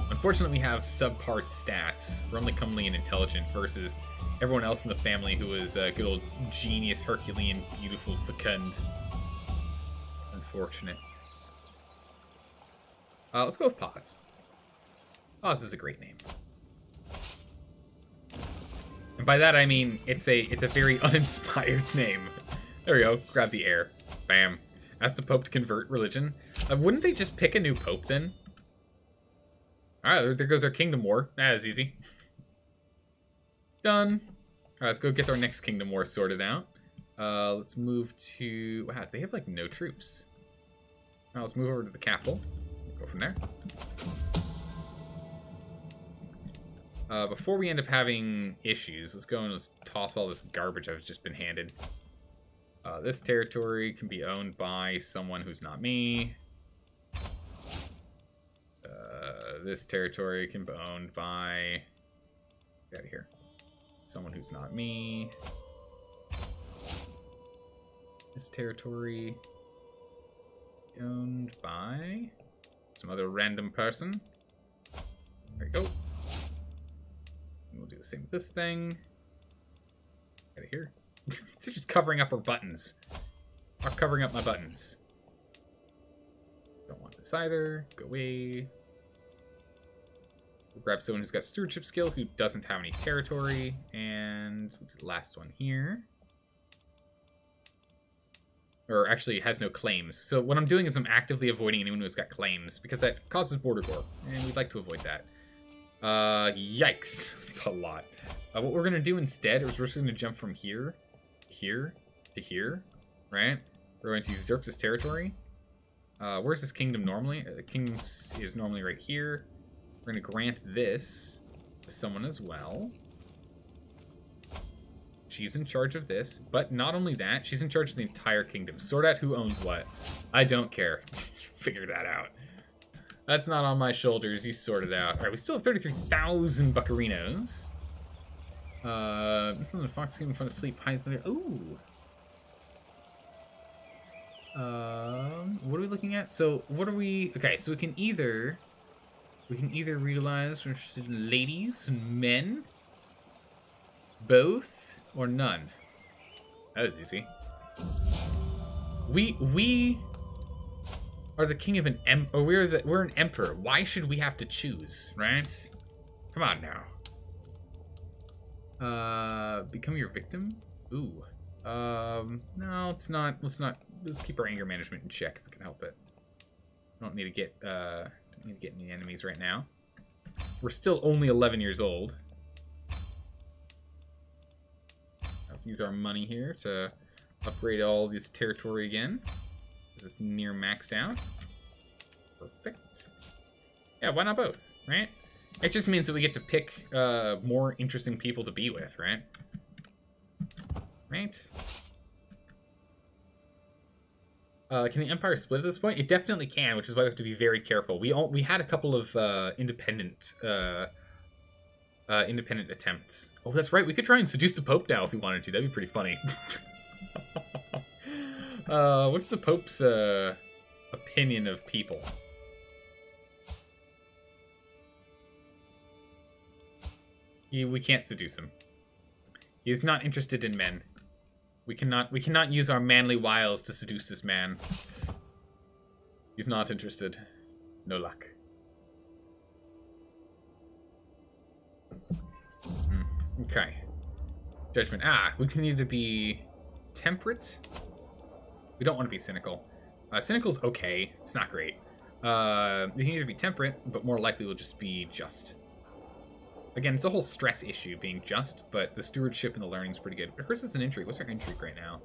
Unfortunately, we have subpar stats. We're only comely and intelligent versus everyone else in the family who is a good old genius, Herculean, beautiful, fecund. Unfortunate. Uh, let's go with Paws. Paws is a great name. And by that I mean it's a it's a very uninspired name. There we go. Grab the air. Bam. Ask the Pope to convert religion. Uh, wouldn't they just pick a new Pope then? All right, there goes our Kingdom War. That was easy. Done. All right, let's go get our next Kingdom War sorted out. Uh, let's move to... Wow, they have like no troops. Now let's move over to the capital. Go from there. Uh, before we end up having issues, let's go and let's toss all this garbage I've just been handed. Uh, this territory can be owned by someone who's not me. Uh, this territory can be owned by... Get out of here. Someone who's not me. This territory... owned by... some other random person. There we go. We'll do the same with this thing. Out of here. It's just covering up our buttons. We're covering up my buttons. Don't want this either. Go away. We'll grab someone who's got stewardship skill, who doesn't have any territory. And we'll do the last one here. Or actually has no claims. So what I'm doing is I'm actively avoiding anyone who's got claims, because that causes border gore, and we'd like to avoid that. Uh, yikes. That's a lot. Uh, what we're going to do instead is we're just going to jump from here, here, to here, right? We're going to usurp this territory. Uh, where's this kingdom normally? The uh, kingdom is normally right here. We're going to grant this to someone as well. She's in charge of this, but not only that, she's in charge of the entire kingdom. Sort out who owns what. I don't care. Figure that out. That's not on my shoulders. You sort it out. All right, we still have thirty-three thousand buccarinos. Uh, this is a fox game in front of sleep. Hides there. Ooh. Um, what are we looking at? So, what are we? Okay, so we can either we can either realize we're interested in ladies and men, both or none. That was easy. We we. Or the king of an em- or we're the- we're an emperor. Why should we have to choose, right? Come on now. Uh, become your victim? Ooh. Um, no, let's not, let's not, let's keep our anger management in check if we can help it. I don't need to get, uh, don't need to get any enemies right now. We're still only eleven years old. Let's use our money here to upgrade all this territory again. Because it's near maxed out. Perfect. Yeah, why not both, right? It just means that we get to pick uh, more interesting people to be with, right? Right? Uh, can the Empire split at this point? It definitely can, which is why we have to be very careful. We all, we had a couple of uh, independent uh, uh, independent attempts. Oh, that's right. We could try and seduce the Pope now if we wanted to. That'd be pretty funny. uh, what's the Pope's uh, opinion of people? He, we can't seduce him. He is not interested in men. We cannot we cannot use our manly wiles to seduce this man. He's not interested. No luck. Mm, okay. Judgment. Ah, we can either be temperate. We don't want to be cynical. Uh, cynical's okay. It's not great. Uh, we can either be temperate, but more likely we'll just be just. Again, it's a whole stress issue being just, but the stewardship and the learning's pretty good. But hers is an intrigue. What's our intrigue right now?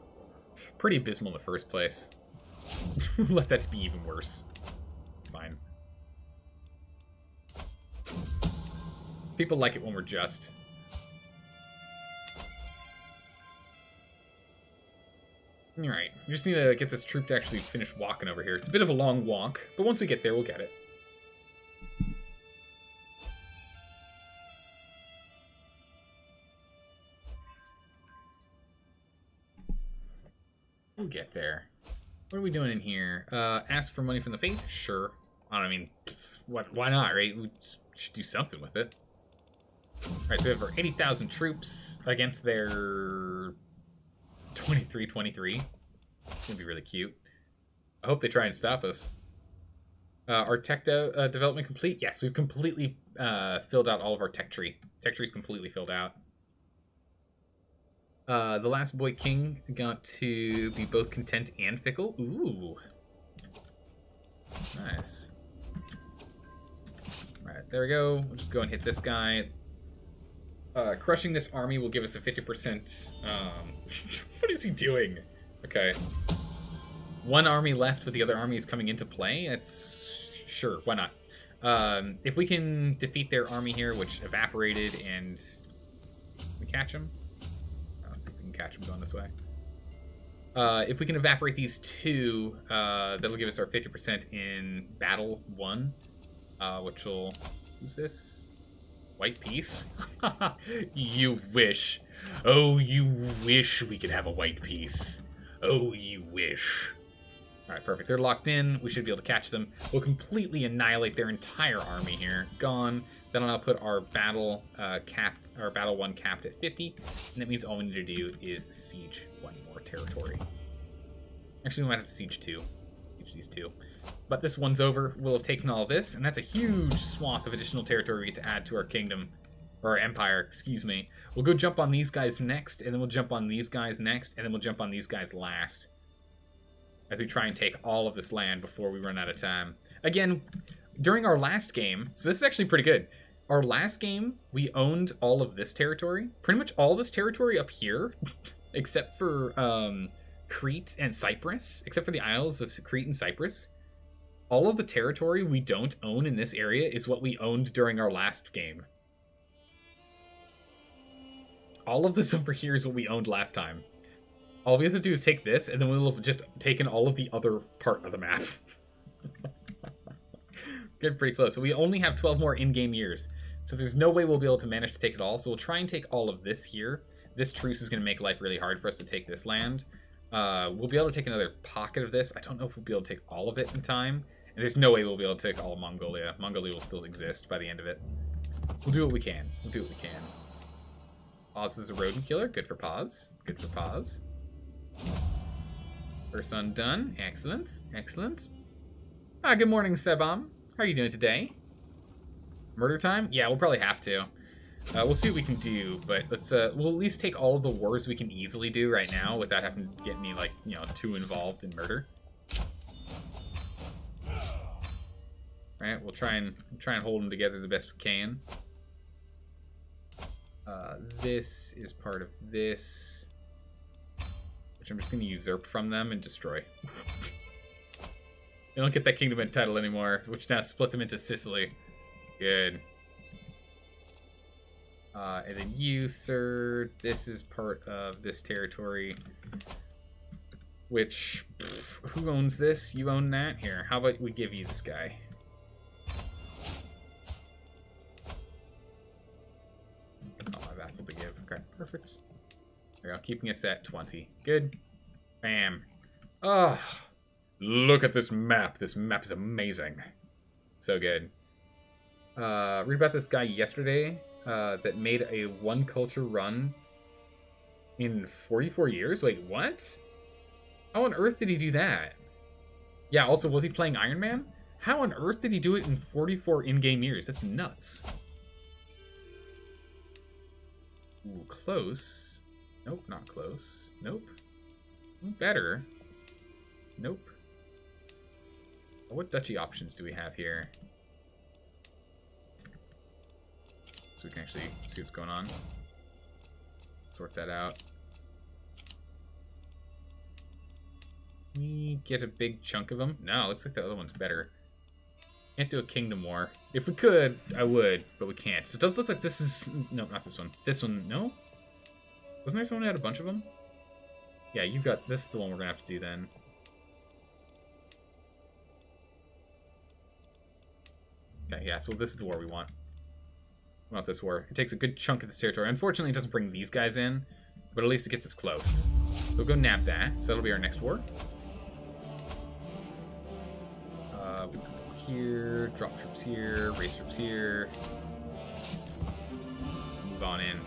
Pretty abysmal in the first place. Let that be even worse. Fine. People like it when we're just. Alright, we just need to get this troop to actually finish walking over here. It's a bit of a long walk, but once we get there, we'll get it. We'll get there. What are we doing in here? Uh, ask for money from the faith? Sure. I don't I mean, what? Why not, right? We should do something with it. Alright, so we have our eighty thousand troops against their twenty-three twenty-three. It's gonna be really cute. I hope they try and stop us. Uh, our tech de uh, development complete? Yes, we've completely uh, filled out all of our tech tree. Tech tree's completely filled out. Uh, the last boy king got to be both content and fickle. Ooh. Nice. Alright, there we go. We'll just go and hit this guy. Uh, crushing this army will give us a fifty percent... Um, what is he doing? Okay. One army left with the other army is coming into play. That's... Sure, why not? Um, if we can defeat their army here, which evaporated, and... we catch him. See if we can catch them going this way. Uh, if we can evaporate these two, uh, that'll give us our fifty percent in battle one, uh, which will... Who's this? White piece? You wish. Oh, you wish we could have a white piece. Oh, you wish. Alright, perfect. They're locked in. We should be able to catch them. We'll completely annihilate their entire army here. Gone. Then I'll put our battle uh, capped, our battle one capped at fifty, and that means all we need to do is siege one more territory. Actually, we might have to siege two, siege these two. But this one's over. We'll have taken all this, and that's a huge swath of additional territory we get to add to our kingdom, or our empire. Excuse me. We'll go jump on these guys next, and then we'll jump on these guys next, and then we'll jump on these guys last, as we try and take all of this land before we run out of time. Again. During our last game, so this is actually pretty good. Our last game, we owned all of this territory. Pretty much all this territory up here, except for um, Crete and Cyprus, except for the Isles of Crete and Cyprus. All of the territory we don't own in this area is what we owned during our last game. All of this over here is what we owned last time. All we have to do is take this, and then we'll have just taken all of the other part of the map. Good, pretty close. So we only have twelve more in-game years. So there's no way we'll be able to manage to take it all. So we'll try and take all of this here. This truce is going to make life really hard for us to take this land. Uh, we'll be able to take another pocket of this. I don't know if we'll be able to take all of it in time. And there's no way we'll be able to take all of Mongolia. Mongolia will still exist by the end of it. We'll do what we can. We'll do what we can. Oz is a rodent killer. Good for Paws. Good for Paws. First undone. Excellent. Excellent. Ah, good morning, Sebam. How are you doing today? Murder time? Yeah, we'll probably have to. Uh, we'll see what we can do, but let's, uh, we'll at least take all of the wars we can easily do right now without having to get me, like, you know, too involved in murder. Right, we'll try and, try and hold them together the best we can. Uh, this is part of this, which I'm just going to usurp from them and destroy. They don't get that kingdom and title anymore, which now split them into Sicily. Good. Uh, and then you, sir, this is part of this territory, which, pff, who owns this? You own that? Here, how about we give you this guy? That's not my vassal to give. Okay, perfect. There we go, keeping us at twenty. Good. Bam. Oh, look at this map. This map is amazing. So good. Uh, read about this guy yesterday. Uh, that made a one culture run in forty-four years? Wait, what? How on earth did he do that? Yeah, also, was he playing Iron Man? How on earth did he do it in forty-four in-game years? That's nuts. Ooh, close. Nope, not close. Nope. Better. Nope. What duchy options do we have here? So we can actually see what's going on. Sort that out. We get a big chunk of them. No, looks like the other one's better. Can't do a kingdom war. If we could, I would, but we can't. So it does look like this is... No, not this one. This one, no? Wasn't there someone who had a bunch of them? Yeah, you've got... This is the one we're going to have to do then. Okay, yeah, so this is the war we want. Not this war. It takes a good chunk of this territory. Unfortunately, it doesn't bring these guys in, but at least it gets us close. So we'll go nab that. So that'll be our next war. Uh, we go here, drop troops here, race troops here. Move on in.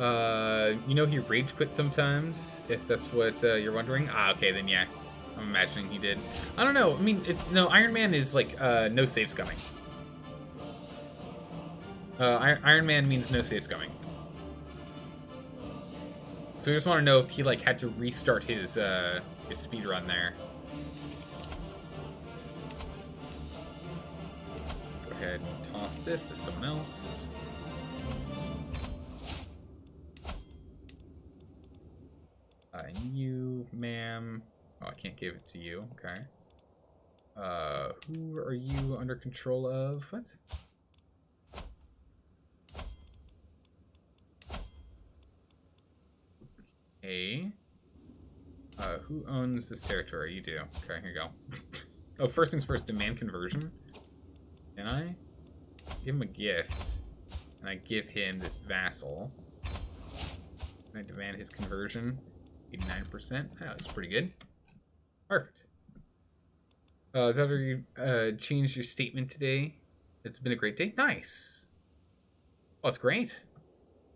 Uh, you know he rage quit sometimes, if that's what uh, you're wondering. Ah, okay, then yeah. I'm imagining he did. I don't know. I mean, it, no, Iron Man is like uh, no save scumming. Uh, Iron Man means no save scumming. So we just want to know if he like had to restart his uh, his speedrun there. Go ahead and toss this to someone else. Uh, you, ma'am. Oh, I can't give it to you. Okay. Uh, who are you under control of? What? A. Uh, who owns this territory? You do. Okay, here you go. Oh, first things first, demand conversion. Can I? Give him a gift. And I give him this vassal. And I demand his conversion. eighty-nine percent. Oh, that's pretty good. Perfect. Uh, is that where you uh, changed your statement today? It's been a great day. Nice. Oh, that's great.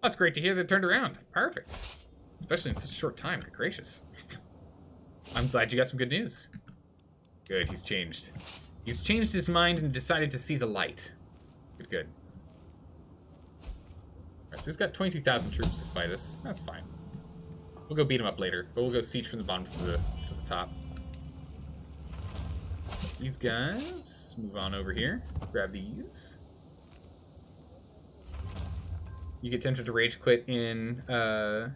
That's great to hear that it turned around. Perfect. Especially in such a short time, good gracious. I'm glad you got some good news. Good, he's changed. He's changed his mind and decided to see the light. Good, good. Alright, so he's got twenty-two thousand troops to fight us. That's fine. We'll go beat him up later, but we'll go siege from the bottom to the, to the top. These guys, move on over here. Grab these. You get tempted to rage quit in... Uh,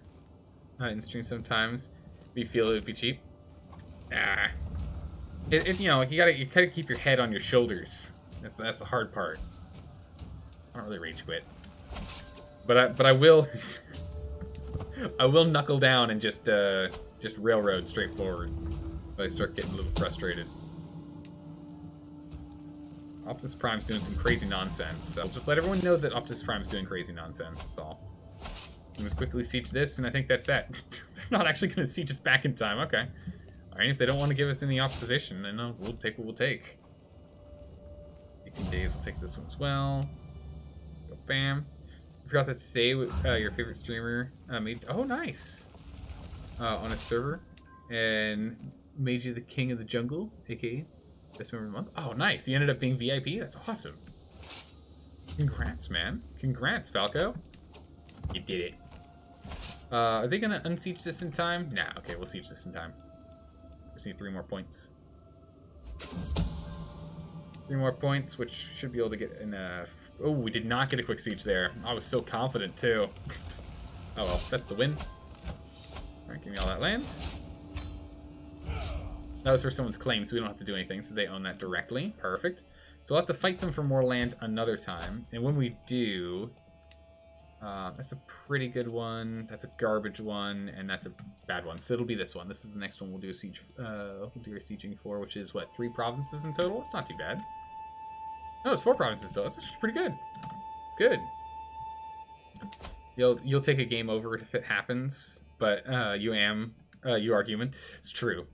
Uh, in stream sometimes, we feel it would be cheap. Ah, it, it you know you gotta you gotta keep your head on your shoulders. That's that's the hard part. I don't really rage quit, but I but I will I will knuckle down and just uh, just railroad straight forward. If I start getting a little frustrated. Optimus Prime's doing some crazy nonsense. I'll just let everyone know that Optimus Prime's doing crazy nonsense. That's all. Let's quickly siege this, and I think that's that. They're not actually going to siege us back in time. Okay. All right. If they don't want to give us any opposition, then uh, we'll take what we'll take. eighteen days. We'll take this one as well. Go bam. I forgot that today uh, your favorite streamer uh, made. Oh, nice. Uh, on a server, and made you the king of the jungle, aka Best member of the month? Oh, nice. He ended up being V I P. That's awesome. Congrats, man. Congrats, Falco. You did it. Uh, are they going to unsiege this in time? Nah, okay, we'll siege this in time. Just need three more points. Three more points, which should be able to get in a... Oh, we did not get a quick siege there. I was so confident, too. Oh, well, that's the win. All right, give me all that land. That was for someone's claim, so we don't have to do anything, so they own that directly. Perfect. So we'll have to fight them for more land another time. And when we do... Uh, that's a pretty good one, that's a garbage one, and that's a bad one. So it'll be this one. This is the next one we'll do a siege, uh, we'll do a sieging for, which is, what, three provinces in total? It's not too bad. No, it's four provinces, so that's actually pretty good. Good. You'll, you'll take a game over if it happens, but, uh, you am, uh, you are human. It's true.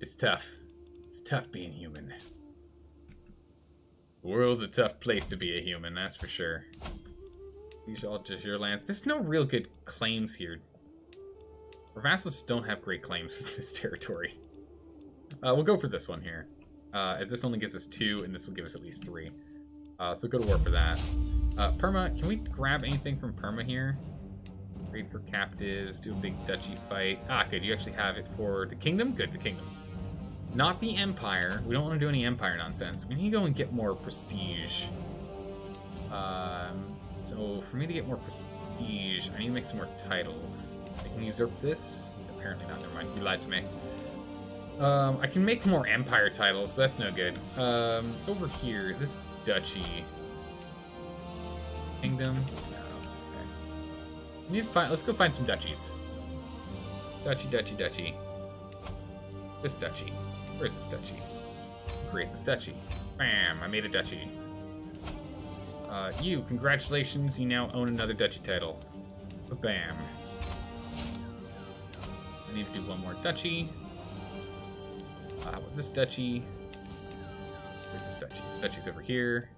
It's tough. It's tough being human. The world's a tough place to be a human, that's for sure. These are all just your lands. There's no real good claims here. Our vassals don't have great claims in this territory. Uh, we'll go for this one here. Uh, as this only gives us two, and this will give us at least three. Uh, so go to war for that. Uh, Perma, can we grab anything from Perma here? Raid her captives, do a big duchy fight. Ah, good, you actually have it for the kingdom? Good, the kingdom. Not the empire. We don't want to do any empire nonsense. We need to go and get more prestige. Um... So, for me to get more prestige, I need to make some more titles. I can usurp this? Apparently not, never mind. You lied to me. Um, I can make more empire titles, but that's no good. Um, over here, this duchy. Kingdom? No, okay. We need to find, let's go find some duchies. Duchy, duchy, duchy. This duchy. Where is this duchy? Create this duchy. Bam! I made a duchy. Uh, you, congratulations, you now own another duchy title. Ba-bam. I need to do one more duchy. Uh, with this duchy. Where's this duchy? This duchy's over here.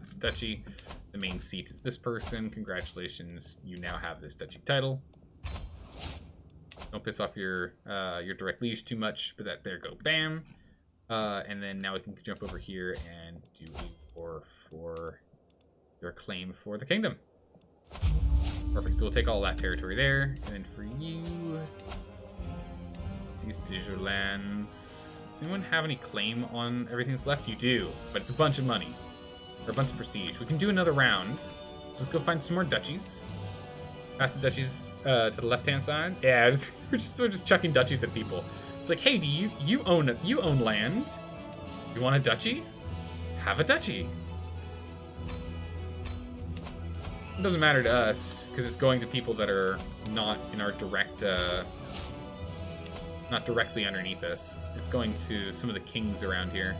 This duchy. The main seat is this person. Congratulations, you now have this duchy title. Don't piss off your, uh, your direct liege too much, but that, there go, bam. Uh, and then now we can jump over here and do E four for... your claim for the kingdom. Perfect, so we'll take all that territory there. And then for you, let's use digital lands. Does anyone have any claim on everything that's left? You do, but it's a bunch of money, or a bunch of prestige. We can do another round, so let's go find some more duchies. Pass the duchies uh, to the left-hand side. Yeah, we're just, we're just chucking duchies at people. It's like, hey, do you, you own a, you own land? You want a duchy? Have a duchy. It doesn't matter to us because it's going to people that are not in our direct, uh, not directly underneath us. It's going to some of the kings around here,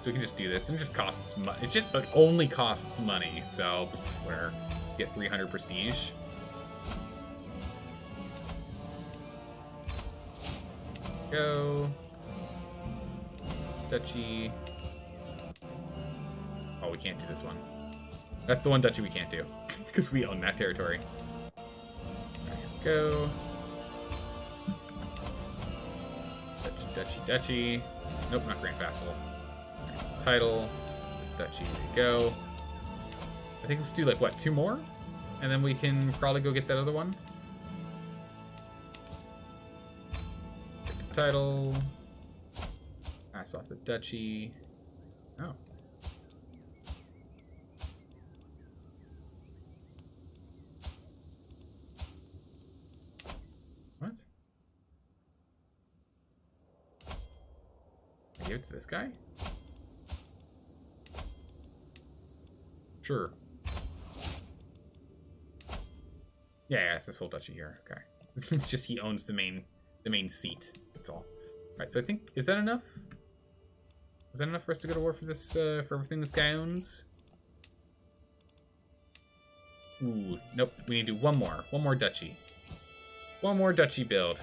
so we can just do this. And it just costs money. It just, but only costs money. So whatever. Get three hundred prestige. Go, duchy. Oh, we can't do this one. That's the one duchy we can't do, because we own that territory. Go. Duchy, duchy, duchy. Nope, not Grand Vassal. Title. This duchy, there you go. I think let's do, like, what, two more? And then we can probably go get that other one. Title. Pass off the duchy. Oh. Give it to this guy? Sure. Yeah, yeah, it's this whole duchy here. Okay. Just he owns the main the main seat. That's all. Alright, so I think, is that enough? Is that enough for us to go to war for this uh, for everything this guy owns? Ooh, nope, we need to do one more. One more duchy. One more duchy build.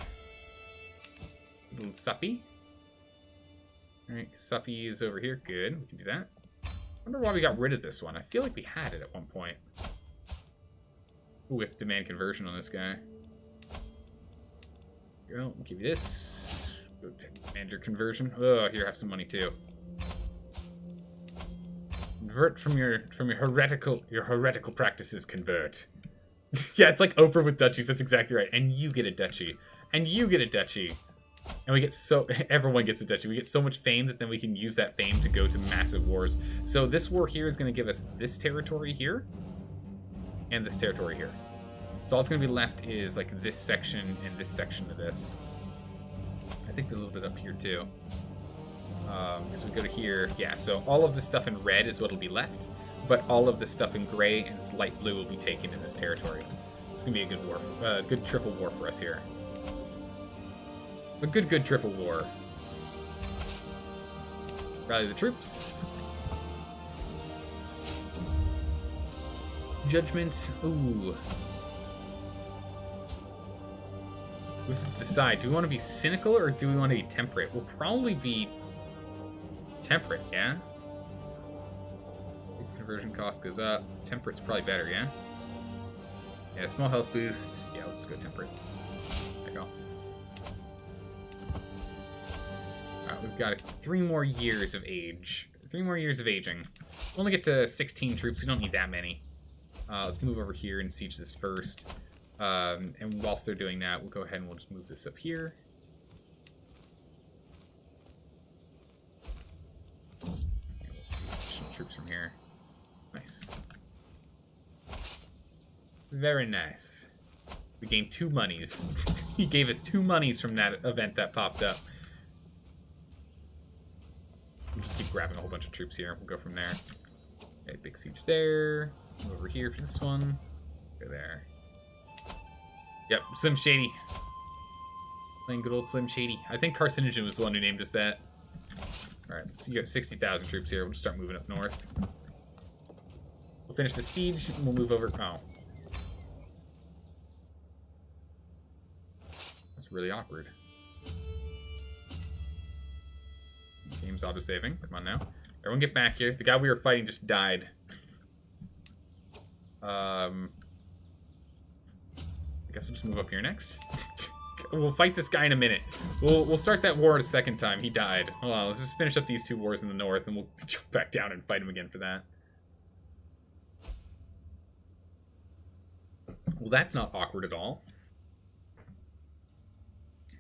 Little suppy. Alright, Suppy is over here. Good, we can do that. I wonder why we got rid of this one. I feel like we had it at one point. Ooh, we have to demand conversion on this guy. Here, I'll give you this. Manager conversion. Oh, here, have some money too. Convert from your from your heretical your heretical practices. Convert. Yeah, it's like Oprah with duchies. That's exactly right. And you get a duchy. And you get a duchy. And we get so... Everyone gets a duchy. We get so much fame that then we can use that fame to go to massive wars. So this war here is going to give us this territory here. And this territory here. So all that's going to be left is, like, this section and this section of this. I think a little bit up here, too. Um, because we go to here. Yeah, so all of the stuff in red is what will be left. But all of the stuff in gray and this light blue will be taken in this territory. It's going to be a good war, for, uh, good triple war for us here. A good, good triple war. Rally the troops. Judgment. Ooh. We have to decide, do we want to be cynical or do we want to be temperate? We'll probably be temperate, yeah? Conversion cost goes up. Temperate's probably better, yeah? Yeah, small health boost. Yeah, let's go temperate. There you go. Alright, we've got three more years of age. Three more years of aging. We'll only get to sixteen troops. We don't need that many. Uh, let's move over here and siege this first. Um, and whilst they're doing that, we'll go ahead and we'll just move this up here. And we'll siege some troops from here. Nice. Very nice. We gained two monies. He gave us two monies from that event that popped up. We'll just keep grabbing a whole bunch of troops here. We'll go from there. Okay, big siege there. Over here for this one. Go there. Yep, Slim Shady. Playing good old Slim Shady. I think Carcinogen was the one who named us that. Alright, so you got sixty thousand troops here. We'll just start moving up north. We'll finish the siege, and we'll move over. Oh. That's really awkward. Game's auto-saving. Come on now. Everyone get back here. The guy we were fighting just died. Um... I guess we'll just move up here next. We'll fight this guy in a minute. We'll, we'll start that war a second time. He died. Hold on, let's just finish up these two wars in the north, and we'll jump back down and fight him again for that. Well, that's not awkward at all.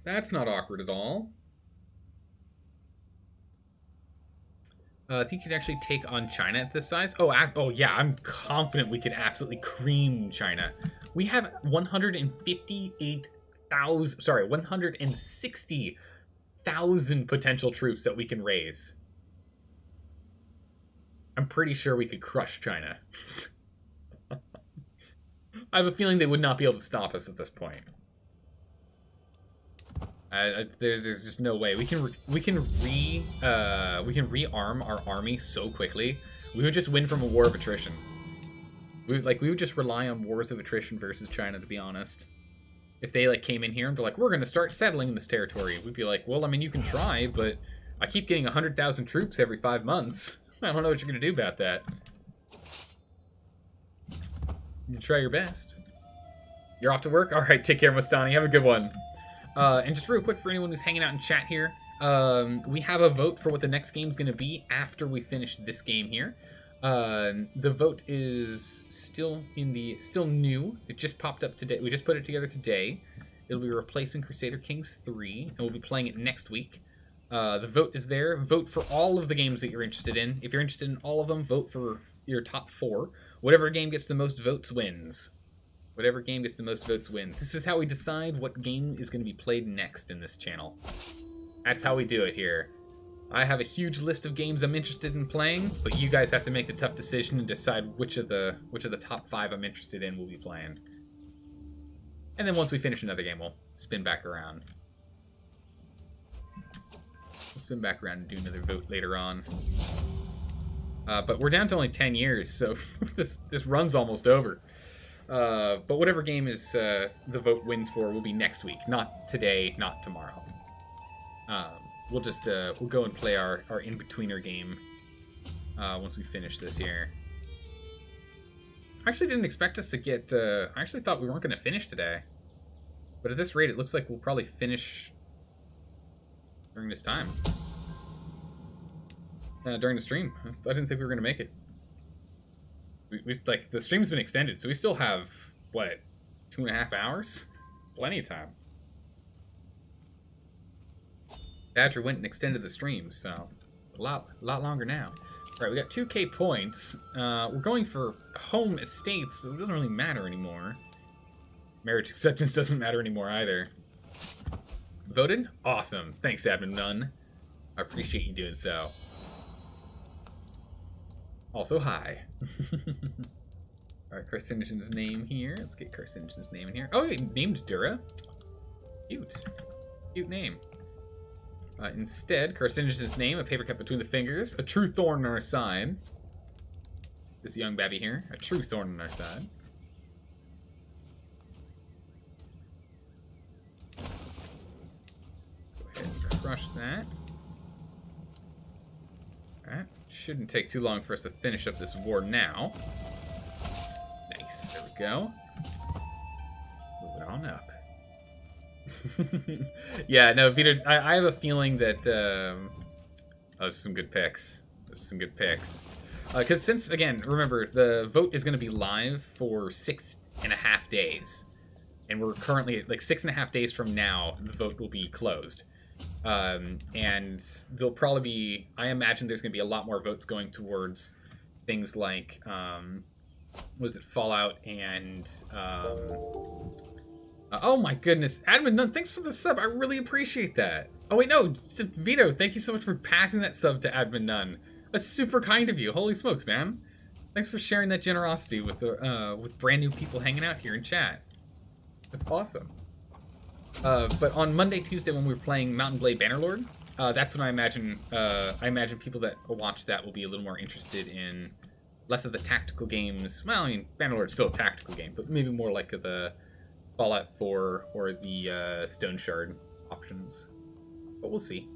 That's not awkward at all. Uh, I think you can actually take on China at this size. Oh, I, oh yeah, I'm confident we could absolutely cream China. We have one hundred fifty-eight thousand, sorry, one hundred sixty thousand potential troops that we can raise. I'm pretty sure we could crush China. I have a feeling they would not be able to stop us at this point. Uh, there, there's just no way we can re we can re uh, we can rearm our army so quickly. We would just win from a war of attrition. We would, like we would just rely on wars of attrition versus China, to be honest. If they like came in here and they're like, we're gonna start settling in this territory, we'd be like, well, I mean, you can try, but I keep getting a hundred thousand troops every five months. I don't know what you're gonna do about that. You try your best. You're off to work? Alright, take care, Mustani. Have a good one. Uh, and just real quick for anyone who's hanging out in chat here, um, we have a vote for what the next game's going to be after we finish this game here. Uh, the vote is still in the... still new. It just popped up today. We just put it together today. It'll be replacing Crusader Kings three, and we'll be playing it next week. Uh, the vote is there. Vote for all of the games that you're interested in. If you're interested in all of them, vote for your top four. Whatever game gets the most votes wins. Whatever game gets the most votes wins. This is how we decide what game is going to be played next in this channel. That's how we do it here. I have a huge list of games I'm interested in playing, but you guys have to make the tough decision and decide which of the which of the top five I'm interested in we'll be playing. And then once we finish another game, we'll spin back around. We'll spin back around and do another vote later on. Uh, but we're down to only ten years, so this this run's almost over. Uh, but whatever game is uh, the vote wins for will be next week, not today, not tomorrow. Um, we'll just uh, we'll go and play our our in-betweener game uh, once we finish this here. I actually didn't expect us to get. Uh, I actually thought we weren't going to finish today, but at this rate, it looks like we'll probably finish during this time. Uh, during the stream. I didn't think we were going to make it. We, we, like, the stream's been extended, so we still have, what, two and a half hours? Plenty of time. Badger went and extended the stream, so a lot, a lot longer now. All right, we got two K points. Uh, we're going for home estates, but it doesn't really matter anymore. Marriage acceptance doesn't matter anymore either. Voted? Awesome. Thanks, Admin Nunn. I appreciate you doing so. Also, hi. All right, Carcinogen's name here. Let's get Carcinogen's name in here. Oh, it named Dura. Cute. Cute name. Uh, instead, Carcinogen's name, a paper cut between the fingers, a true thorn on our side. This young babby here, a true thorn on our side. Let's go ahead and crush that. Alright, shouldn't take too long for us to finish up this war now. Nice, there we go. Moving on up. Yeah, no, Peter, I, I have a feeling that um, oh, those are some good picks. Those are some good picks. Because uh, since, again, remember, the vote is going to be live for six and a half days. And we're currently, like, six and a half days from now, the vote will be closed. Um, and there'll probably be, I imagine there's going to be a lot more votes going towards things like, um, was it Fallout and... Um, Uh, oh my goodness, Admin Nunn, thanks for the sub. I really appreciate that. Oh wait, no, Vito, thank you so much for passing that sub to Admin Nunn. That's super kind of you. Holy smokes, man! Thanks for sharing that generosity with the uh, with brand new people hanging out here in chat. That's awesome. Uh, but on Monday, Tuesday, when we were playing Mount and Blade Bannerlord, uh, that's when I imagine uh, I imagine people that watch that will be a little more interested in less of the tactical games. Well, I mean, Bannerlord's still a tactical game, but maybe more like the Fallout four or the uh, Stone Shard options. But we'll see.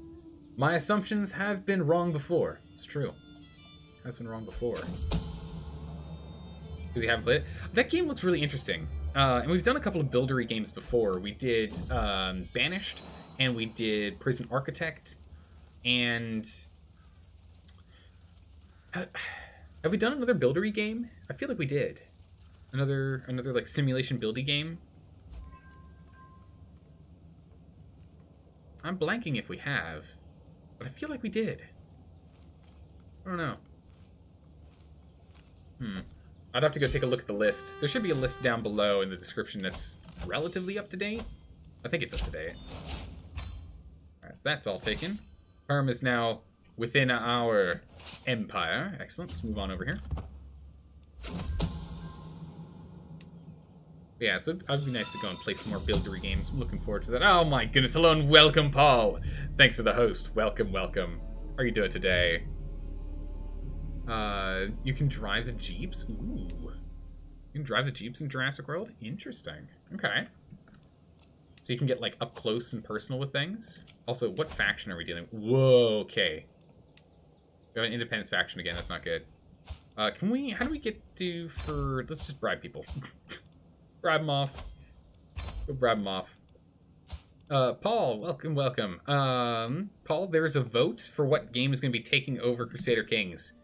My assumptions have been wrong before. It's true. Has been wrong before. Because you haven't played it. That game looks really interesting. Uh, and we've done a couple of buildery games before. We did um, Banished, and we did Prison Architect, and... Uh, have we done another buildery game? I feel like we did. Another, another like, simulation buildy game. I'm blanking if we have, but I feel like we did. I don't know. Hmm. I'd have to go take a look at the list. There should be a list down below in the description that's relatively up to date. I think it's up to date. Alright, so that's all taken. Perm is now within our empire. Excellent. Let's move on over here. Yeah, so it would be nice to go and play some more buildery games. I'm looking forward to that. Oh my goodness, hello and welcome, Paul. Thanks for the host. Welcome, welcome. How are you doing today? Uh, you can drive the Jeeps? Ooh. You can drive the Jeeps in Jurassic World? Interesting. Okay. So you can get, like, up close and personal with things. Also, what faction are we dealing with? Whoa, okay. We have an independence faction again. That's not good. Uh, can we... How do we get to for... Let's just bribe people. Bribe them off. Go bribe them off. Uh, Paul, welcome, welcome. Um, Paul, there's a vote for what game is going to be taking over Crusader Kings.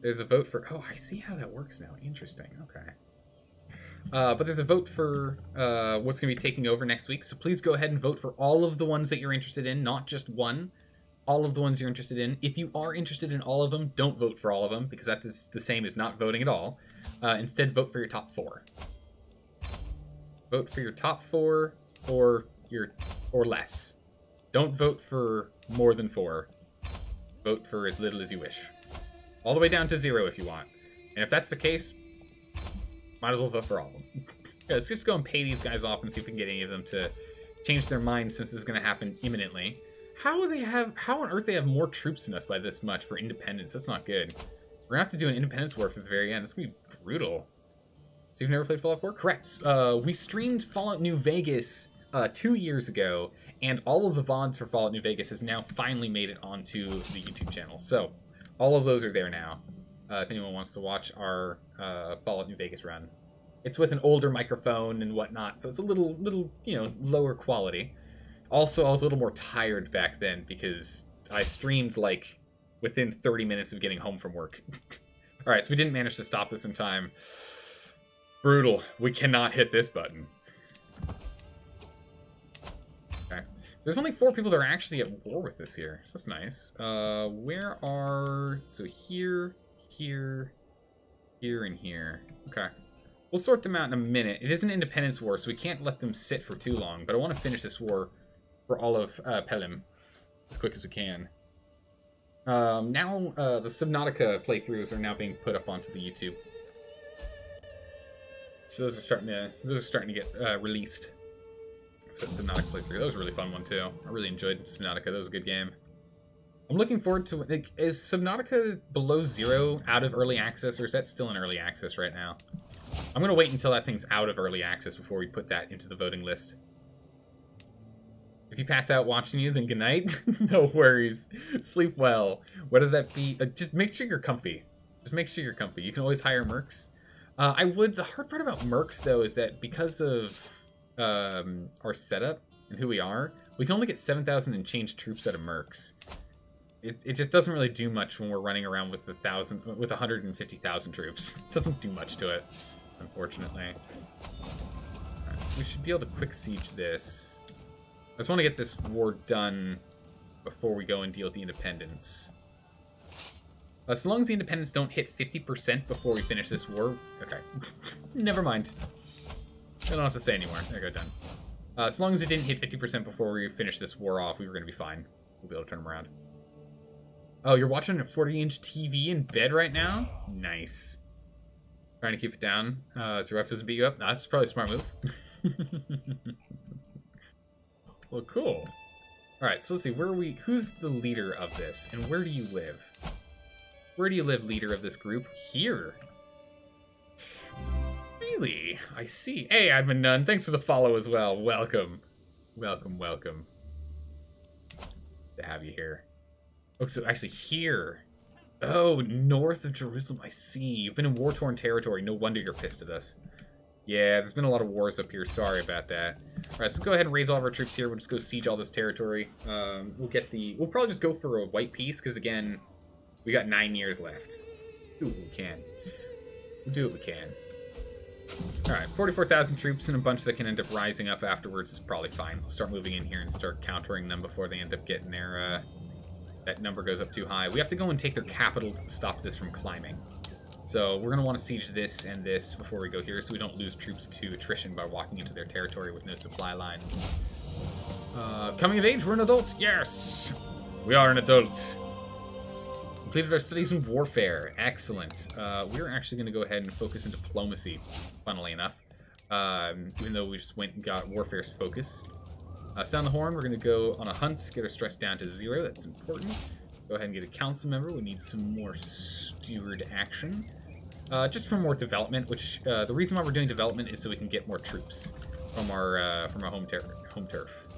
There's a vote for... Oh, I see how that works now. Interesting. Okay. Uh, but there's a vote for uh, what's going to be taking over next week. So please go ahead and vote for all of the ones that you're interested in, not just one. All of the ones you're interested in. If you are interested in all of them, don't vote for all of them, because that is the same as not voting at all. Uh, instead, vote for your top four. Vote for your top four or your or less. Don't vote for more than four. Vote for as little as you wish. All the way down to zero if you want. And if that's the case, might as well vote for all of them. Yeah, let's just go and pay these guys off and see if we can get any of them to change their minds, since this is going to happen imminently. How will they have? How on earth they have more troops than us by this much for independence? That's not good. We're going to have to do an independence war for the very end. That's going to be brutal. So you've never played Fallout four? Correct. Uh, we streamed Fallout New Vegas uh, two years ago, and all of the V O Ds for Fallout New Vegas has now finally made it onto the YouTube channel. So all of those are there now, uh, if anyone wants to watch our uh, Fallout New Vegas run. It's with an older microphone and whatnot, so it's a little, little, you know, lower quality. Also, I was a little more tired back then because I streamed, like, within thirty minutes of getting home from work. Alright, so we didn't manage to stop this in time. Brutal. We cannot hit this button. Okay. There's only four people that are actually at war with this here. So that's nice. Uh, where are... So here, here, here, and here. Okay. We'll sort them out in a minute. It is an independence war, so we can't let them sit for too long. But I want to finish this war for all of uh, Pelham as quick as we can. Um, now, uh, the Subnautica playthroughs are now being put up onto the YouTube. So those are starting to, those are starting to get uh, released. For the Subnautica playthrough. That was a really fun one, too. I really enjoyed Subnautica. That was a good game. I'm looking forward to... Like, is Subnautica Below Zero out of early access, or is that still in early access right now? I'm going to wait until that thing's out of early access before we put that into the voting list. If you pass out watching you, then good night. No worries. Sleep well. Whether that be... Uh, just make sure you're comfy. Just make sure you're comfy. You can always hire mercs. Uh, I would... The hard part about mercs, though, is that because of um, our setup and who we are, we can only get seven thousand and change troops out of mercs. It, it just doesn't really do much when we're running around with a thousand, with one hundred fifty thousand troops. It doesn't do much to it, unfortunately. All right, so we should be able to quick siege this. I just want to get this war done before we go and deal with the independence. Uh, so long as the independents don't hit fifty percent before we finish this war... Okay. Never mind. I don't have to say anymore. There we go, done. Uh, so long as it didn't hit fifty percent before we finish this war off, we were going to be fine. We'll be able to turn them around. Oh, you're watching a forty inch T V in bed right now? Nice. Trying to keep it down uh, so your wife doesn't beat you up. No, that's probably a smart move. Well, cool. All right, so let's see. Where are we? Who's the leader of this? And where do you live? Where do you live, leader of this group? Here. Really? I see. Hey, Admin Nun. Thanks for the follow as well. Welcome. Welcome, welcome. Good to have you here. Oh, so actually here. Oh, north of Jerusalem. I see. You've been in war-torn territory. No wonder you're pissed at us. Yeah, there's been a lot of wars up here. Sorry about that. All right, so go ahead and raise all of our troops here. We'll just go siege all this territory. Um, we'll get the... We'll probably just go for a white peace, because, again, we got nine years left. Do what we can. We'll do what we can. All right, forty-four thousand troops and a bunch that can end up rising up afterwards is probably fine. I'll start moving in here and start countering them before they end up getting their... Uh, that number goes up too high. We have to go and take their capital to stop this from climbing. So we're going to want to siege this and this before we go here so we don't lose troops to attrition by walking into their territory with no supply lines. Uh, coming of age, we're an adult. Yes! We are an adult. Completed our studies in warfare. Excellent. Uh, we're actually going to go ahead and focus in diplomacy, funnily enough. Um, even though we just went and got warfare's focus. Uh, sound the horn, we're going to go on a hunt, get our stress down to zero, that's important. Go ahead and get a council member, we need some more steward action. Uh, just for more development, which, uh, the reason why we're doing development is so we can get more troops from our, uh, from our home, ter home turf.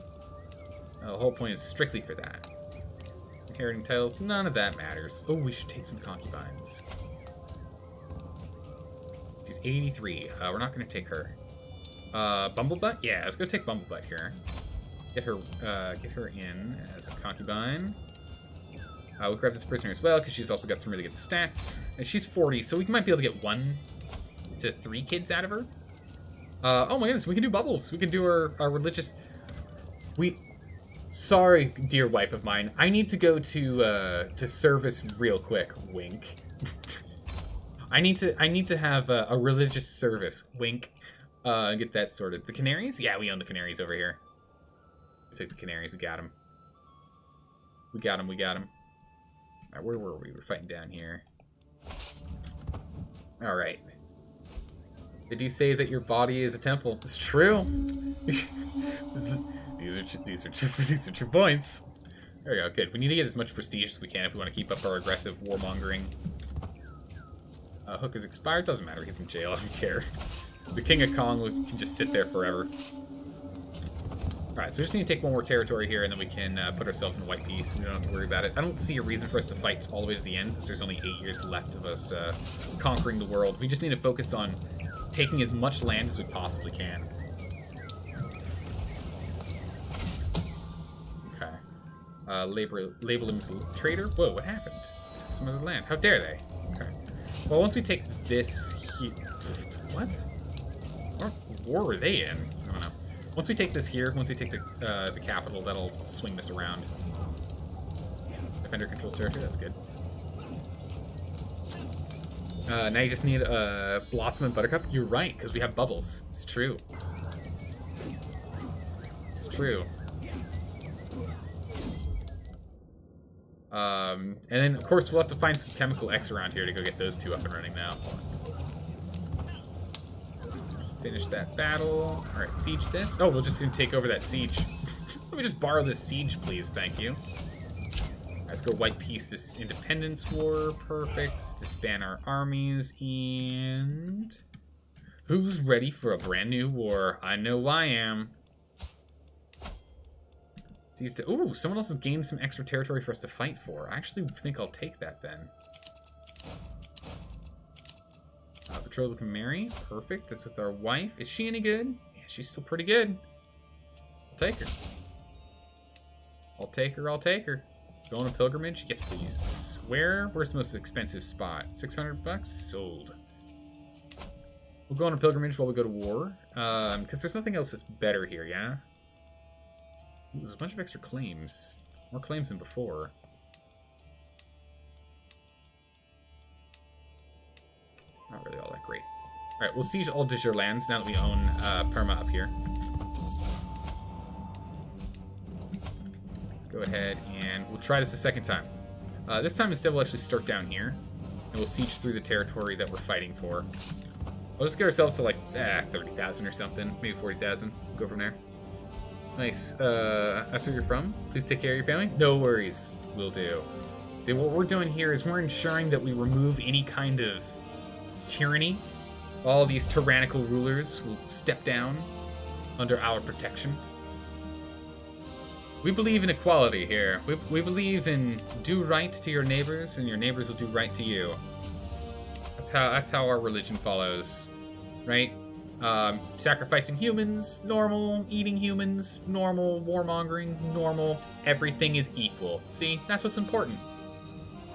Uh, the whole point is strictly for that. Inheriting titles, none of that matters. Oh, we should take some concubines. She's eighty-three, uh, we're not going to take her. Uh, Bumblebutt? Yeah, let's go take Bumblebutt here. Get her, uh, get her in as a concubine. Uh, we'll grab this prisoner as well, because she's also got some really good stats. And she's forty, so we might be able to get one to three kids out of her. Uh, oh my goodness, we can do bubbles. We can do our, our religious... We... Sorry, dear wife of mine. I need to go to, uh, to service real quick. Wink. I need to, I need to have a, a religious service. Wink. Uh, get that sorted. The canaries? Yeah, we own the canaries over here. Take the canaries. We got him. We got him. We got him. All right, where were we? We're fighting down here. All right. They do say that your body is a temple. It's true. These are these are these are true points. There we go. Good. We need to get as much prestige as we can if we want to keep up our aggressive warmongering. Uh, Hook is expired. Doesn't matter. He's in jail. I don't care. The King of Kong can just sit there forever. Alright, so we just need to take one more territory here, and then we can uh, put ourselves in a white piece, and we don't have to worry about it. I don't see a reason for us to fight all the way to the end, since there's only eight years left of us uh, conquering the world. We just need to focus on taking as much land as we possibly can. Uh, label, label him as a traitor. Whoa, what happened? Took some of the land. How dare they? Okay. Well, once we take this here... What? What war were they in? I don't know. Once we take this here, once we take the, uh, the capital, that'll swing this around. Defender controls territory, that's good. Uh, now you just need a uh, Blossom and Buttercup. You're right, because we have bubbles. It's true. It's true. Um, and then, of course, we'll have to find some Chemical X around here to go get those two up and running now. Finish that battle. Alright, siege this. Oh, we'll just need to take over that siege. Let me just borrow this siege, please. Thank you. Let's go white piece this independence war. Perfect. Let's disband our armies. And... who's ready for a brand new war? I know I am. To, ooh, someone else has gained some extra territory for us to fight for. I actually think I'll take that then. Uh, Betrothed can marry. Perfect. That's with our wife. Is she any good? Yeah, she's still pretty good. I'll take her. I'll take her. I'll take her. Go on a pilgrimage? Yes, please. Where? Where's the most expensive spot? six hundred bucks? Sold. We'll go on a pilgrimage while we go to war. Um, because there's nothing else that's better here, yeah? Ooh, there's a bunch of extra claims. More claims than before. Not really all that great. Alright, we'll siege all Diger lands now that we own uh, Perma up here. Let's go ahead and we'll try this a second time. Uh, this time instead we'll actually start down here. And we'll siege through the territory that we're fighting for. We'll just get ourselves to like eh, thirty thousand or something. Maybe forty thousand. Go from there. Nice. Uh, that's where you're from. Please take care of your family. No worries. Will do. See, what we're doing here is we're ensuring that we remove any kind of tyranny. All these tyrannical rulers will step down under our protection. We believe in equality here. We, we believe in do right to your neighbors, and your neighbors will do right to you. That's how, that's how our religion follows, right? Um, sacrificing humans, normal. Eating humans, normal. Warmongering, normal. Everything is equal. See? That's what's important.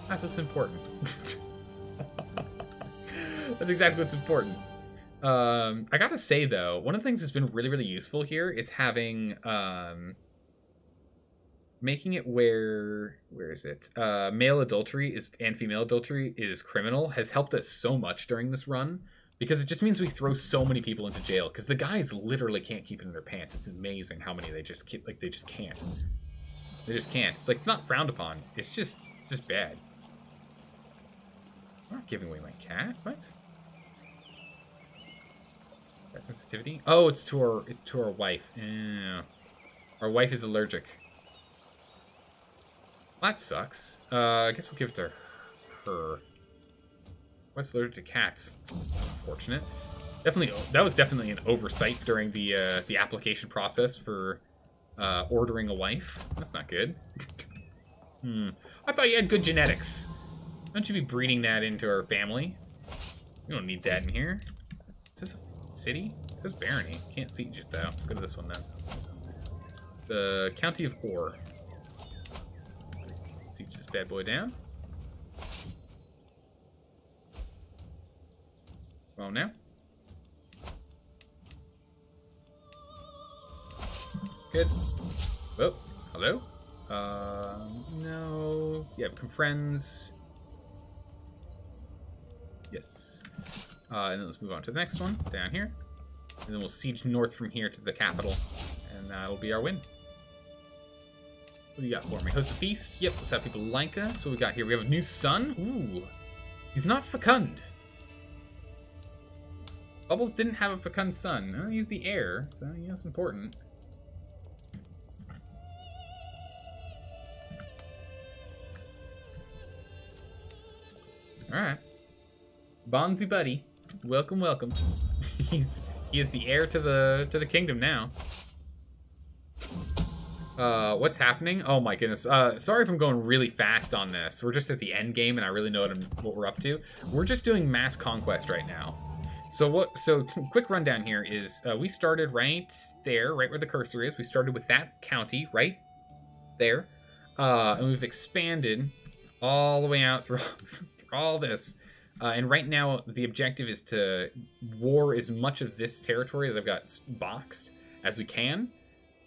That's what's important. That's exactly what's important. Um, I gotta say, though, one of the things that's been really, really useful here is having, um... making it where... Where is it? Uh, male adultery is and female adultery is criminal has helped us so much during this run. Because it just means we throw so many people into jail. Because the guys literally can't keep it in their pants. It's amazing how many they just keep, like they just can't. They just can't. It's like not frowned upon. It's just it's just bad. I'm not giving away my cat. What? That sensitivity? Oh, it's to our it's to our wife. Ew. Our wife is allergic. Well, that sucks. Uh, I guess we'll give it to her. What's allergic to cats? Unfortunate. Definitely, that was definitely an oversight during the uh, the application process for uh, ordering a wife. That's not good. Hmm. I thought you had good genetics. Don't you be breeding that into our family? We don't need that in here. Is this a city? It says barony. Can't siege it though. Go to this one then. The county of Or. Siege this bad boy down. Oh, now. Good. Oh, hello? Uh, no. Yeah, become friends. Yes. Uh, and then let's move on to the next one, down here. And then we'll siege north from here to the capital. And that'll be our win. What do you got for me? Host a feast? Yep, let's have people like us. What do we got here? We have a new son? Ooh. He's not fecund. Bubbles didn't have a fecund son. No, he's the heir, so you know it's important. Alright. Bonzi buddy. Welcome, welcome. he's he is the heir to the to the kingdom now. Uh what's happening? Oh my goodness. Uh sorry if I'm going really fast on this. We're just at the end game and I really know what I'm, what we're up to. We're just doing mass conquest right now. So what? So quick rundown here is uh, we started right there, right where the cursor is. We started with that county right there. Uh, and we've expanded all the way out through all this. Uh, and right now, the objective is to war as much of this territory that I've got boxed as we can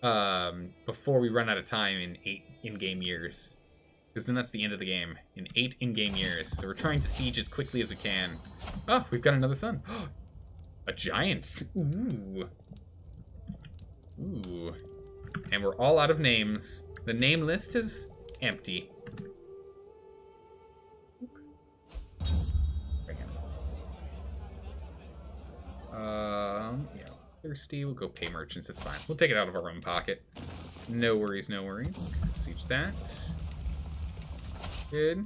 um, before we run out of time in eight in-game years. Because then that's the end of the game, in eight in-game years. So we're trying to siege as quickly as we can. Oh, we've got another sun. A giant. Ooh. Ooh. And we're all out of names. The name list is empty. Um, yeah, thirsty, we'll go pay merchants, it's fine. We'll take it out of our own pocket. No worries, no worries. Siege that. Good.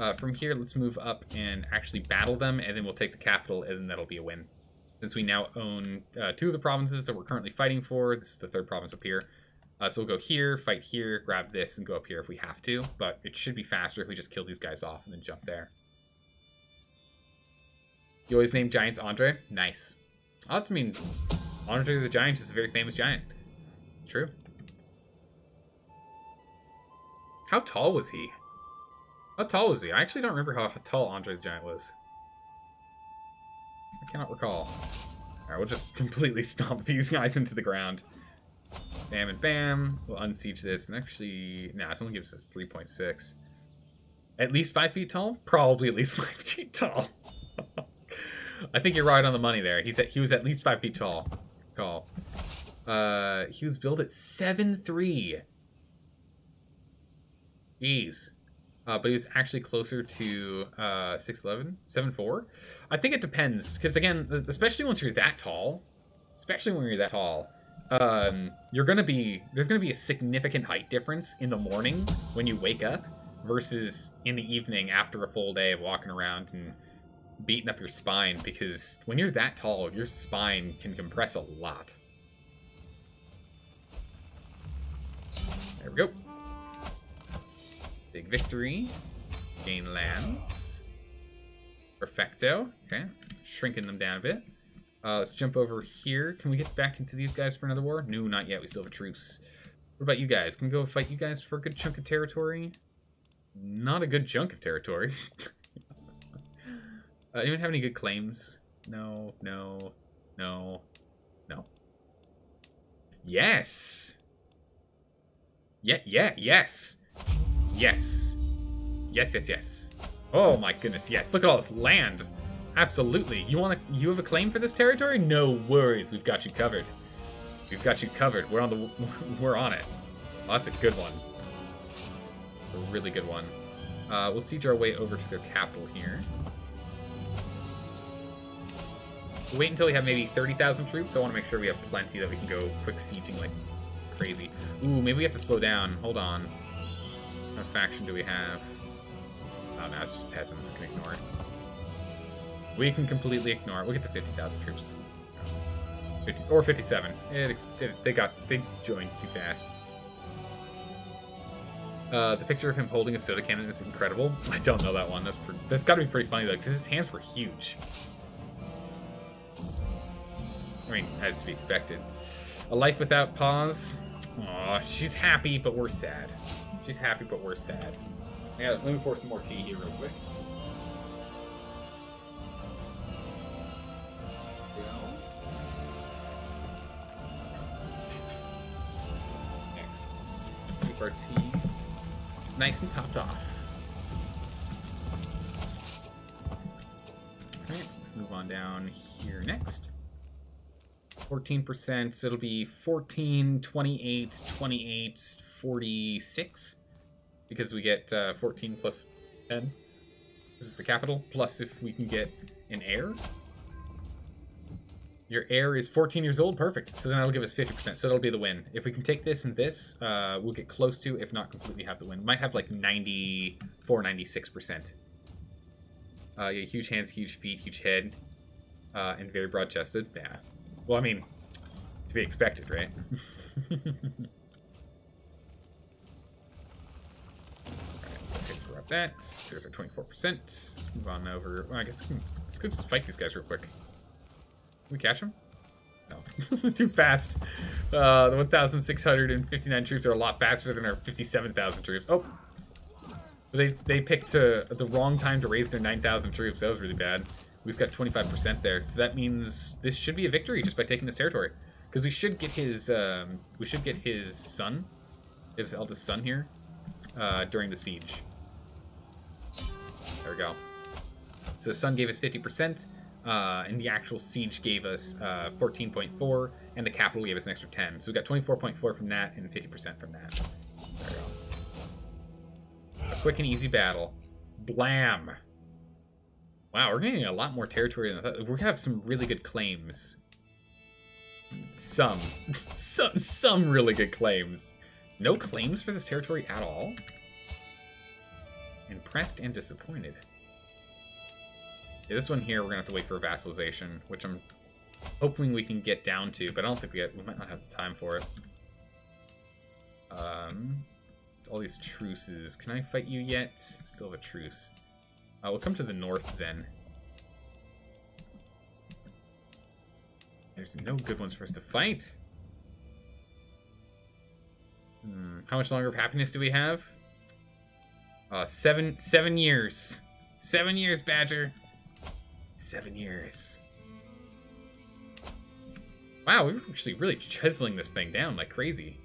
Uh, from here, let's move up and actually battle them, and then we'll take the capital, and then that'll be a win. Since we now own uh, two of the provinces that we're currently fighting for, this is the third province up here. Uh, so we'll go here, fight here, grab this, and go up here if we have to, but it should be faster if we just kill these guys off and then jump there. You always name giants Andre? Nice. I'll have to mean Andre the Giant is a very famous giant. True. How tall was he? How tall was he? I actually don't remember how tall Andre the Giant was. I cannot recall. Alright, we'll just completely stomp these guys into the ground. Bam and bam. We'll unsiege this. And actually, nah, this only gives us three point six. At least five feet tall? Probably at least five feet tall. I think you're right on the money there. He's at, he was at least five feet tall. Call. Uh, he was built at seven three. Jeez. Uh, but he was actually closer to uh, six eleven, seven four. I think it depends. Because, again, especially once you're that tall, especially when you're that tall, um, you're going to be, there's going to be a significant height difference in the morning when you wake up versus in the evening after a full day of walking around and beating up your spine, because when you're that tall, your spine can compress a lot. There we go. Big victory. Gain lands. Perfecto. Okay. Shrinking them down a bit. Uh, let's jump over here. Can we get back into these guys for another war? No, not yet. We still have a truce. What about you guys? Can we go fight you guys for a good chunk of territory? Not a good chunk of territory. Uh, anyone have any good claims? No, no, no, no. Yes! Yeah, yeah, yes! Yes. Yes, yes, yes. Oh my goodness, yes. Look at all this land. Absolutely. You want to, you have a claim for this territory? No worries, we've got you covered. We've got you covered. We're on the, we're on it. Well, that's a good one. It's a really good one. Uh, we'll siege our way over to their capital here. Wait until we have maybe thirty thousand troops. I want to make sure we have plenty that we can go quick sieging like crazy. Ooh, maybe we have to slow down. Hold on. What faction do we have? Oh, no, it's just peasants. We can ignore it. We can completely ignore it. We'll get to fifty thousand troops. fifty, or fifty-seven. It, it, they got, they joined too fast. Uh, the picture of him holding a soda cannon is incredible. I don't know that one. That's, that's got to be pretty funny, though, because his hands were huge. I mean, as to be expected. A life without pause. Aw, she's happy, but we're sad. She's happy, but we're sad. Yeah, let me pour some more tea here real quick. Next. Keep our tea nice and topped off. Alright, let's move on down here next. fourteen percent, so it'll be fourteen, twenty-eight, twenty-eight, forty-six, because we get uh, fourteen plus ten. This is the capital, plus if we can get an heir. Your heir is fourteen years old, perfect. So then that'll give us fifty percent, so that'll be the win. If we can take this and this, uh, we'll get close to, if not completely have the win. Might have like ninety-four, ninety-six percent. Uh, yeah, huge hands, huge feet, huge head, uh, and very broad-chested, yeah. Well, I mean, to be expected, right? Alright, okay, grab that. There's our twenty-four percent. Let's move on over. Well, I guess we can, let's go just fight these guys real quick. Can we catch them? No, too fast. Uh, the one thousand six hundred fifty-nine troops are a lot faster than our fifty-seven thousand troops. Oh, they they picked uh, the wrong time to raise their nine thousand troops. That was really bad. We've got twenty-five percent there, so that means this should be a victory just by taking this territory. Because we should get his um, we should get his son, his eldest son here, uh, during the siege. There we go. So the sun gave us fifty percent, uh, and the actual siege gave us uh, fourteen point four, and the capital gave us an extra ten. So we got twenty-four point four from that and fifty percent from that. There we go. A quick and easy battle. Blam! Wow, we're getting a lot more territory than I thought. We're gonna have some really good claims. Some, some, some really good claims. No claims for this territory at all. Impressed and disappointed. Yeah, this one here, we're gonna have to wait for vassalization, which I'm hoping we can get down to, but I don't think we get, we might not have the time for it. Um, all these truces. Can I fight you yet? Still have a truce. Uh, we'll come to the north then. There's no good ones for us to fight. Hmm. How much longer of happiness do we have? Uh, seven, seven years. Seven years, Badger. Seven years. Wow, we're actually really chiseling this thing down like crazy.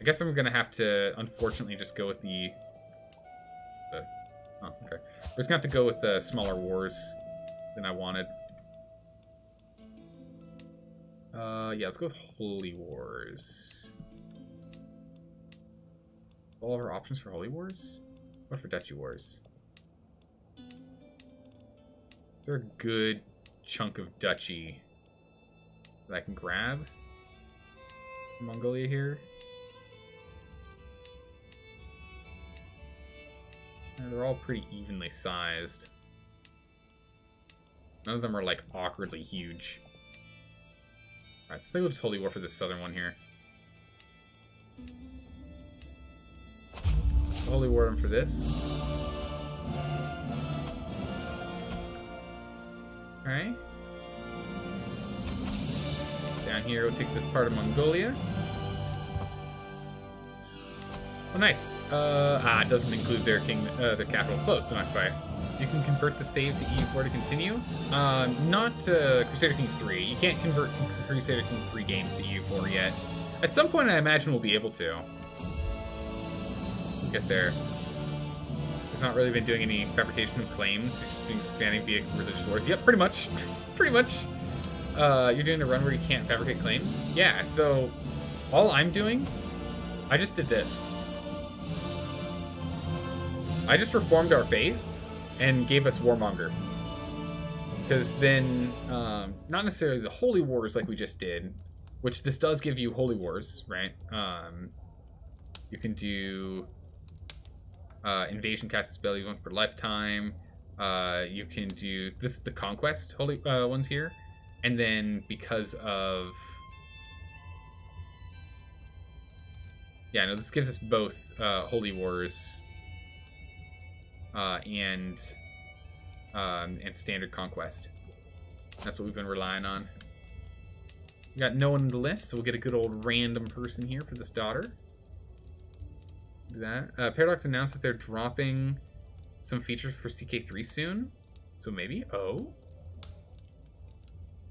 I guess I'm gonna have to, unfortunately, just go with the... the oh, okay. We're just gonna have to go with the uh, smaller wars than I wanted. Uh, yeah, let's go with Holy Wars. All of our options for Holy Wars? Or for Duchy Wars? Is there a good chunk of duchy that I can grab? Mongolia here. And they're all pretty evenly sized. None of them are like awkwardly huge. Alright, so I think we'll just Holy War for this southern one here. Holy War him for this. Alright. Down here, we'll take this part of Mongolia. Oh, nice. Uh, ah, it doesn't include their king, uh, their capital. Close, but not quite. You can convert the save to E U four to continue. Uh, not uh, Crusader Kings three. You can't convert Crusader Kings three games to E U four yet. At some point, I imagine we'll be able to. We'll get there. It's not really been doing any fabrication of claims. It's just been expanding via religious wars. Yep, pretty much. Pretty much. Uh, you're doing a run where you can't fabricate claims? Yeah, so all I'm doing, I just did this. I just reformed our faith and gave us Warmonger. Because then, um, not necessarily the Holy Wars like we just did, which this does give you Holy Wars, right? Um, you can do... Uh, invasion cast a spell you want per lifetime. Uh, you can do this the conquest holy uh, ones here, and then because of yeah, no, this gives us both uh, Holy Wars uh, and um, and standard conquest. That's what we've been relying on. We got no one on the list, so we'll get a good old random person here for this daughter. That uh, Paradox announced that they're dropping some features for C K three soon, so maybe oh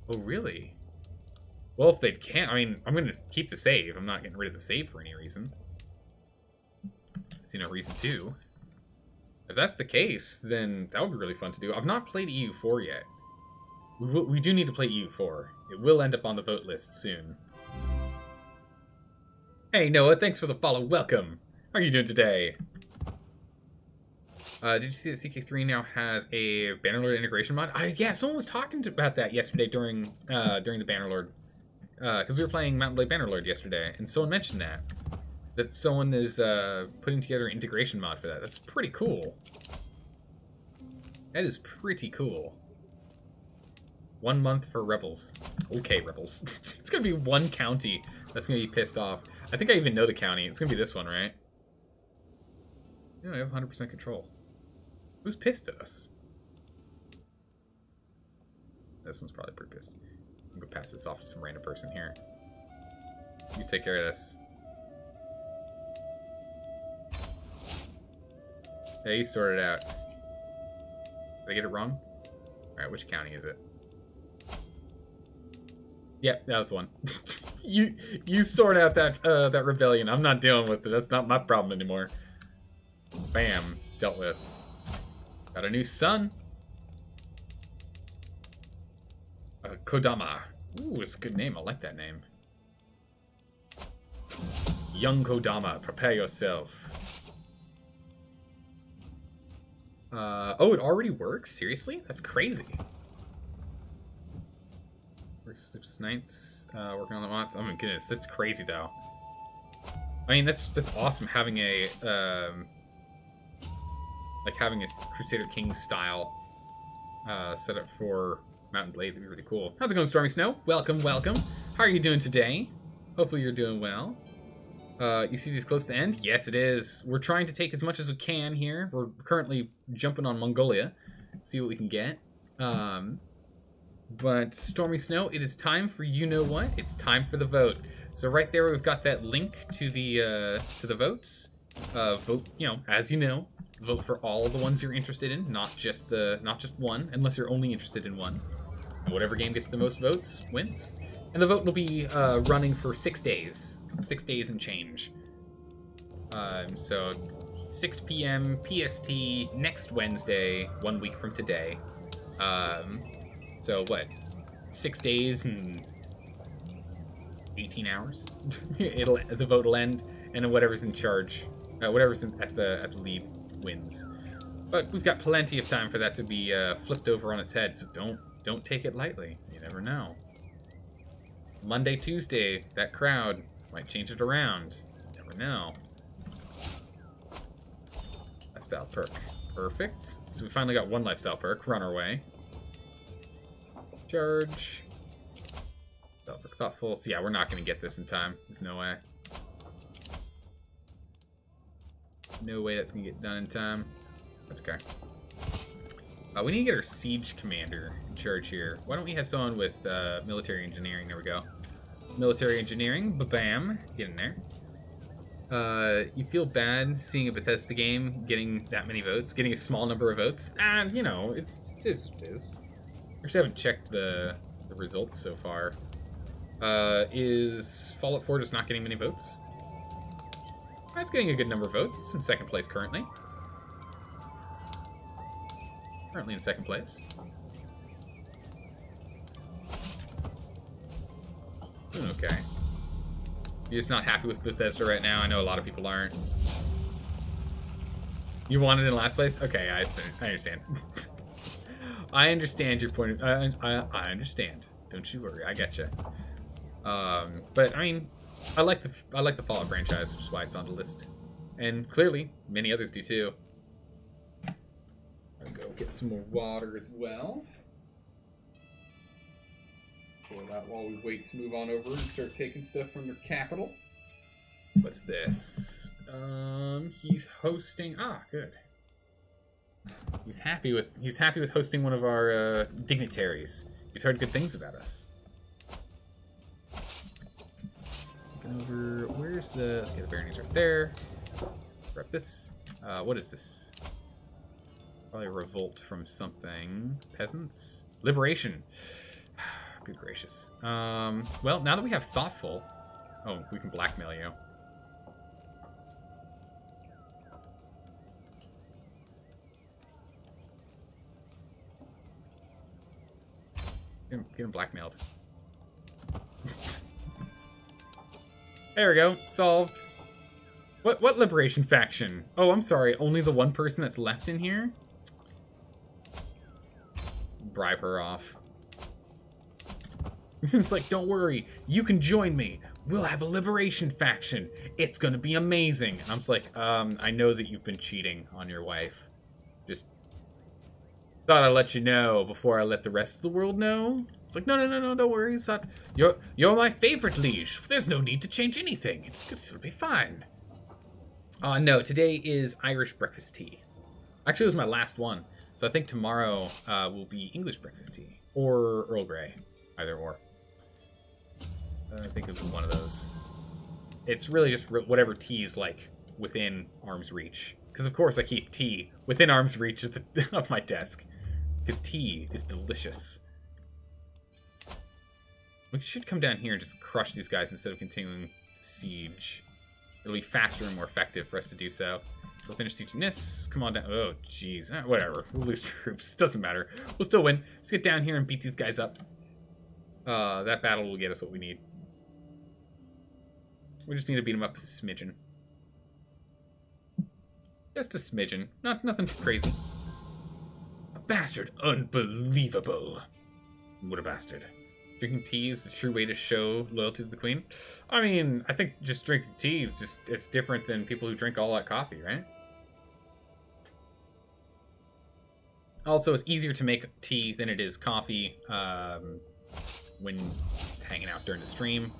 oh really well if they can't, I mean, I'm gonna keep the save. I'm not getting rid of the save for any reason. I see no reason to. If that's the case, then that would be really fun to do. I've not played E U four yet. We, will, we do need to play E U four. It will end up on the vote list soon. Hey Noah, thanks for the follow. Welcome. How are you doing today? Uh, did you see that C K three now has a Bannerlord integration mod? I, yeah, someone was talking about that yesterday during uh, during the Bannerlord. Because uh, we were playing Mount and Blade Bannerlord yesterday, and someone mentioned that. That someone is uh, putting together an integration mod for that. That's pretty cool. That is pretty cool. One month for Rebels. Okay, Rebels. It's going to be one county that's going to be pissed off. I think I even know the county. It's going to be this one, right? Yeah, we have one hundred percent control. Who's pissed at us? This one's probably pretty pissed. I'm going to go past pass this off to some random person here. You take care of this. Yeah, you sort it out. Did I get it wrong? Alright, which county is it? Yep, yeah, that was the one. you you sort out that uh, that rebellion. I'm not dealing with it. That's not my problem anymore. Bam. Dealt with. Got a new son. Uh, Kodama. Ooh, it's a good name. I like that name. Young Kodama, prepare yourself. Uh, oh, it already works? Seriously? That's crazy. Six nights uh, working on the mods. Oh my goodness, that's crazy though. I mean, that's that's awesome having a um, like having a Crusader Kings style uh, setup for Mount and Blade. That'd be really cool. How's it going, Stormy Snow? Welcome, welcome. How are you doing today? Hopefully you're doing well. Uh, you see these close to the end? Yes, it is. We're trying to take as much as we can here. We're currently jumping on Mongolia. See what we can get. Um, But, Stormy Snow, it is time for you-know-what. It's time for the vote. So right there we've got that link to the uh, to the votes. Uh, vote, you know, as you know, vote for all the ones you're interested in, not just the not just one, unless you're only interested in one. And whatever game gets the most votes wins. And the vote will be uh, running for six days. Six days and change. Um, so, six p m P S T next Wednesday, one week from today. Um... So, what, six days and eighteen hours? It'll the vote will end, and whatever's in charge, uh, whatever's in, at the at the lead wins. But we've got plenty of time for that to be uh, flipped over on its head, so don't don't take it lightly. You never know. Monday, Tuesday, that crowd might change it around. You never know. Lifestyle perk, perfect. So we finally got one lifestyle perk. We're on our way. Charge. Thoughtful. So yeah, we're not going to get this in time. There's no way. No way that's going to get done in time. That's okay. Uh, we need to get our siege commander in charge here. Why don't we have someone with uh, military engineering? There we go. Military engineering. Ba-bam. Get in there. Uh, you feel bad seeing a Bethesda game getting that many votes, getting a small number of votes. And, you know, it's just it is. I actually haven't checked the, the results so far. Uh, is Fallout four just not getting many votes? That's getting a good number of votes. It's in second place currently. Currently in second place. Okay. You're just not happy with Bethesda right now. I know a lot of people aren't. You want it in last place? Okay, I, I understand. I understand your point of, I, I, I understand. Don't you worry. I gotcha. Um, but I mean, I like the I like the Fallout franchise, which is why it's on the list, and clearly many others do too. I'll go get some more water as well. Pour that while we wait to move on over and start taking stuff from their capital. What's this? Um, he's hosting. Ah, good. He's happy with he's happy with hosting one of our uh, dignitaries. He's heard good things about us. Looking over, where's the? Okay, the baronies right there. Grab this. Uh, what is this? Probably a revolt from something. Peasants liberation. Good gracious. Um. Well, now that we have thoughtful, oh, we can blackmail you. Get him, get him blackmailed. There we go. Solved. What what liberation faction? Oh, I'm sorry. Only the one person that's left in here? Bribe her off. It's like, don't worry. You can join me. We'll have a liberation faction. It's going to be amazing. And I'm just like, um, I know that you've been cheating on your wife. Just... thought I'd let you know before I let the rest of the world know. It's like, no, no, no, no, don't worry. It's not, you're, you're my favorite liege. There's no need to change anything. It's, it'll be fine. Uh, no, today is Irish breakfast tea. Actually, it was my last one. So I think tomorrow uh, will be English breakfast tea or Earl Grey, either or. I think it was one of those. It's really just whatever T is like within arm's reach. Because of course I keep tea within arm's reach of, the, of my desk. Because tea is delicious. We should come down here and just crush these guys instead of continuing to siege. It'll be faster and more effective for us to do so. So we'll finish sieging this. Come on down. Oh, jeez. Eh, whatever. We'll lose troops. It doesn't matter. We'll still win. Let's get down here and beat these guys up. Uh, that battle will get us what we need. We just need to beat them up a smidgen. Just a smidgen. Not nothing crazy. A bastard. Unbelievable. What a bastard. Drinking tea is the true way to show loyalty to the queen. I mean, I think just drinking tea is just, it's different than people who drink all that coffee, right? Also, it's easier to make tea than it is coffee um, when just hanging out during the stream.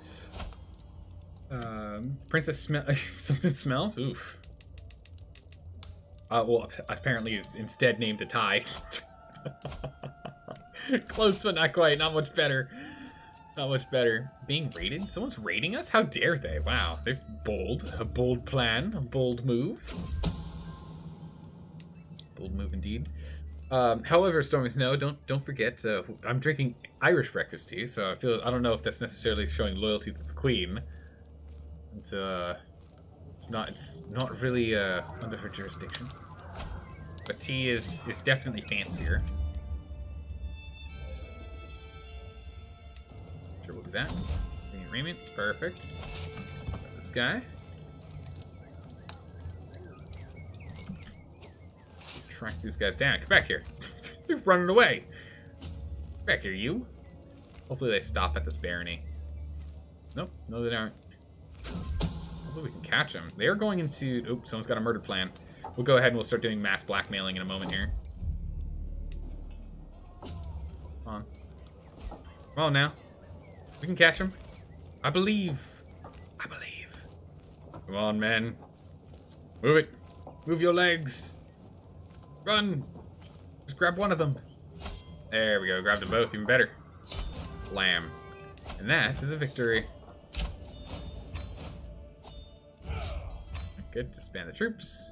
Um, princess smell, something smells? Oof. Uh, well, apparently it's instead named a tie. Close, but not quite. Not much better. Not much better. Being raided? Someone's raiding us? How dare they? Wow. They're bold. A bold plan. A bold move. Bold move indeed. Um, however, Stormy Snow, don't don't forget, uh, I'm drinking Irish breakfast tea, so I feel I don't know if that's necessarily showing loyalty to the Queen. It's, uh, it's not it's not really uh, under her jurisdiction. But tea is is definitely fancier. We'll do that. The agreement's perfect. This guy. Track these guys down. Come back here. They're running away. Come back here, you. Hopefully they stop at this barony. Nope. No, they don't. Hopefully we can catch them. They are going into... Oops, someone's got a murder plan. We'll go ahead and we'll start doing mass blackmailing in a moment here. Come on. Come on now. We can catch him. I believe. I believe. Come on, man. Move it. Move your legs. Run. Just grab one of them. There we go. Grab them both. Even better. Blam. And that is a victory. Good. Disband the troops.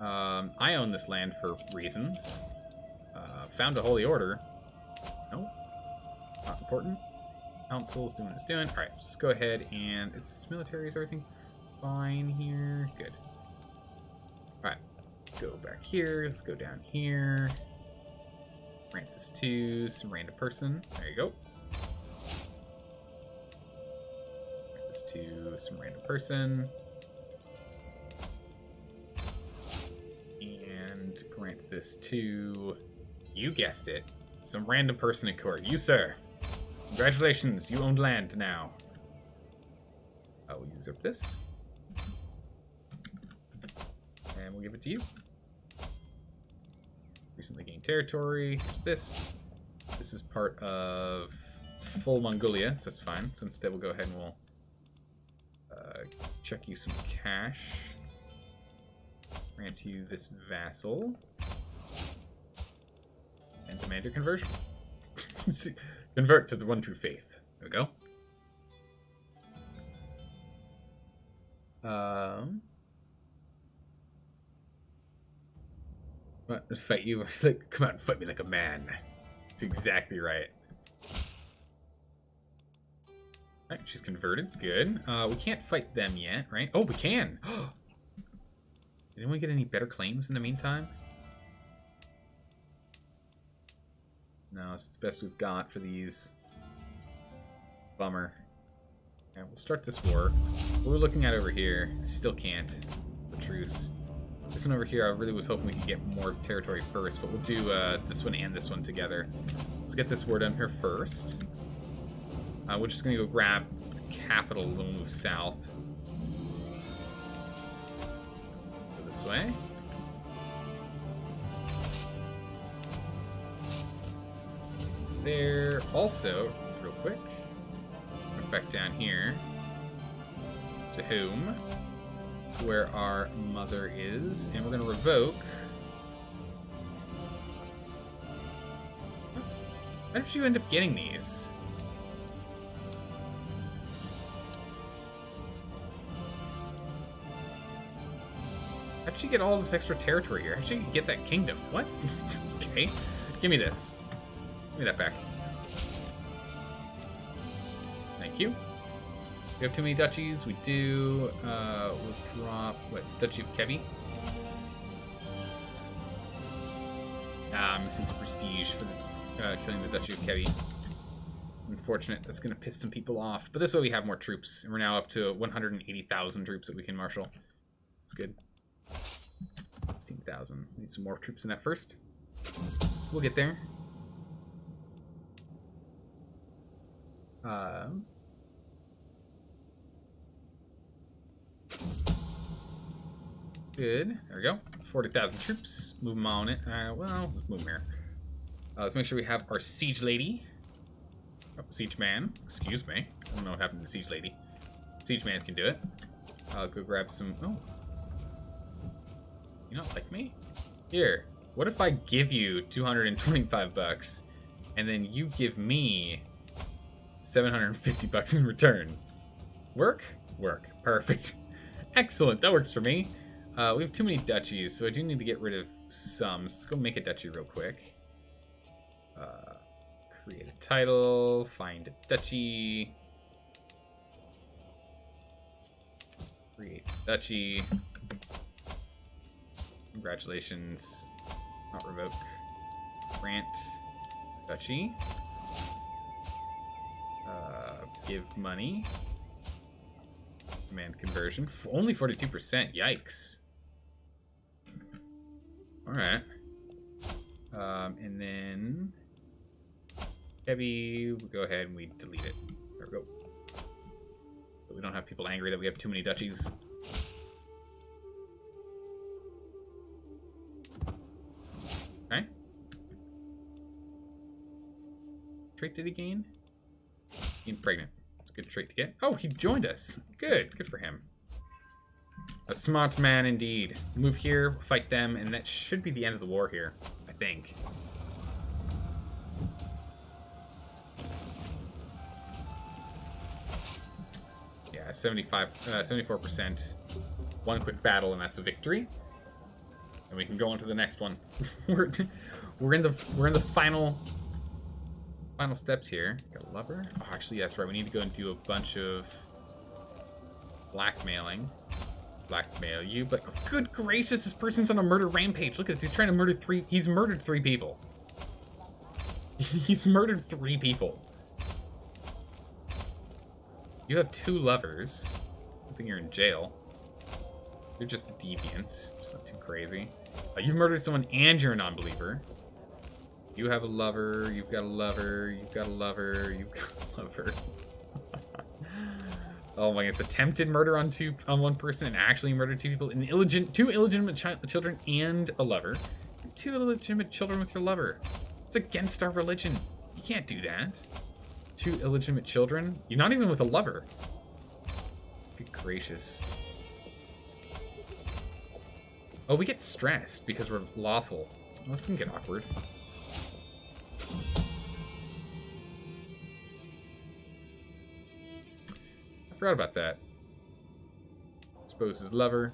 Um, I own this land for reasons. Uh, found a holy order. Nope. Not important. Council's doing what it's doing. Alright, let's go ahead and... Is this military, is everything fine here? Good. Alright, let's go back here. Let's go down here. Rank this to some random person. There you go. Rank this to some random person. And grant this to... You guessed it. Some random person in court. You, sir. Congratulations, you own land now. I will use up this. And we'll give it to you. Recently gained territory. Here's this. This is part of full Mongolia, so that's fine. So instead we'll go ahead and we'll uh, check you some cash. Grant you this vassal. And demand your conversion. See. Convert to the one true faith. There we go. Um. What, fight you? Like, come out and fight me like a man. That's exactly right. Alright, she's converted. Good. Uh, we can't fight them yet, right? Oh, we can! Did anyone get any better claims in the meantime? No, this is the best we've got for these. Bummer. Alright, we'll start this war. What we're looking at over here, I still can't. The truce. This one over here, I really was hoping we could get more territory first, but we'll do uh, this one and this one together. Let's get this war done here first. Uh, we're just going to go grab the capital and we'll move south. Go this way. There also, real quick, come back down here to whom, where our mother is, and we're going to revoke. What? How did you end up getting these? How'd she get all this extra territory here? How'd she get that kingdom? What? Okay. Give me this. Give me that back. Thank you. We have too many duchies. We do. Uh, we'll drop. What? Duchy of Kevi? Ah, I'm missing some prestige for the, uh, killing the Duchy of Kevi. Unfortunate. That's going to piss some people off. But this way we have more troops. And we're now up to one hundred eighty thousand troops that we can marshal. That's good. sixteen thousand. Need some more troops in that first. We'll get there. Um. Good. There we go. forty thousand troops. Move them on it. Uh, well, let's move them here. Uh, let's make sure we have our siege lady. Oh, siege man. Excuse me. I don't know what happened to siege lady. Siege man can do it. I'll go grab some... Oh. You don't like me? Here. What if I give you two hundred twenty-five bucks, and then you give me seven hundred fifty bucks in return? Work? Work. Perfect. Excellent. That works for me. Uh, we have too many duchies, so I do need to get rid of some. So let's go make a duchy real quick. Uh, create a title. Find a duchy. Create a duchy. Congratulations. Not revoke. Grant. Duchy. Uh, give money. Demand conversion. F- only forty-two percent. Yikes. Alright. Um, and then... Heavy, we'll go ahead and we delete it. There we go. But we don't have people angry that we have too many duchies. Okay. Trait did he gain? Being pregnant. It's a good trait to get. Oh, he joined us. Good. Good for him. A smart man indeed. Move here, fight them, and that should be the end of the war here, I think. Yeah, seventy-five, uh, seventy-four percent. One quick battle, and that's a victory. And we can go on to the next one. we're, we're in the we're in the final. Final steps here. Got a lover. Oh, actually, that's right. We need to go and do a bunch of blackmailing. Blackmail you, but oh, good gracious, this person's on a murder rampage. Look at this. He's trying to murder three. He's murdered three people. He's murdered three people. You have two lovers. I think you're in jail. You're just a deviant. It's not too crazy. Uh, you've murdered someone and you're a non-believer. You have a lover, you've got a lover, you've got a lover, you've got a lover. Oh my goodness, attempted murder on two on one person and actually murdered two people. An illegit two illegitimate chi children and a lover. Two illegitimate children with your lover. It's against our religion. You can't do that. Two illegitimate children? You're not even with a lover. Good gracious. Oh, we get stressed because we're lawful. Well, this can get awkward. Forgot about that. Expose his lover.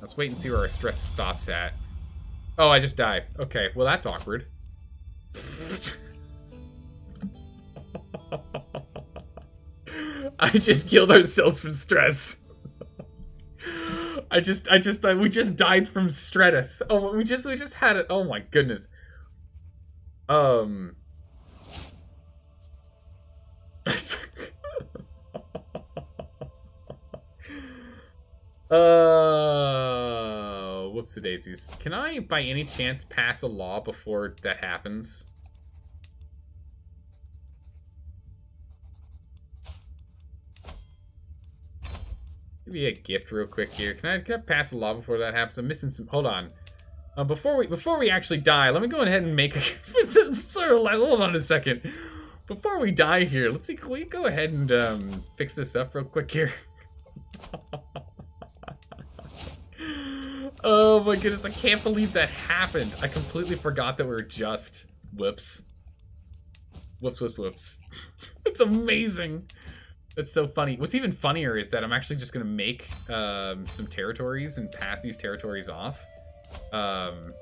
Let's wait and see where our stress stops at. Oh, I just died. Okay, well that's awkward. I just killed ourselves from stress. I just, I just, I, we just died from stress. Oh, we just, we just had it. Oh my goodness. Um. Uh, whoops-a-daisies. Can I, by any chance, pass a law before that happens? Give me a gift real quick here. Can I, can I pass a law before that happens? I'm missing some. Hold on. Uh, before we before we actually die, let me go ahead and make. A, sorry, hold on a second. Before we die here, let's see. Can we go ahead and um, fix this up real quick here? Oh my goodness, I can't believe that happened. I completely forgot that we were just... Whoops. Whoops, whoops, whoops. It's amazing. That's so funny. What's even funnier is that I'm actually just going to make um, some territories and pass these territories off. Um,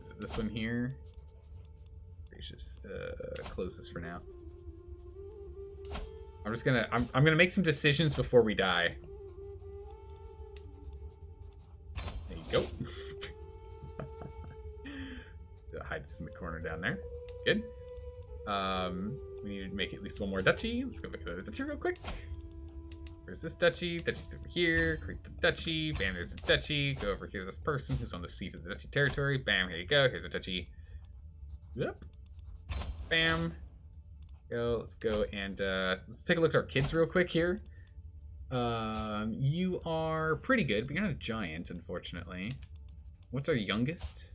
is it this one here? Gracious. Uh, close this for now. I'm just going to... I'm, I'm going to make some decisions before we die. There you go. Hide this in the corner down there. Good. Um, we need to make at least one more duchy. Let's go make another duchy real quick. Where's this duchy? Duchy's over here. Create the duchy. Bam, there's a duchy. Go over here to this person who's on the seat of the duchy territory. Bam, here you go. Here's a duchy. Yep. Bam. Go. Let's go and uh, let's take a look at our kids real quick here. Um, you are pretty good, but you're not a giant, unfortunately. What's our youngest?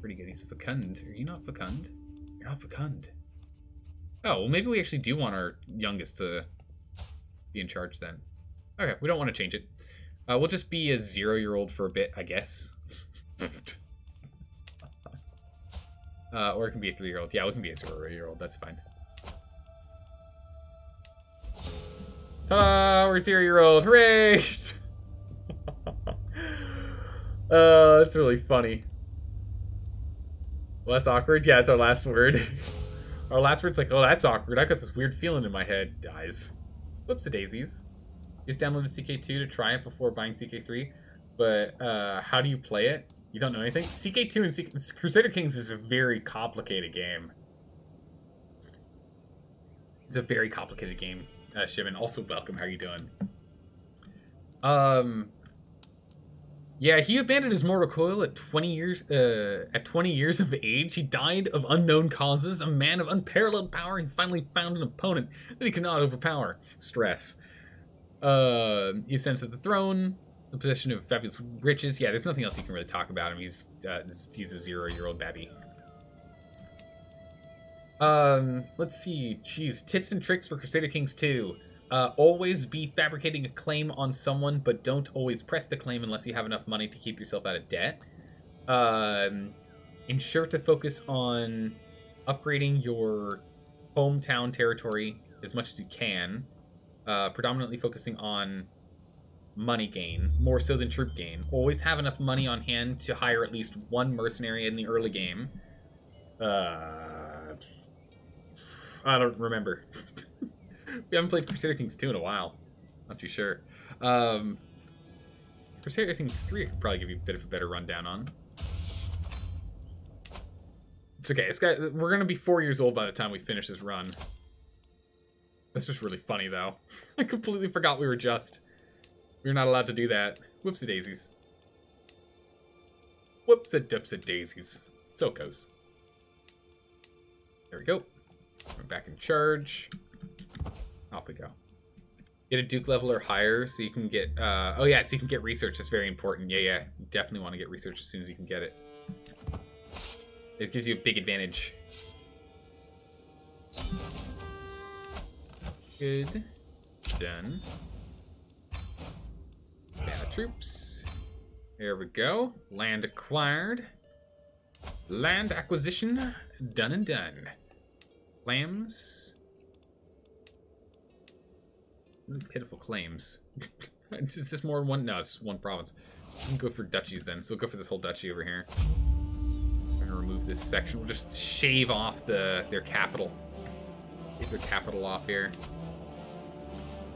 Pretty good. He's fecund. Are you not fecund? You're not fecund. Oh, well, maybe we actually do want our youngest to be in charge then. Okay, we don't want to change it. Uh, we'll just be a zero-year-old for a bit, I guess. uh, or it can be a three-year-old. Yeah, we can be a zero-year-old. That's fine. Ta-da! We're zero-year-old. Hooray! uh, that's really funny. Well, that's awkward. Yeah, it's our last word. Our last word's like, oh, that's awkward. I've got this weird feeling in my head. Dies. Whoops, the daisies. Just downloaded C K two to try it before buying C K three. But uh, how do you play it? You don't know anything? C K two and C Crusader Kings is a very complicated game. It's a very complicated game, uh, Shimon. Also, welcome. How are you doing? Um... Yeah, he abandoned his mortal coil at twenty years uh, at twenty years of age. He died of unknown causes, a man of unparalleled power, and finally found an opponent that he could not overpower. Stress. Uh, he ascends to the throne, the possession of fabulous riches. Yeah, there's nothing else you can really talk about him. He's uh, he's a zero-year-old baby. Um, let's see. Jeez, tips and tricks for Crusader Kings two. Uh, always be fabricating a claim on someone, but don't always press the claim unless you have enough money to keep yourself out of debt. Um, ensure to focus on upgrading your hometown territory as much as you can, uh, predominantly focusing on money gain, more so than troop gain. Always have enough money on hand to hire at least one mercenary in the early game. Uh, I don't remember. We haven't played Crusader Kings two in a while. Not too sure. Um, Crusader Kings three I could probably give you a bit of a better rundown on. It's okay. It's got, we're going to be four years old by the time we finish this run. That's just really funny, though. I completely forgot we were just... We were not allowed to do that. Whoopsie-daisies. Whoopsie-dipsie-daisies. So it goes. There we go. We're back in charge. Off we go. Get a Duke level or higher so you can get... Uh, oh, yeah, so you can get research. That's very important. Yeah, yeah. You definitely want to get research as soon as you can get it. It gives you a big advantage. Good. Done. Band of troops. There we go. Land acquired. Land acquisition. Done and done. Claims. Really pitiful claims. Is this more than one? No, it's just one province. We can go for duchies then. So we'll go for this whole duchy over here. We're going to remove this section. We'll just shave off the their capital. Take their capital off here.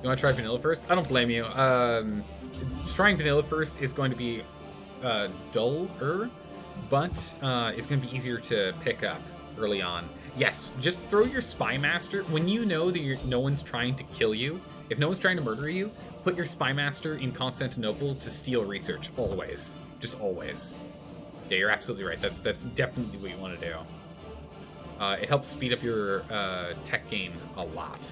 You want to try vanilla first? I don't blame you. Um, trying vanilla first is going to be uh, duller, but uh, it's going to be easier to pick up early on. Yes, just throw your spy master when you know that you're, no one's trying to kill you. If no one's trying to murder you, put your spy master in Constantinople to steal research always, just always. Yeah, you're absolutely right. That's that's definitely what you want to do. Uh, it helps speed up your uh, tech game a lot,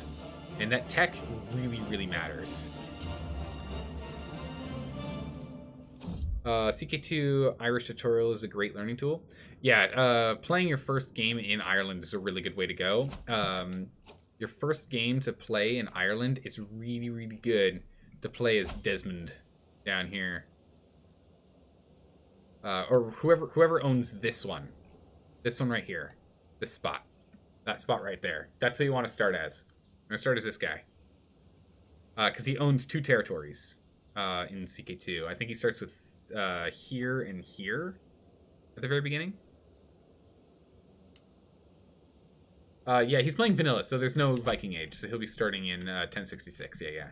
and that tech really really matters. Uh, C K two Irish tutorial is a great learning tool. Yeah, uh, playing your first game in Ireland is a really good way to go. Um, your first game to play in Ireland is really, really good to play as Desmond down here. Uh, or whoever whoever owns this one. This one right here. This spot. That spot right there. That's who you want to start as. I'm going to start as this guy. Because uh, he owns two territories uh, in C K two. I think he starts with uh, here and here at the very beginning. Uh, yeah, he's playing vanilla, so there's no Viking Age. So he'll be starting in uh, ten sixty-six. Yeah, yeah.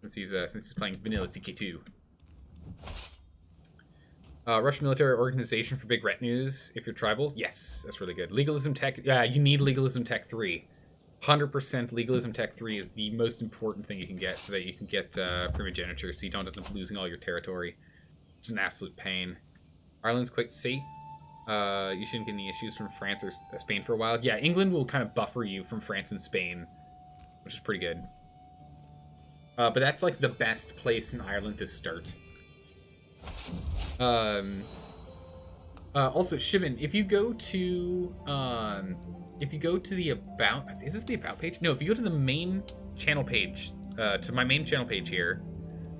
Since he's, uh, since he's playing vanilla C K two. Uh, Russian military organization for big retinues. If you're tribal, yes, that's really good. Legalism Tech, yeah, you need Legalism Tech three. one hundred percent Legalism Tech three is the most important thing you can get, so that you can get uh, primogeniture, so you don't end up losing all your territory. It's an absolute pain. Ireland's quite safe. Uh, you shouldn't get any issues from France or Spain for a while. Yeah, England will kind of buffer you from France and Spain, which is pretty good. Uh, but that's like the best place in Ireland to start. Um, uh, also, Shivan, if you go to, um, if you go to the about, is this the about page? No, if you go to the main channel page, uh, to my main channel page here,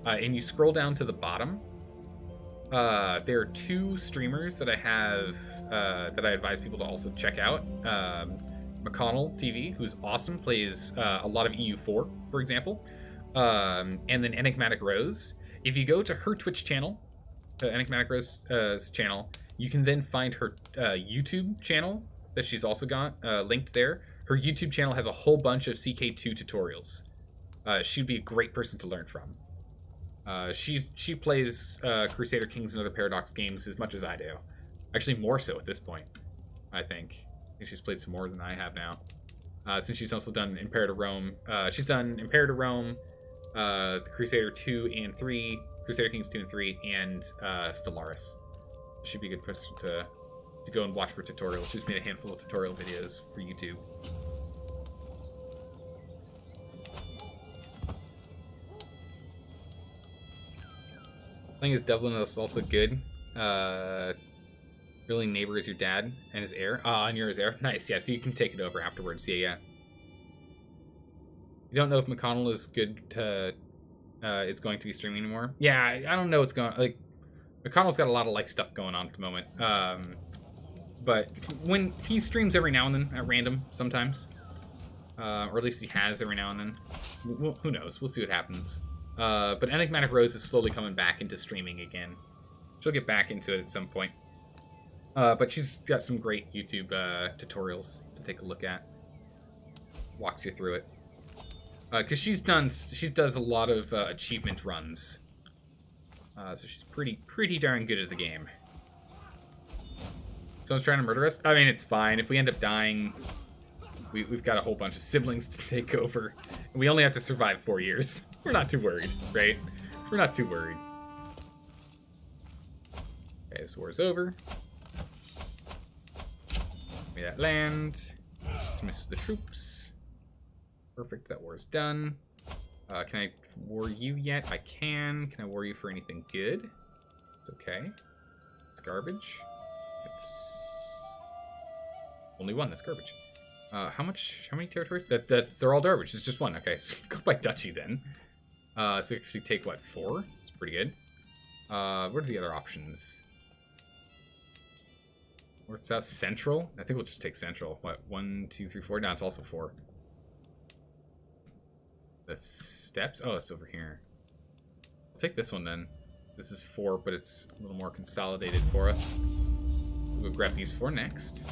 uh, and you scroll down to the bottom, uh, there are two streamers that I have, uh, that I advise people to also check out. Um, McConnell T V, who's awesome, plays, uh, a lot of E U four, for example, um, and then Enigmatic Rose. If you go to her Twitch channel, uh, Enigmatic Rose's channel, you can then find her uh, YouTube channel that she's also got uh, linked there. Her YouTube channel has a whole bunch of C K two tutorials. Uh, she'd be a great person to learn from. Uh, she's She plays uh, Crusader Kings and other Paradox games as much as I do. Actually, more so at this point, I think. I think she's played some more than I have now. Uh, since she's also done Imperator Rome. Uh, she's done Imperator Rome, Uh, the Crusader two and three, Crusader Kings two and three, and uh, Stellaris. Should be a good person to, to go and watch for tutorials. She's made a handful of tutorial videos for YouTube. I think his Dublin is also good. Uh, really, neighbor is your dad and his heir. Ah, uh, and you're his heir. Nice, yeah, so you can take it over afterwards. Yeah, yeah. You don't know if McConnell is good to, uh, is going to be streaming anymore. Yeah, I don't know what's going on. Like, McConnell's got a lot of like stuff going on at the moment. Um, but when he streams every now and then at random, sometimes, uh, or at least he has every now and then. Well, who knows? We'll see what happens. Uh, but Enigmatic Rose is slowly coming back into streaming again. She'll get back into it at some point. Uh, but she's got some great YouTube uh, tutorials to take a look at. Walks you through it. Because uh, she's done, she does a lot of uh, achievement runs, uh, so she's pretty, pretty darn good at the game. Someone's trying to murder us. I mean, it's fine. If we end up dying, we, we've got a whole bunch of siblings to take over, and we only have to survive four years. We're not too worried, right? We're not too worried. Okay, this war's over. Give me that land. Dismiss the troops. Perfect, that war's done. Uh, can I war you yet? I can. Can I war you for anything good? It's okay. It's garbage. It's only one. That's garbage. Uh, how much? How many territories? That that they're all garbage. It's just one. Okay, so go by duchy then. Uh, so actually take what, four? It's pretty good. Uh, what are the other options? North, south, central. I think we'll just take central. What? One, two, three, four. No, it's also four. The steps? Oh, it's over here. I'll take this one then. This is four, but it's a little more consolidated for us. We'll grab these four next.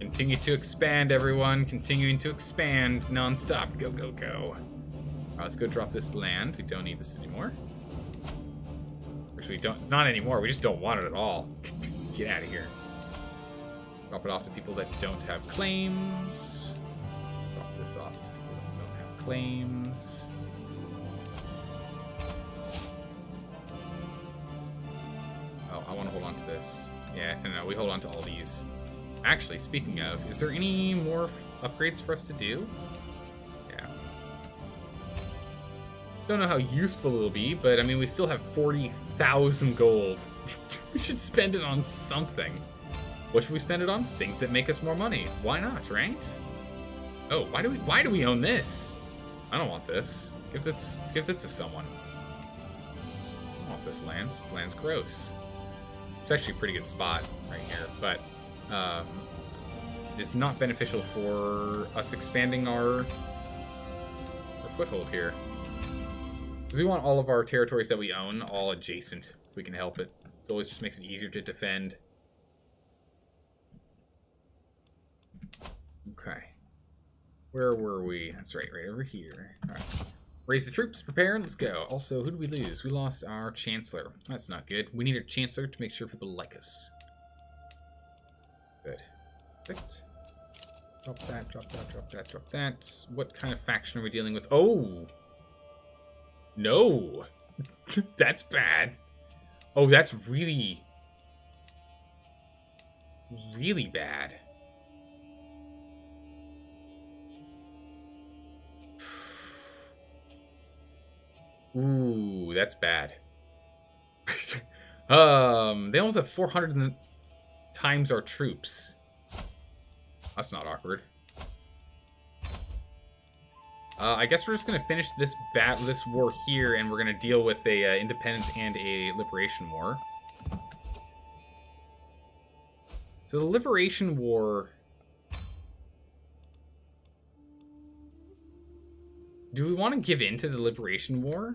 Continue to expand, everyone. Continuing to expand non-stop. Go, go, go. Alright, let's go drop this land. We don't need this anymore. Actually, we don't. Not anymore. We just don't want it at all. Get out of here. Drop it off to people that don't have claims. Drop this off to claims. Oh, I want to hold on to this. Yeah, no, no, we hold on to all these. Actually, speaking of, is there any more upgrades for us to do? Yeah. Don't know how useful it'll be, but I mean, we still have forty thousand gold. We should spend it on something. What should we spend it on? Things that make us more money. Why not, right? Oh, why do we, why do we own this? I don't want this. Give this give this to someone. I don't want this land. This land's gross. It's actually a pretty good spot right here, but um, is not beneficial for us expanding our, our foothold here. Because we want all of our territories that we own all adjacent, if we can help it. It always just makes it easier to defend. Okay. Where were we? That's right, right over here. All right. Raise the troops, prepare, and let's go. Also, who did we lose? We lost our Chancellor. That's not good. We need a Chancellor to make sure people like us. Good. Perfect. Drop that, drop that, drop that, drop that. What kind of faction are we dealing with? Oh! No! That's bad. Oh, that's really... really bad. Ooh, that's bad. um, they almost have four hundred times our troops. That's not awkward. Uh, I guess we're just gonna finish this bat, this war here, and we're gonna deal with a uh, independence and a liberation war. So the liberation war. Do we want to give in to the Liberation War?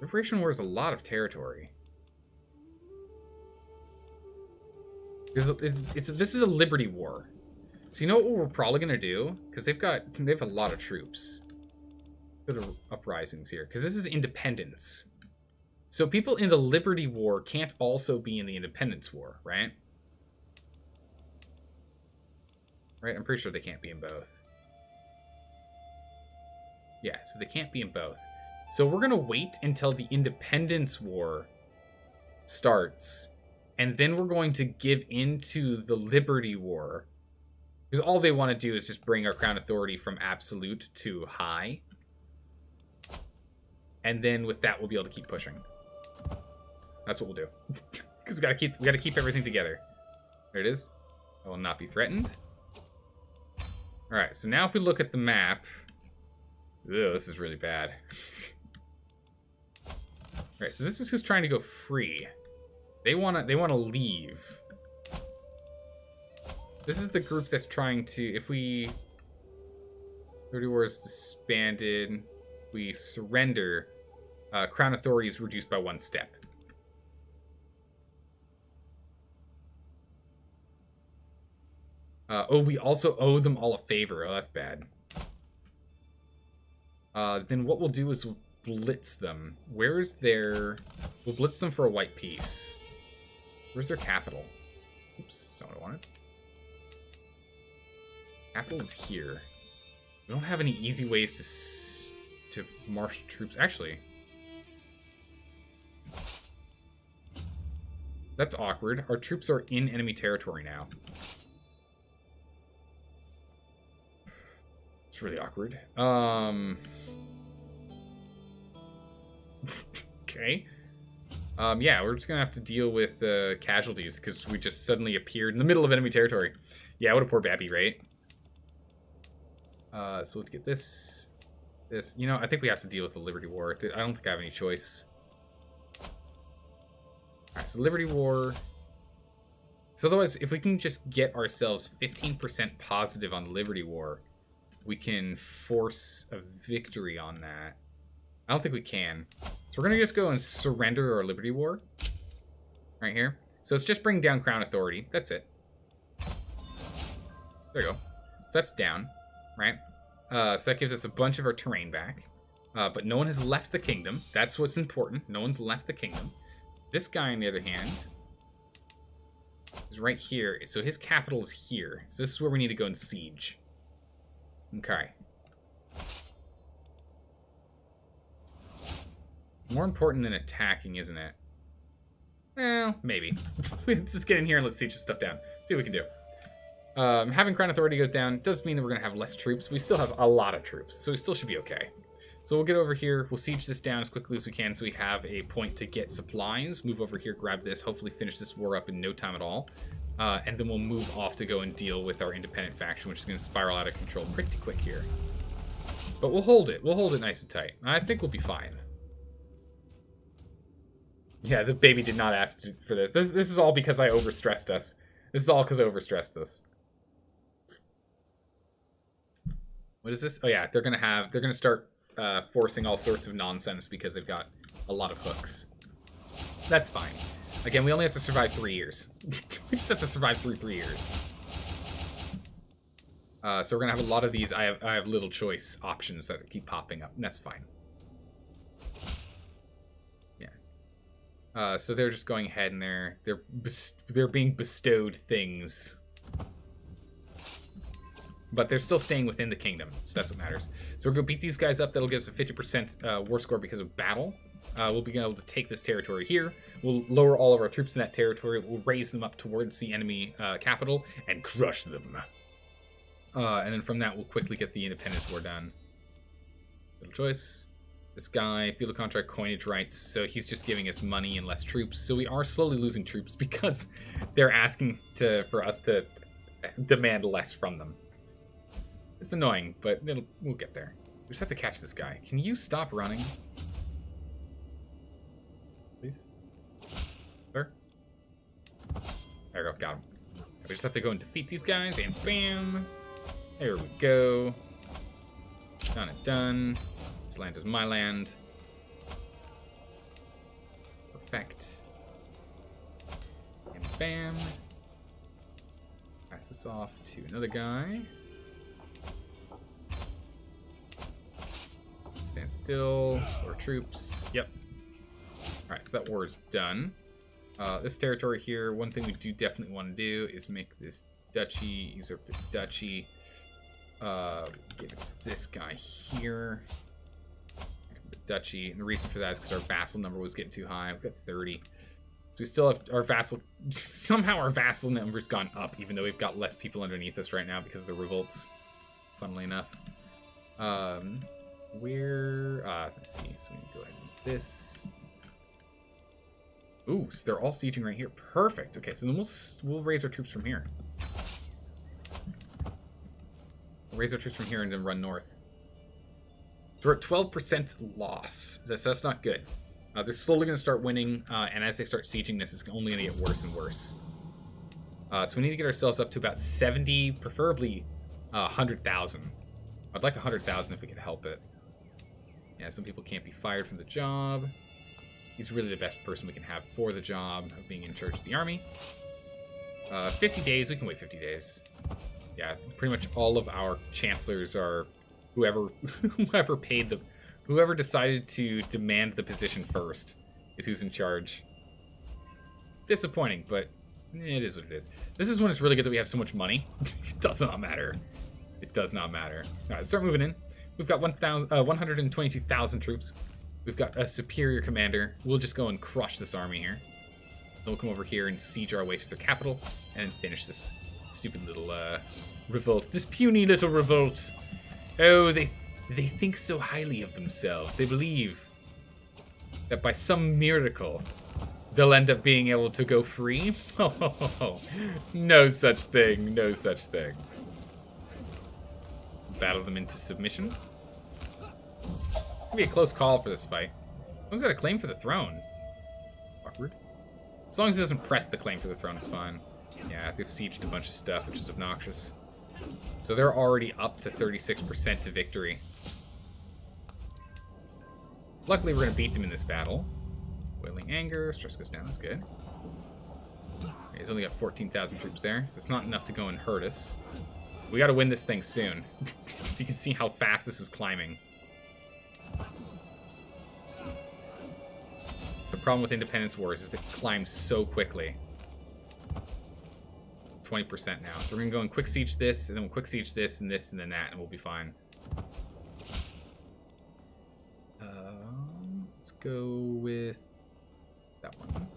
Liberation War is a lot of territory. It's, it's, it's, this is a Liberty War. So you know what we're probably going to do? Because they've got, they have a lot of troops. Go to uprisings here. Because this is independence. So people in the Liberty War can't also be in the Independence War, right? Right? I'm pretty sure they can't be in both. Yeah, so they can't be in both. So we're going to wait until the Independence War starts. And then we're going to give into the Liberty War. Because all they want to do is just bring our crown authority from absolute to high. And then with that, we'll be able to keep pushing. That's what we'll do. Because we got to keep, we got to keep everything together. There it is. I will not be threatened. Alright, so now if we look at the map... Ew, this is really bad. Alright, so this is who's trying to go free. They wanna, they wanna leave. This is the group that's trying to... If we... Liberty War is disbanded. We surrender. Uh, Crown Authority is reduced by one step. Uh, oh, we also owe them all a favor. Oh, that's bad. Uh, then what we'll do is we'll blitz them. Where is their... We'll blitz them for a white piece. Where's their capital? Oops, that's not what I wanted. Capital is here. We don't have any easy ways to, s to marshal troops. Actually... That's awkward. Our troops are in enemy territory now. It's really awkward. Um, okay. Um, yeah, we're just going to have to deal with uh, casualties because we just suddenly appeared in the middle of enemy territory. Yeah, what a poor babby, right? Uh, so let's get this. This. You know, I think we have to deal with the Liberty War. I don't think I have any choice. Alright, so Liberty War. So otherwise, if we can just get ourselves fifteen percent positive on Liberty War... We can force a victory on that. I don't think we can. So we're going to just go and surrender our Liberty War. Right here. So it's just bring down Crown Authority. That's it. There you go. So that's down. Right? Uh, so that gives us a bunch of our terrain back. Uh, but no one has left the kingdom. That's what's important. No one's left the kingdom. This guy, on the other hand, is right here. So his capital is here. So this is where we need to go and siege. Okay. More important than attacking, isn't it? Well, maybe. Let's just get in here and let's siege this stuff down. See what we can do. Um, having Crown Authority go down does mean that we're going to have less troops. We still have a lot of troops, so we still should be okay. So we'll get over here. We'll siege this down as quickly as we can so we have a point to get supplies. Move over here, grab this, hopefully finish this war up in no time at all. Uh, and then we'll move off to go and deal with our independent faction, which is going to spiral out of control pretty quick here. But we'll hold it. We'll hold it nice and tight. I think we'll be fine. Yeah, the baby did not ask for this. This this is all because I overstressed us. This is all because I overstressed us. What is this? Oh yeah, they're gonna have they're gonna start uh, forcing all sorts of nonsense because they've got a lot of hooks. That's fine. Again, we only have to survive three years. We just have to survive through three years. Uh, so we're gonna have a lot of these. I have I have little choice options that keep popping up. And that's fine. Yeah. Uh, so they're just going ahead and they're they're best they're being bestowed things. But they're still staying within the kingdom, so that's what matters. So we're gonna beat these guys up. That'll give us a fifty percent uh, war score because of battle. Uh, we'll be able to take this territory here. We'll lower all of our troops in that territory. We'll raise them up towards the enemy uh, capital and crush them. Uh, and then from that, we'll quickly get the independence war done. Little choice. This guy, field of contract, coinage rights. So he's just giving us money and less troops. So we are slowly losing troops because they're asking to for us to demand less from them. It's annoying, but it'll, we'll get there. We just have to catch this guy. Can you stop running? Please? There. There we go, got him. We just have to go and defeat these guys, and bam! There we go. Done and done. This land is my land. Perfect. And bam. Pass this off to another guy. Stand still. More troops. Yep. Alright, so that war is done. Uh, this territory here, one thing we do definitely want to do is make this duchy, usurp this duchy. Uh, give it to this guy here. The duchy. And the reason for that is because our vassal number was getting too high. We've got thirty. So we still have our vassal... Somehow our vassal number's gone up, even though we've got less people underneath us right now because of the revolts, funnily enough. Um, we're... Uh, let's see. So we can go ahead and do this... Ooh, so they're all sieging right here. Perfect. Okay, so then we'll we'll raise our troops from here. We'll raise our troops from here and then run north. So we're at twelve percent loss. That's, that's not good. Uh, they're slowly going to start winning, uh, and as they start sieging this, it's only going to get worse and worse. Uh, so we need to get ourselves up to about seventy, preferably uh, one hundred thousand. I'd like one hundred thousand if we could help it. Yeah, some people can't be fired from the job. He's really the best person we can have for the job of being in charge of the army. Uh, fifty days. We can wait fifty days. Yeah, pretty much all of our chancellors are whoever whoever paid the... Whoever decided to demand the position first is who's in charge. Disappointing, but it is what it is. This is when it's really good that we have so much money. It does not matter. It does not matter. All right, start moving in. We've got one hundred twenty-two thousand troops. We've got a superior commander. We'll just go and crush this army here. Then we'll come over here and siege our way to the capital and finish this stupid little uh, revolt. This puny little revolt. Oh, they they think so highly of themselves. They believe that by some miracle, they'll end up being able to go free. Oh, no such thing. No such thing. Battle them into submission. Be a close call for this fight. Someone's got a claim for the throne. Awkward. As long as it doesn't press the claim for the throne, it's fine. Yeah, they've sieged a bunch of stuff, which is obnoxious. So they're already up to thirty-six percent to victory. Luckily, we're going to beat them in this battle. Boiling anger. Stress goes down. That's good. Okay, he's only got fourteen thousand troops there, so it's not enough to go and hurt us. We got to win this thing soon. So you can see how fast this is climbing. The problem with independence wars is it climbs so quickly. twenty percent now. So we're going to go and quick siege this, and then we'll quick siege this, and this, and then that, and we'll be fine. Um, let's go with that one.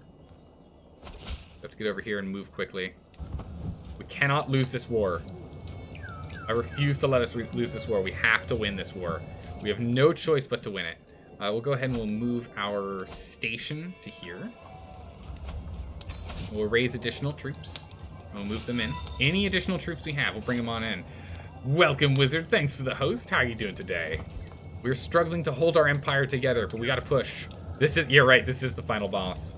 We have to get over here and move quickly. We cannot lose this war. I refuse to let us re- lose this war. We have to win this war. We have no choice but to win it. Uh, we'll go ahead and we'll move our station to here. We'll raise additional troops. We'll move them in. Any additional troops we have, we'll bring them on in. Welcome, wizard. Thanks for the host. How are you doing today? We're struggling to hold our empire together, but we gotta push. This is, you're right, this is the final boss.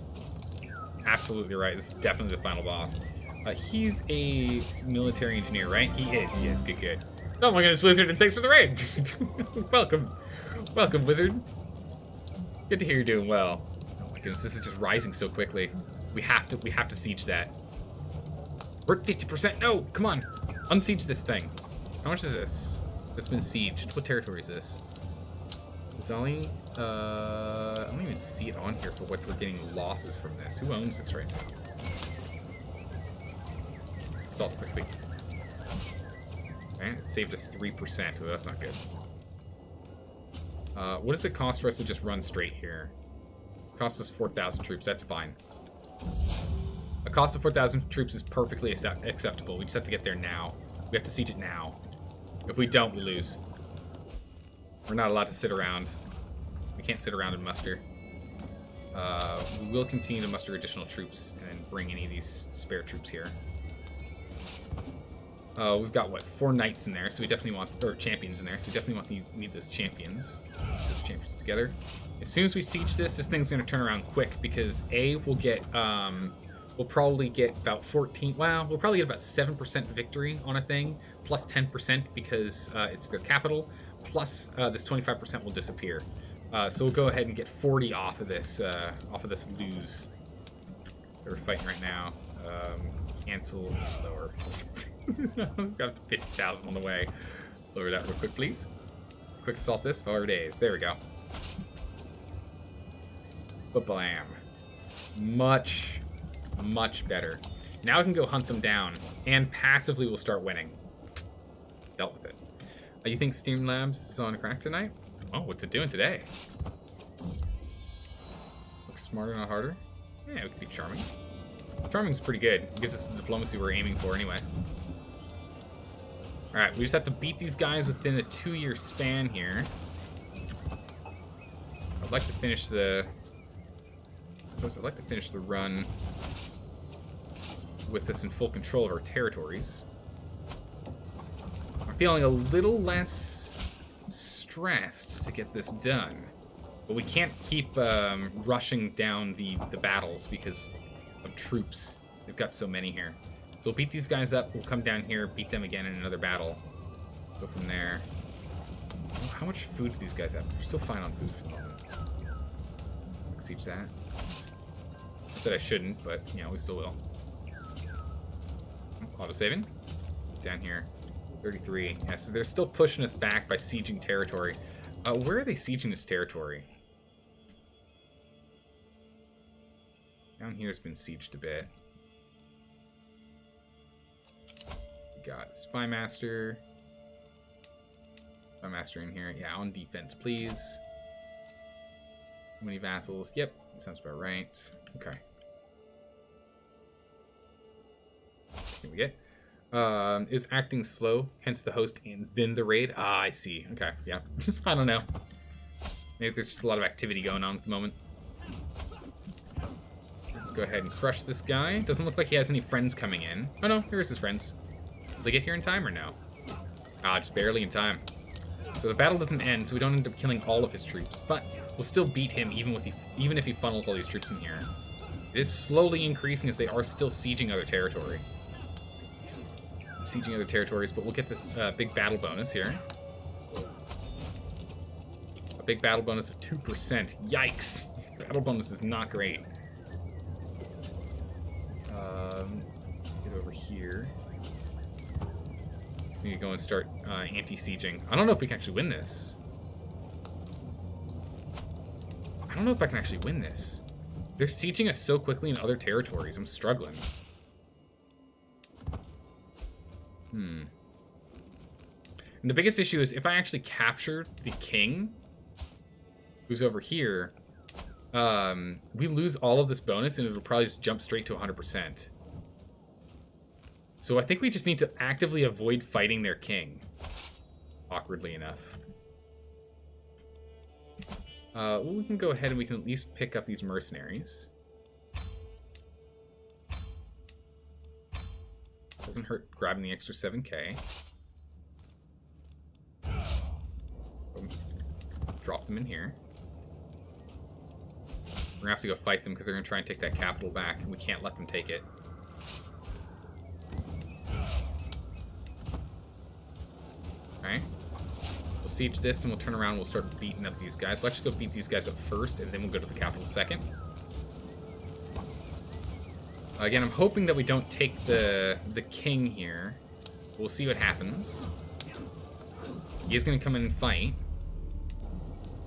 Absolutely right, this is definitely the final boss. Uh, he's a military engineer, right? He is, he is, good, good. Oh my goodness, Wizard, and thanks for the raid! Welcome, welcome, Wizard. Good to hear you're doing well. Oh my goodness, this is just rising so quickly. We have to, we have to siege that. We're at fifty percent, no, come on. Unsiege this thing. How much is this? That's been sieged. What territory is this? Zali, uh, I don't even see it on here for what we're getting losses from this. Who owns this right now? Salt quickly. Alright, it saved us three percent, so that's not good. Uh, what does it cost for us to just run straight here? It costs us four thousand troops, that's fine. A cost of four thousand troops is perfectly accept acceptable. We just have to get there now. We have to siege it now. If we don't, we lose. We're not allowed to sit around. We can't sit around and muster. Uh, we will continue to muster additional troops and bring any of these spare troops here. Uh, we've got, what, four knights in there, so we definitely want, or champions in there, so we definitely want to need those champions. Those champions together. As soon as we siege this, this thing's going to turn around quick, because A, we'll get, um, we'll probably get about fourteen, well, we'll probably get about seven percent victory on a thing, plus ten percent because uh, it's their capital, plus uh, this twenty-five percent will disappear. Uh, so we'll go ahead and get forty off of this, uh, off of this lose that we're fighting right now. Um, cancel lower. I've got to pick one thousand on the way. Lower that real quick, please. Quick assault this, four days. There we go. Ba-blam. Much, much better. Now I can go hunt them down, and passively we'll start winning. Dealt with it. Uh, you think Steam Labs is on crack tonight? Oh, what's it doing today? Looks smarter, not harder. Yeah, it could be charming. Charming's pretty good. It gives us the diplomacy we're aiming for anyway. Alright, we just have to beat these guys within a two-year span here. I'd like to finish the... I'd like to finish the run with us in full control of our territories. I'm feeling a little less stressed to get this done. But we can't keep um, rushing down the, the battles because of troops. They've got so many here. So we'll beat these guys up, we'll come down here, beat them again in another battle. Go from there. Oh, how much food do these guys have? We're still fine on food for the moment. Siege that. I said I shouldn't, but, you know, we still will. Auto-saving. Down here. thirty-three. Yeah, so they're still pushing us back by sieging territory. Uh, where are they sieging this territory? Down here's been sieged a bit. We got Spymaster. Spymaster in here. Yeah, on defense, please. How many vassals? Yep, that sounds about right. Okay. Here we get. Um, is acting slow, hence the host and then the raid? Ah, I see. Okay, yeah. I don't know. Maybe there's just a lot of activity going on at the moment. Let's go ahead and crush this guy. Doesn't look like he has any friends coming in. Oh no, here's his friends. Will they get here in time or no? Ah, just barely in time. So the battle doesn't end, so we don't end up killing all of his troops, but we'll still beat him even with the, even if he funnels all these troops in here. It is slowly increasing as they are still sieging other territory. Sieging other territories, but we'll get this uh, big battle bonus here. A big battle bonus of two percent. Yikes! This battle bonus is not great. Um, let's get over here. So you go and start uh, anti-sieging. I don't know if we can actually win this. I don't know if I can actually win this. They're sieging us so quickly in other territories. I'm struggling. Hmm. And the biggest issue is if I actually capture the king, who's over here, um, we lose all of this bonus and it'll probably just jump straight to one hundred percent. So I think we just need to actively avoid fighting their king. Awkwardly enough. Uh, well, we can go ahead and we can at least pick up these mercenaries. Doesn't hurt grabbing the extra seven K. Boom. Drop them in here. We're gonna have to go fight them because they're gonna try and take that capital back, and we can't let them take it. Okay. We'll siege this, and we'll turn around and we'll start beating up these guys. We'll actually go beat these guys up first, and then we'll go to the capital second. Again, I'm hoping that we don't take the the king here. We'll see what happens. He's gonna come in and fight.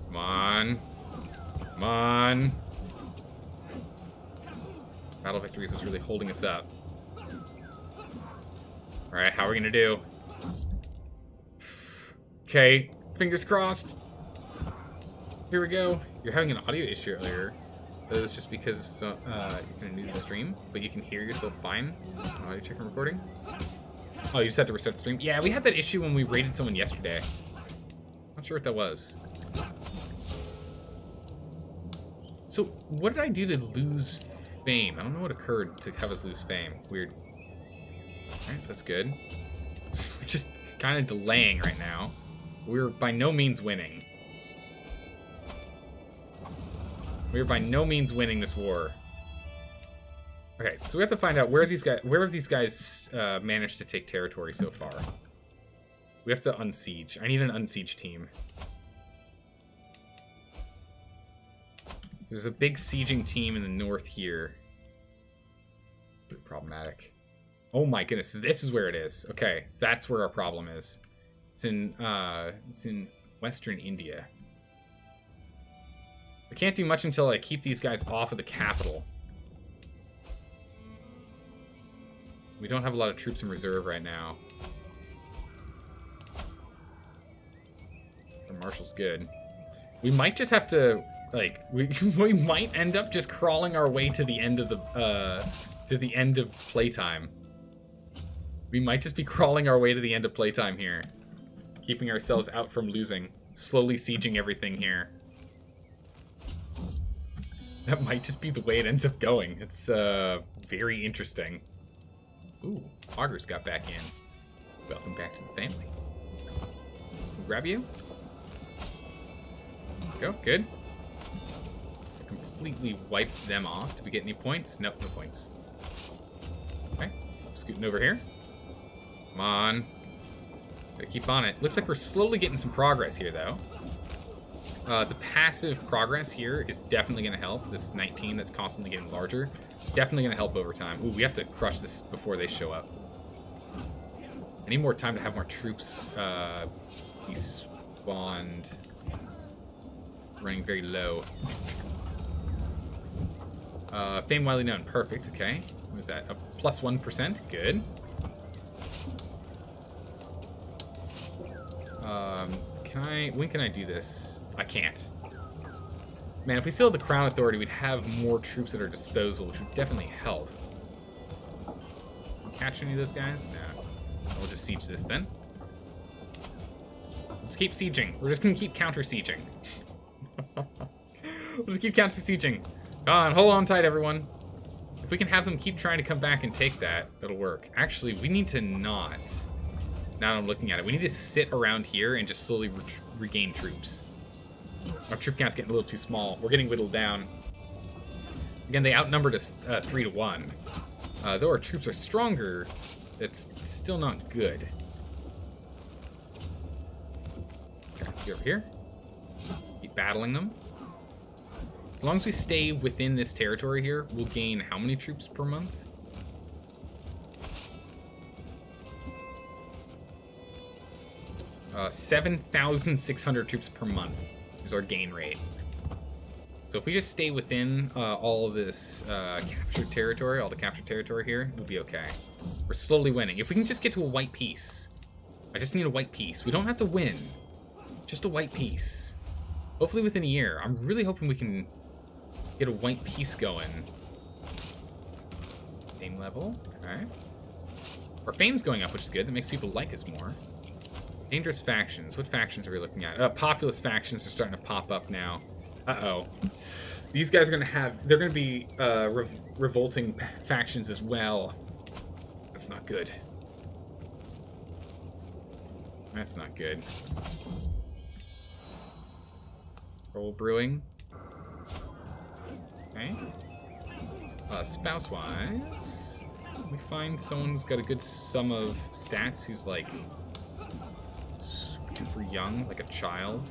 Come on. Come on. Battle victory is what's really holding us up. Alright, how are we gonna do? Okay, fingers crossed. Here we go. You're having an audio issue earlier. That was just because uh, you're gonna do the stream, but you can hear yourself fine. Audio check and recording. Oh, you just have to restart the stream? Yeah, we had that issue when we raided someone yesterday. Not sure what that was. So, what did I do to lose fame? I don't know what occurred to have us lose fame. Weird. Alright, so that's good. We're just kind of delaying right now. We're by no means winning. We're by no means winning this war. Okay, so we have to find out where these guys, where have these guys uh, managed to take territory so far. We have to unsiege. I need an unsiege team. There's a big sieging team in the north here. Pretty problematic. Oh my goodness, this is where it is. Okay, so that's where our problem is. It's in uh, it's in western India. I can't do much until I keep these guys off of the capital. We don't have a lot of troops in reserve right now. The marshal's good. We might just have to, like, we we might end up just crawling our way to the end of the uh, to the end of playtime. We might just be crawling our way to the end of playtime here, keeping ourselves out from losing, slowly sieging everything here. That might just be the way it ends up going. It's uh, very interesting. Ooh, Augur's got back in. Welcome back to the family. We'll grab you. Go, good. I completely wiped them off. Did we get any points? Nope, no points. Okay, I'm scooting over here. Come on. Gotta keep on it. Looks like we're slowly getting some progress here, though. Uh, the passive progress here is definitely going to help. This nineteen that's constantly getting larger. Definitely going to help over time. Ooh, we have to crush this before they show up. I need more time to have more troops uh, be spawned. Running very low. Uh, fame widely known. Perfect. Okay. What is that? A plus one percent. Good. Um, can I... When can I do this? I can't. Man, if we still had the Crown Authority, we'd have more troops at our disposal, which would definitely help. Catch any of those guys? No. We'll just siege this then. Let's keep sieging. We're just gonna keep counter-sieging. We'll just keep counter-sieging. Come on, hold on tight, everyone. If we can have them keep trying to come back and take that, that'll work. Actually, we need to not. Now that I'm looking at it, we need to sit around here and just slowly re regain troops. Our troop count's getting a little too small. We're getting whittled down. Again, they outnumbered us uh, three to one. Uh, though our troops are stronger, that's still not good. Okay, let's get over here. Keep battling them. As long as we stay within this territory here, we'll gain how many troops per month? Uh, seven thousand six hundred troops per month is our gain rate. So if we just stay within uh, all of this uh, captured territory, all the captured territory here, we'll be okay. We're slowly winning. If we can just get to a white piece. I just need a white piece. We don't have to win. Just a white piece. Hopefully within a year. I'm really hoping we can get a white piece going. Fame level. Okay. Our fame's going up, which is good. That makes people like us more. Dangerous factions. What factions are we looking at? Uh, populous factions are starting to pop up now. Uh-oh. These guys are going to have... They're going to be uh, rev revolting factions as well. That's not good. That's not good. Roll brewing. Uh, spouse-wise, we find someone who's got a good sum of stats who's, like, super young, like a child.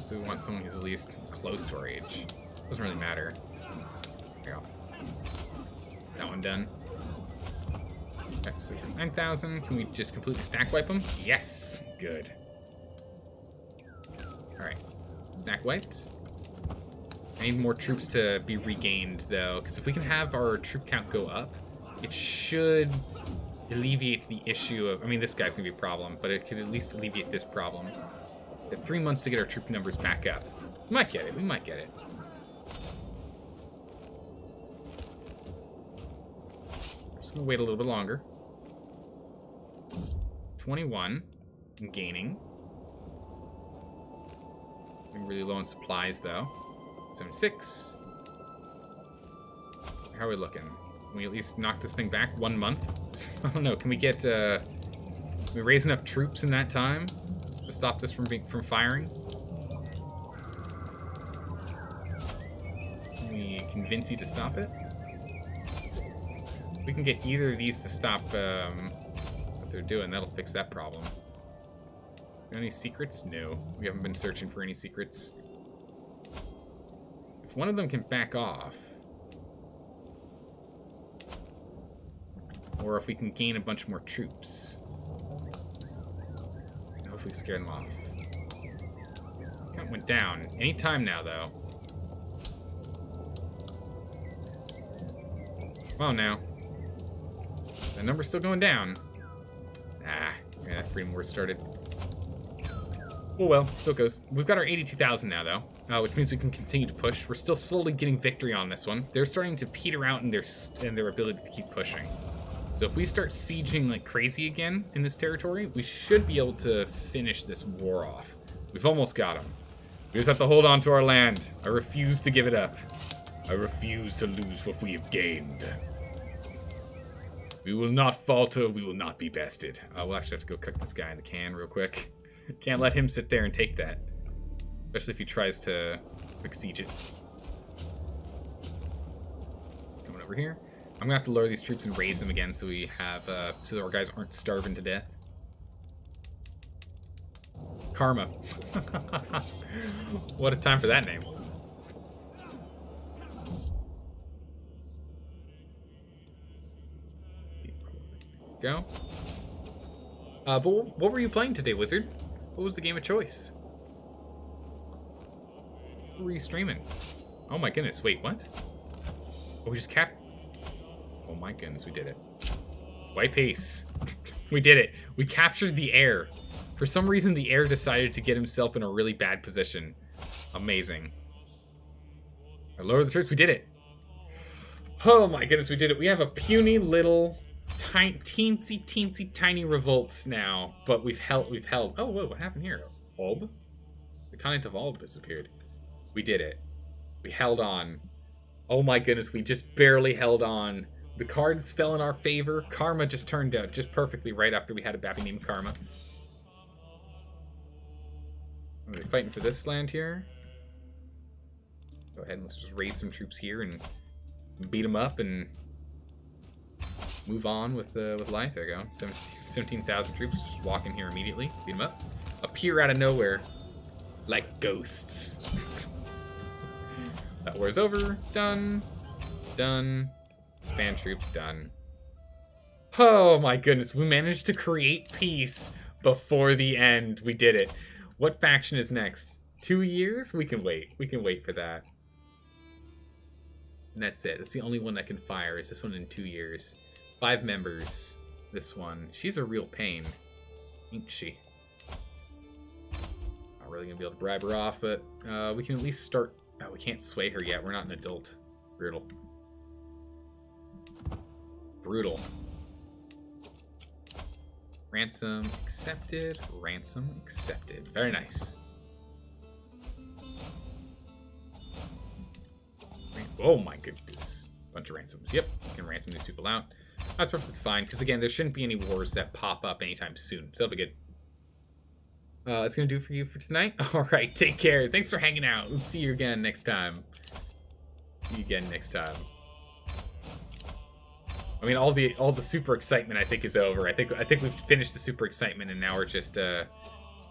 So we want someone who's at least close to our age. Doesn't really matter. There we go. That one done. Excellent. So nine thousand. Can we just completely stack wipe them? Yes! Good. Alright. Stack wiped. I need more troops to be regained, though, because if we can have our troop count go up, it should alleviate the issue of... I mean, this guy's going to be a problem, but it could at least alleviate this problem. We have three months to get our troop numbers back up. We might get it. We might get it. I'm just gonna wait a little bit longer. twenty-one. I'm gaining. I'm really low on supplies though. seventy-six. How are we looking? Can we at least knock this thing back one month? I don't know. Can we get? Uh, can we raise enough troops in that time to stop this from being from firing? Can we convince you to stop it? If we can get either of these to stop um, what they're doing, that'll fix that problem. Any secrets? No. We haven't been searching for any secrets. If one of them can back off, or if we can gain a bunch more troops, we scare them off. Count went down. Any time now, though. Come on now. The number's still going down. Ah, yeah, that freedom war started. Oh well, so it goes. We've got our eighty-two thousand now, though, uh, which means we can continue to push. We're still slowly getting victory on this one. They're starting to peter out in their in their ability to keep pushing. So if we start sieging like crazy again in this territory, we should be able to finish this war off. We've almost got them. We just have to hold on to our land. I refuse to give it up. I refuse to lose what we have gained. We will not falter. We will not be bested. Uh, we'll actually have to go cook this guy in the can real quick. Can't let him sit there and take that. Especially if he tries to quick siege it. Coming over here. I'm gonna have to lower these troops and raise them again, so we have, uh, so that our guys aren't starving to death. Karma. What a time for that name. Go. Uh, but what were you playing today, Wizard? What was the game of choice? What were you streaming? Oh my goodness! Wait, what? Oh, we just capped. Oh my goodness, we did it. White Peace. We did it. We captured the heir. For some reason, the heir decided to get himself in a really bad position. Amazing. I lowered the troops. We did it. Oh my goodness, we did it. We have a puny little, tiny, teensy, teensy, tiny revolt now. But we've held, we've held. Oh, whoa, what happened here? Alb? The continent of Alb disappeared. We did it. We held on. Oh my goodness, we just barely held on. The cards fell in our favor. Karma just turned out just perfectly right after we had a baby named Karma. Are we fighting for this land here? Go ahead and let's just raise some troops here and beat them up and move on with uh, with life. There we go. seventeen thousand troops just walk in here immediately. Beat them up. Appear out of nowhere like ghosts. That war's over. Done. Done. Span troops done. Oh my goodness, we managed to create peace before the end. We did it. What faction is next? Two years? We can wait. We can wait for that. And that's it. That's the only one that can fire is this one in two years. Five members. This one. She's a real pain. Ain't she? Not really gonna be able to bribe her off, but uh, we can at least start... Oh, we can't sway her yet. We're not an adult. Brutal. Brutal. Ransom accepted. Ransom accepted. Very nice. Oh my goodness. Bunch of ransoms. Yep, you can ransom these people out. That's perfectly fine, because again, there shouldn't be any wars that pop up anytime soon, so that'll be good. Uh, that's going to do it for you for tonight. Alright, take care. Thanks for hanging out. We'll see you again next time. See you again next time. I mean, all the all the super excitement, I think, is over. I think I think we've finished the super excitement, and now we're just uh,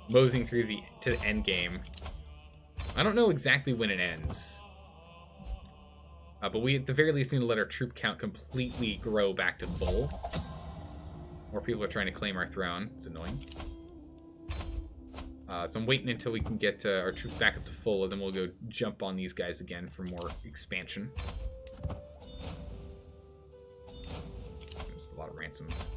moseying through the to the end game. I don't know exactly when it ends. Uh, but we, at the very least, need to let our troop count completely grow back to full. More people are trying to claim our throne. It's annoying. Uh, so I'm waiting until we can get uh, our troops back up to full, and then we'll go jump on these guys again for more expansion. There's a lot of ransoms.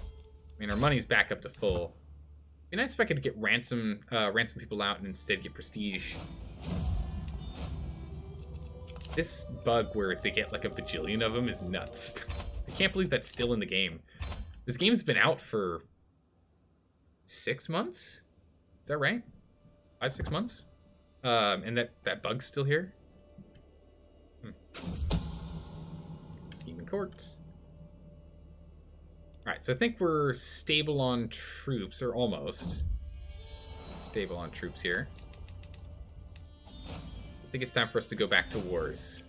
I mean, our money's back up to full. It'd be nice if I could get ransom, uh, ransom people out and instead get prestige. This bug where they get like a bajillion of them is nuts. I can't believe that's still in the game. This game's been out for six months? Is that right? Five, six months? Um, and that, that bug's still here? Hmm. Scheme and courts. Alright, so I think we're stable on troops, or almost stable on troops here. I think it's time for us to go back to wars.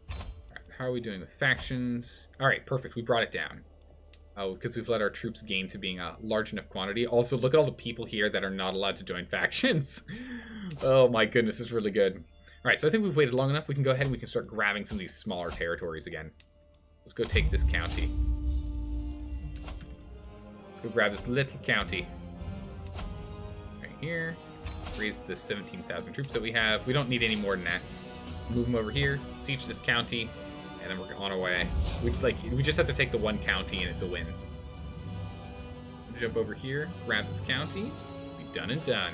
Alright, how are we doing with factions? Alright, perfect. We brought it down. Oh, because we've let our troops gain to being a large enough quantity. Also, look at all the people here that are not allowed to join factions. Oh my goodness, it's really good. Alright, so I think we've waited long enough. We can go ahead and we can start grabbing some of these smaller territories again. Let's go take this county. Let's go grab this little county. Here, raise the seventeen thousand troops that we have. We don't need any more than that. Move them over here, siege this county, and then we're on our way. We just, like, we just have to take the one county, and it's a win. Jump over here, grab this county. We're done and done.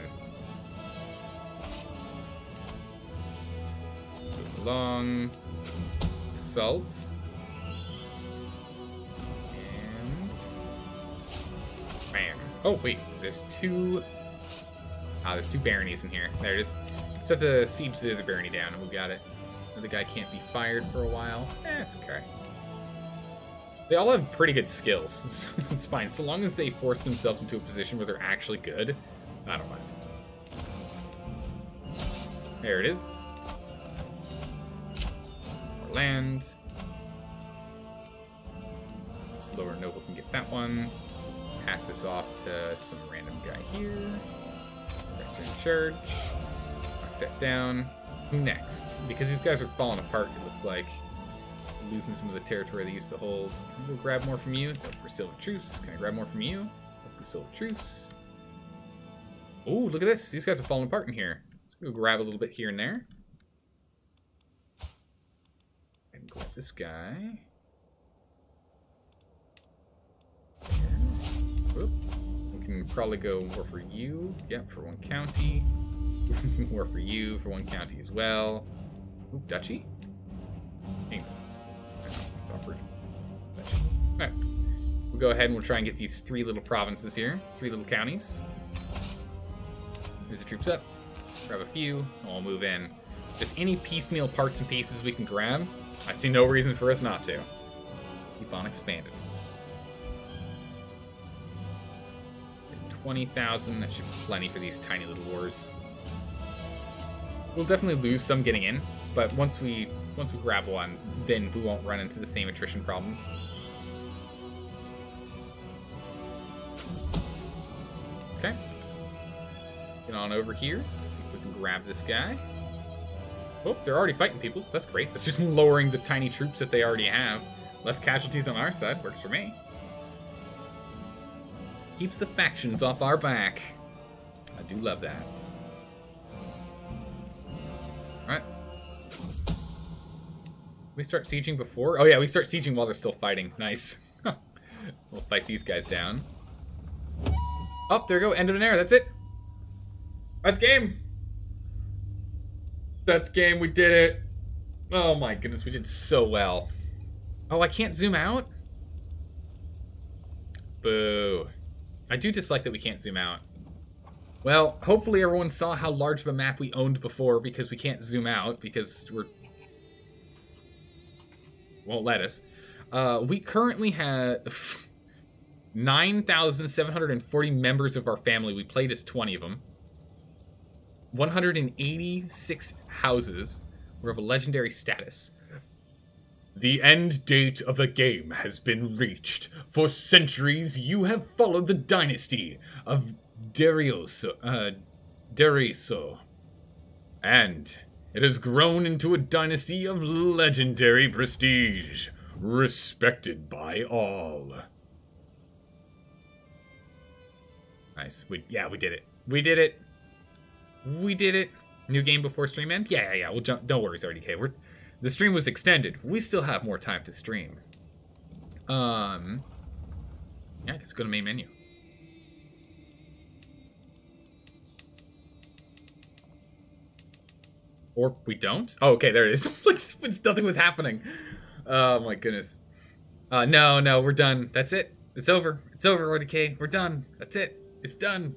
Move along, assault, and bam! Oh wait, there's two. Ah, there's two baronies in here. There it is. Set the siege to the barony down, and we got it. Another guy can't be fired for a while. Eh, it's okay. They all have pretty good skills, so it's fine. So long as they force themselves into a position where they're actually good, I don't mind. There it is. More land. This is lower noble can get that one. Pass this off to some random guy here. Church. Knock that down. Who next? Because these guys are falling apart, it looks like. Losing some of the territory they used to hold. Can we go grab more from you? Look for Silver Truce. Can I grab more from you? Look for Silver Truce. Oh, look at this. These guys are falling apart in here. Let's go grab a little bit here and there. And grab this guy. Whoop. Can probably go war for you. Yep, for one county. War for you for one county as well. Ooh, duchy? England. That's awkward. Duchy. Alright. We'll go ahead and we'll try and get these three little provinces here. It's three little counties. There's the troops up. Grab a few. And we'll move in. Just any piecemeal parts and pieces we can grab. I see no reason for us not to. Keep on expanding. twenty thousand, that should be plenty for these tiny little wars. We'll definitely lose some getting in, but once we once we grab one, then we won't run into the same attrition problems. Okay. Get on over here. See if we can grab this guy. Oh, they're already fighting people, so that's great. That's just lowering the tiny troops that they already have. Less casualties on our side, works for me. Keeps the factions off our back. I do love that. Alright. We start sieging before? Oh yeah, we start sieging while they're still fighting. Nice. We'll fight these guys down. Oh, there we go. End of an era. That's it. That's game. That's game. We did it. Oh my goodness, we did so well. Oh, I can't zoom out? Boo. I do dislike that we can't zoom out. Well, hopefully everyone saw how large of a map we owned before, because we can't zoom out, because we're... won't let us. Uh, we currently have nine thousand seven hundred forty members of our family. We played as twenty of them. one hundred eighty-six houses. We're of a legendary status. The end date of the game has been reached. For centuries, you have followed the dynasty of Darius, uh, Dariso, and it has grown into a dynasty of legendary prestige, respected by all. Nice. We, yeah, we did it. We did it. We did it. New game before stream end? Yeah, yeah, yeah. We'll jump. Don't worry, R D K. We're, the stream was extended. We still have more time to stream. Um. Yeah, let's go to main menu. Or we don't? Oh, okay, there it is. Like, nothing was happening. Oh, my goodness. Uh, no, no, we're done. That's it. It's over. It's over, R D K. We're done. That's it. It's done.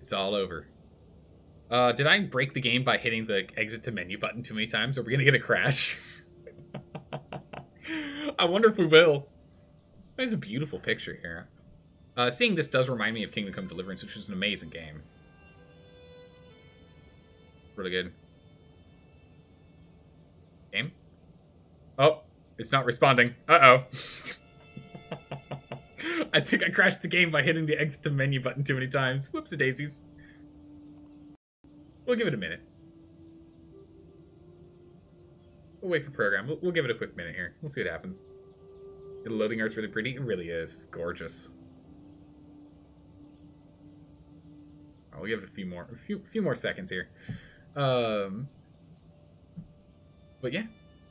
It's all over. Uh, did I break the game by hitting the exit to menu button too many times? Are we going to get a crash? I wonder if we will. There's a beautiful picture here. Uh, seeing this does remind me of Kingdom Come Deliverance, which is an amazing game. Really good. Game? Oh, it's not responding. Uh-oh. I think I crashed the game by hitting the exit to menu button too many times. Whoops-a-daisies. We'll give it a minute. We'll wait for program. We'll, we'll give it a quick minute here. We'll see what happens. The loading art's really pretty. It really is. It's gorgeous. I'll right, we'll give it a few more, a few, few more seconds here. Um, but yeah,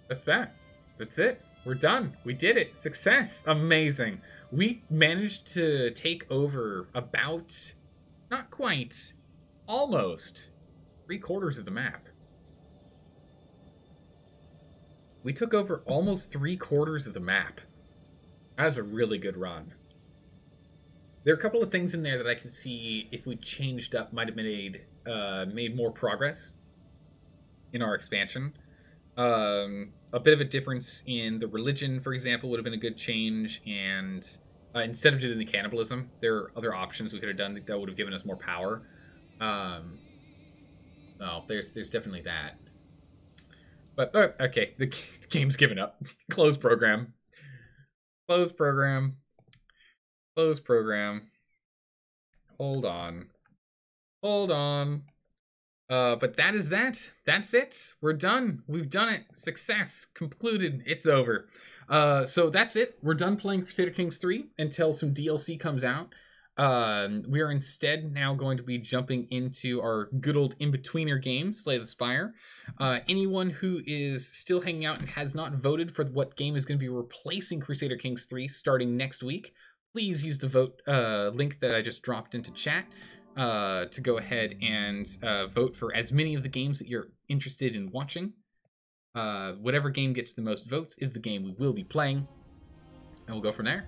that's that. That's it. We're done. We did it. Success. Amazing. We managed to take over about, not quite, almost three quarters of the map. We took over almost three quarters of the map. That was a really good run. There are a couple of things in there that I could see if we changed up might have made uh, made more progress in our expansion. Um, a bit of a difference in the religion, for example, would have been a good change, and uh, instead of doing the cannibalism, there are other options we could have done that would have given us more power. Um, oh, there's there's definitely that. But, uh, okay, the, the game's given up. Close program. Close program. Close program. Hold on. Hold on. Uh, but that is that. That's it. We're done. We've done it. Success. Concluded. It's over. Uh, so that's it. We're done playing Crusader Kings three until some D L C comes out. Um, we are instead now going to be jumping into our good old in-betweener game, Slay the Spire. Uh, anyone who is still hanging out and has not voted for what game is going to be replacing Crusader Kings three starting next week, please use the vote uh, link that I just dropped into chat. Uh, to go ahead and uh, vote for as many of the games that you're interested in watching. Uh, whatever game gets the most votes is the game we will be playing, and we'll go from there.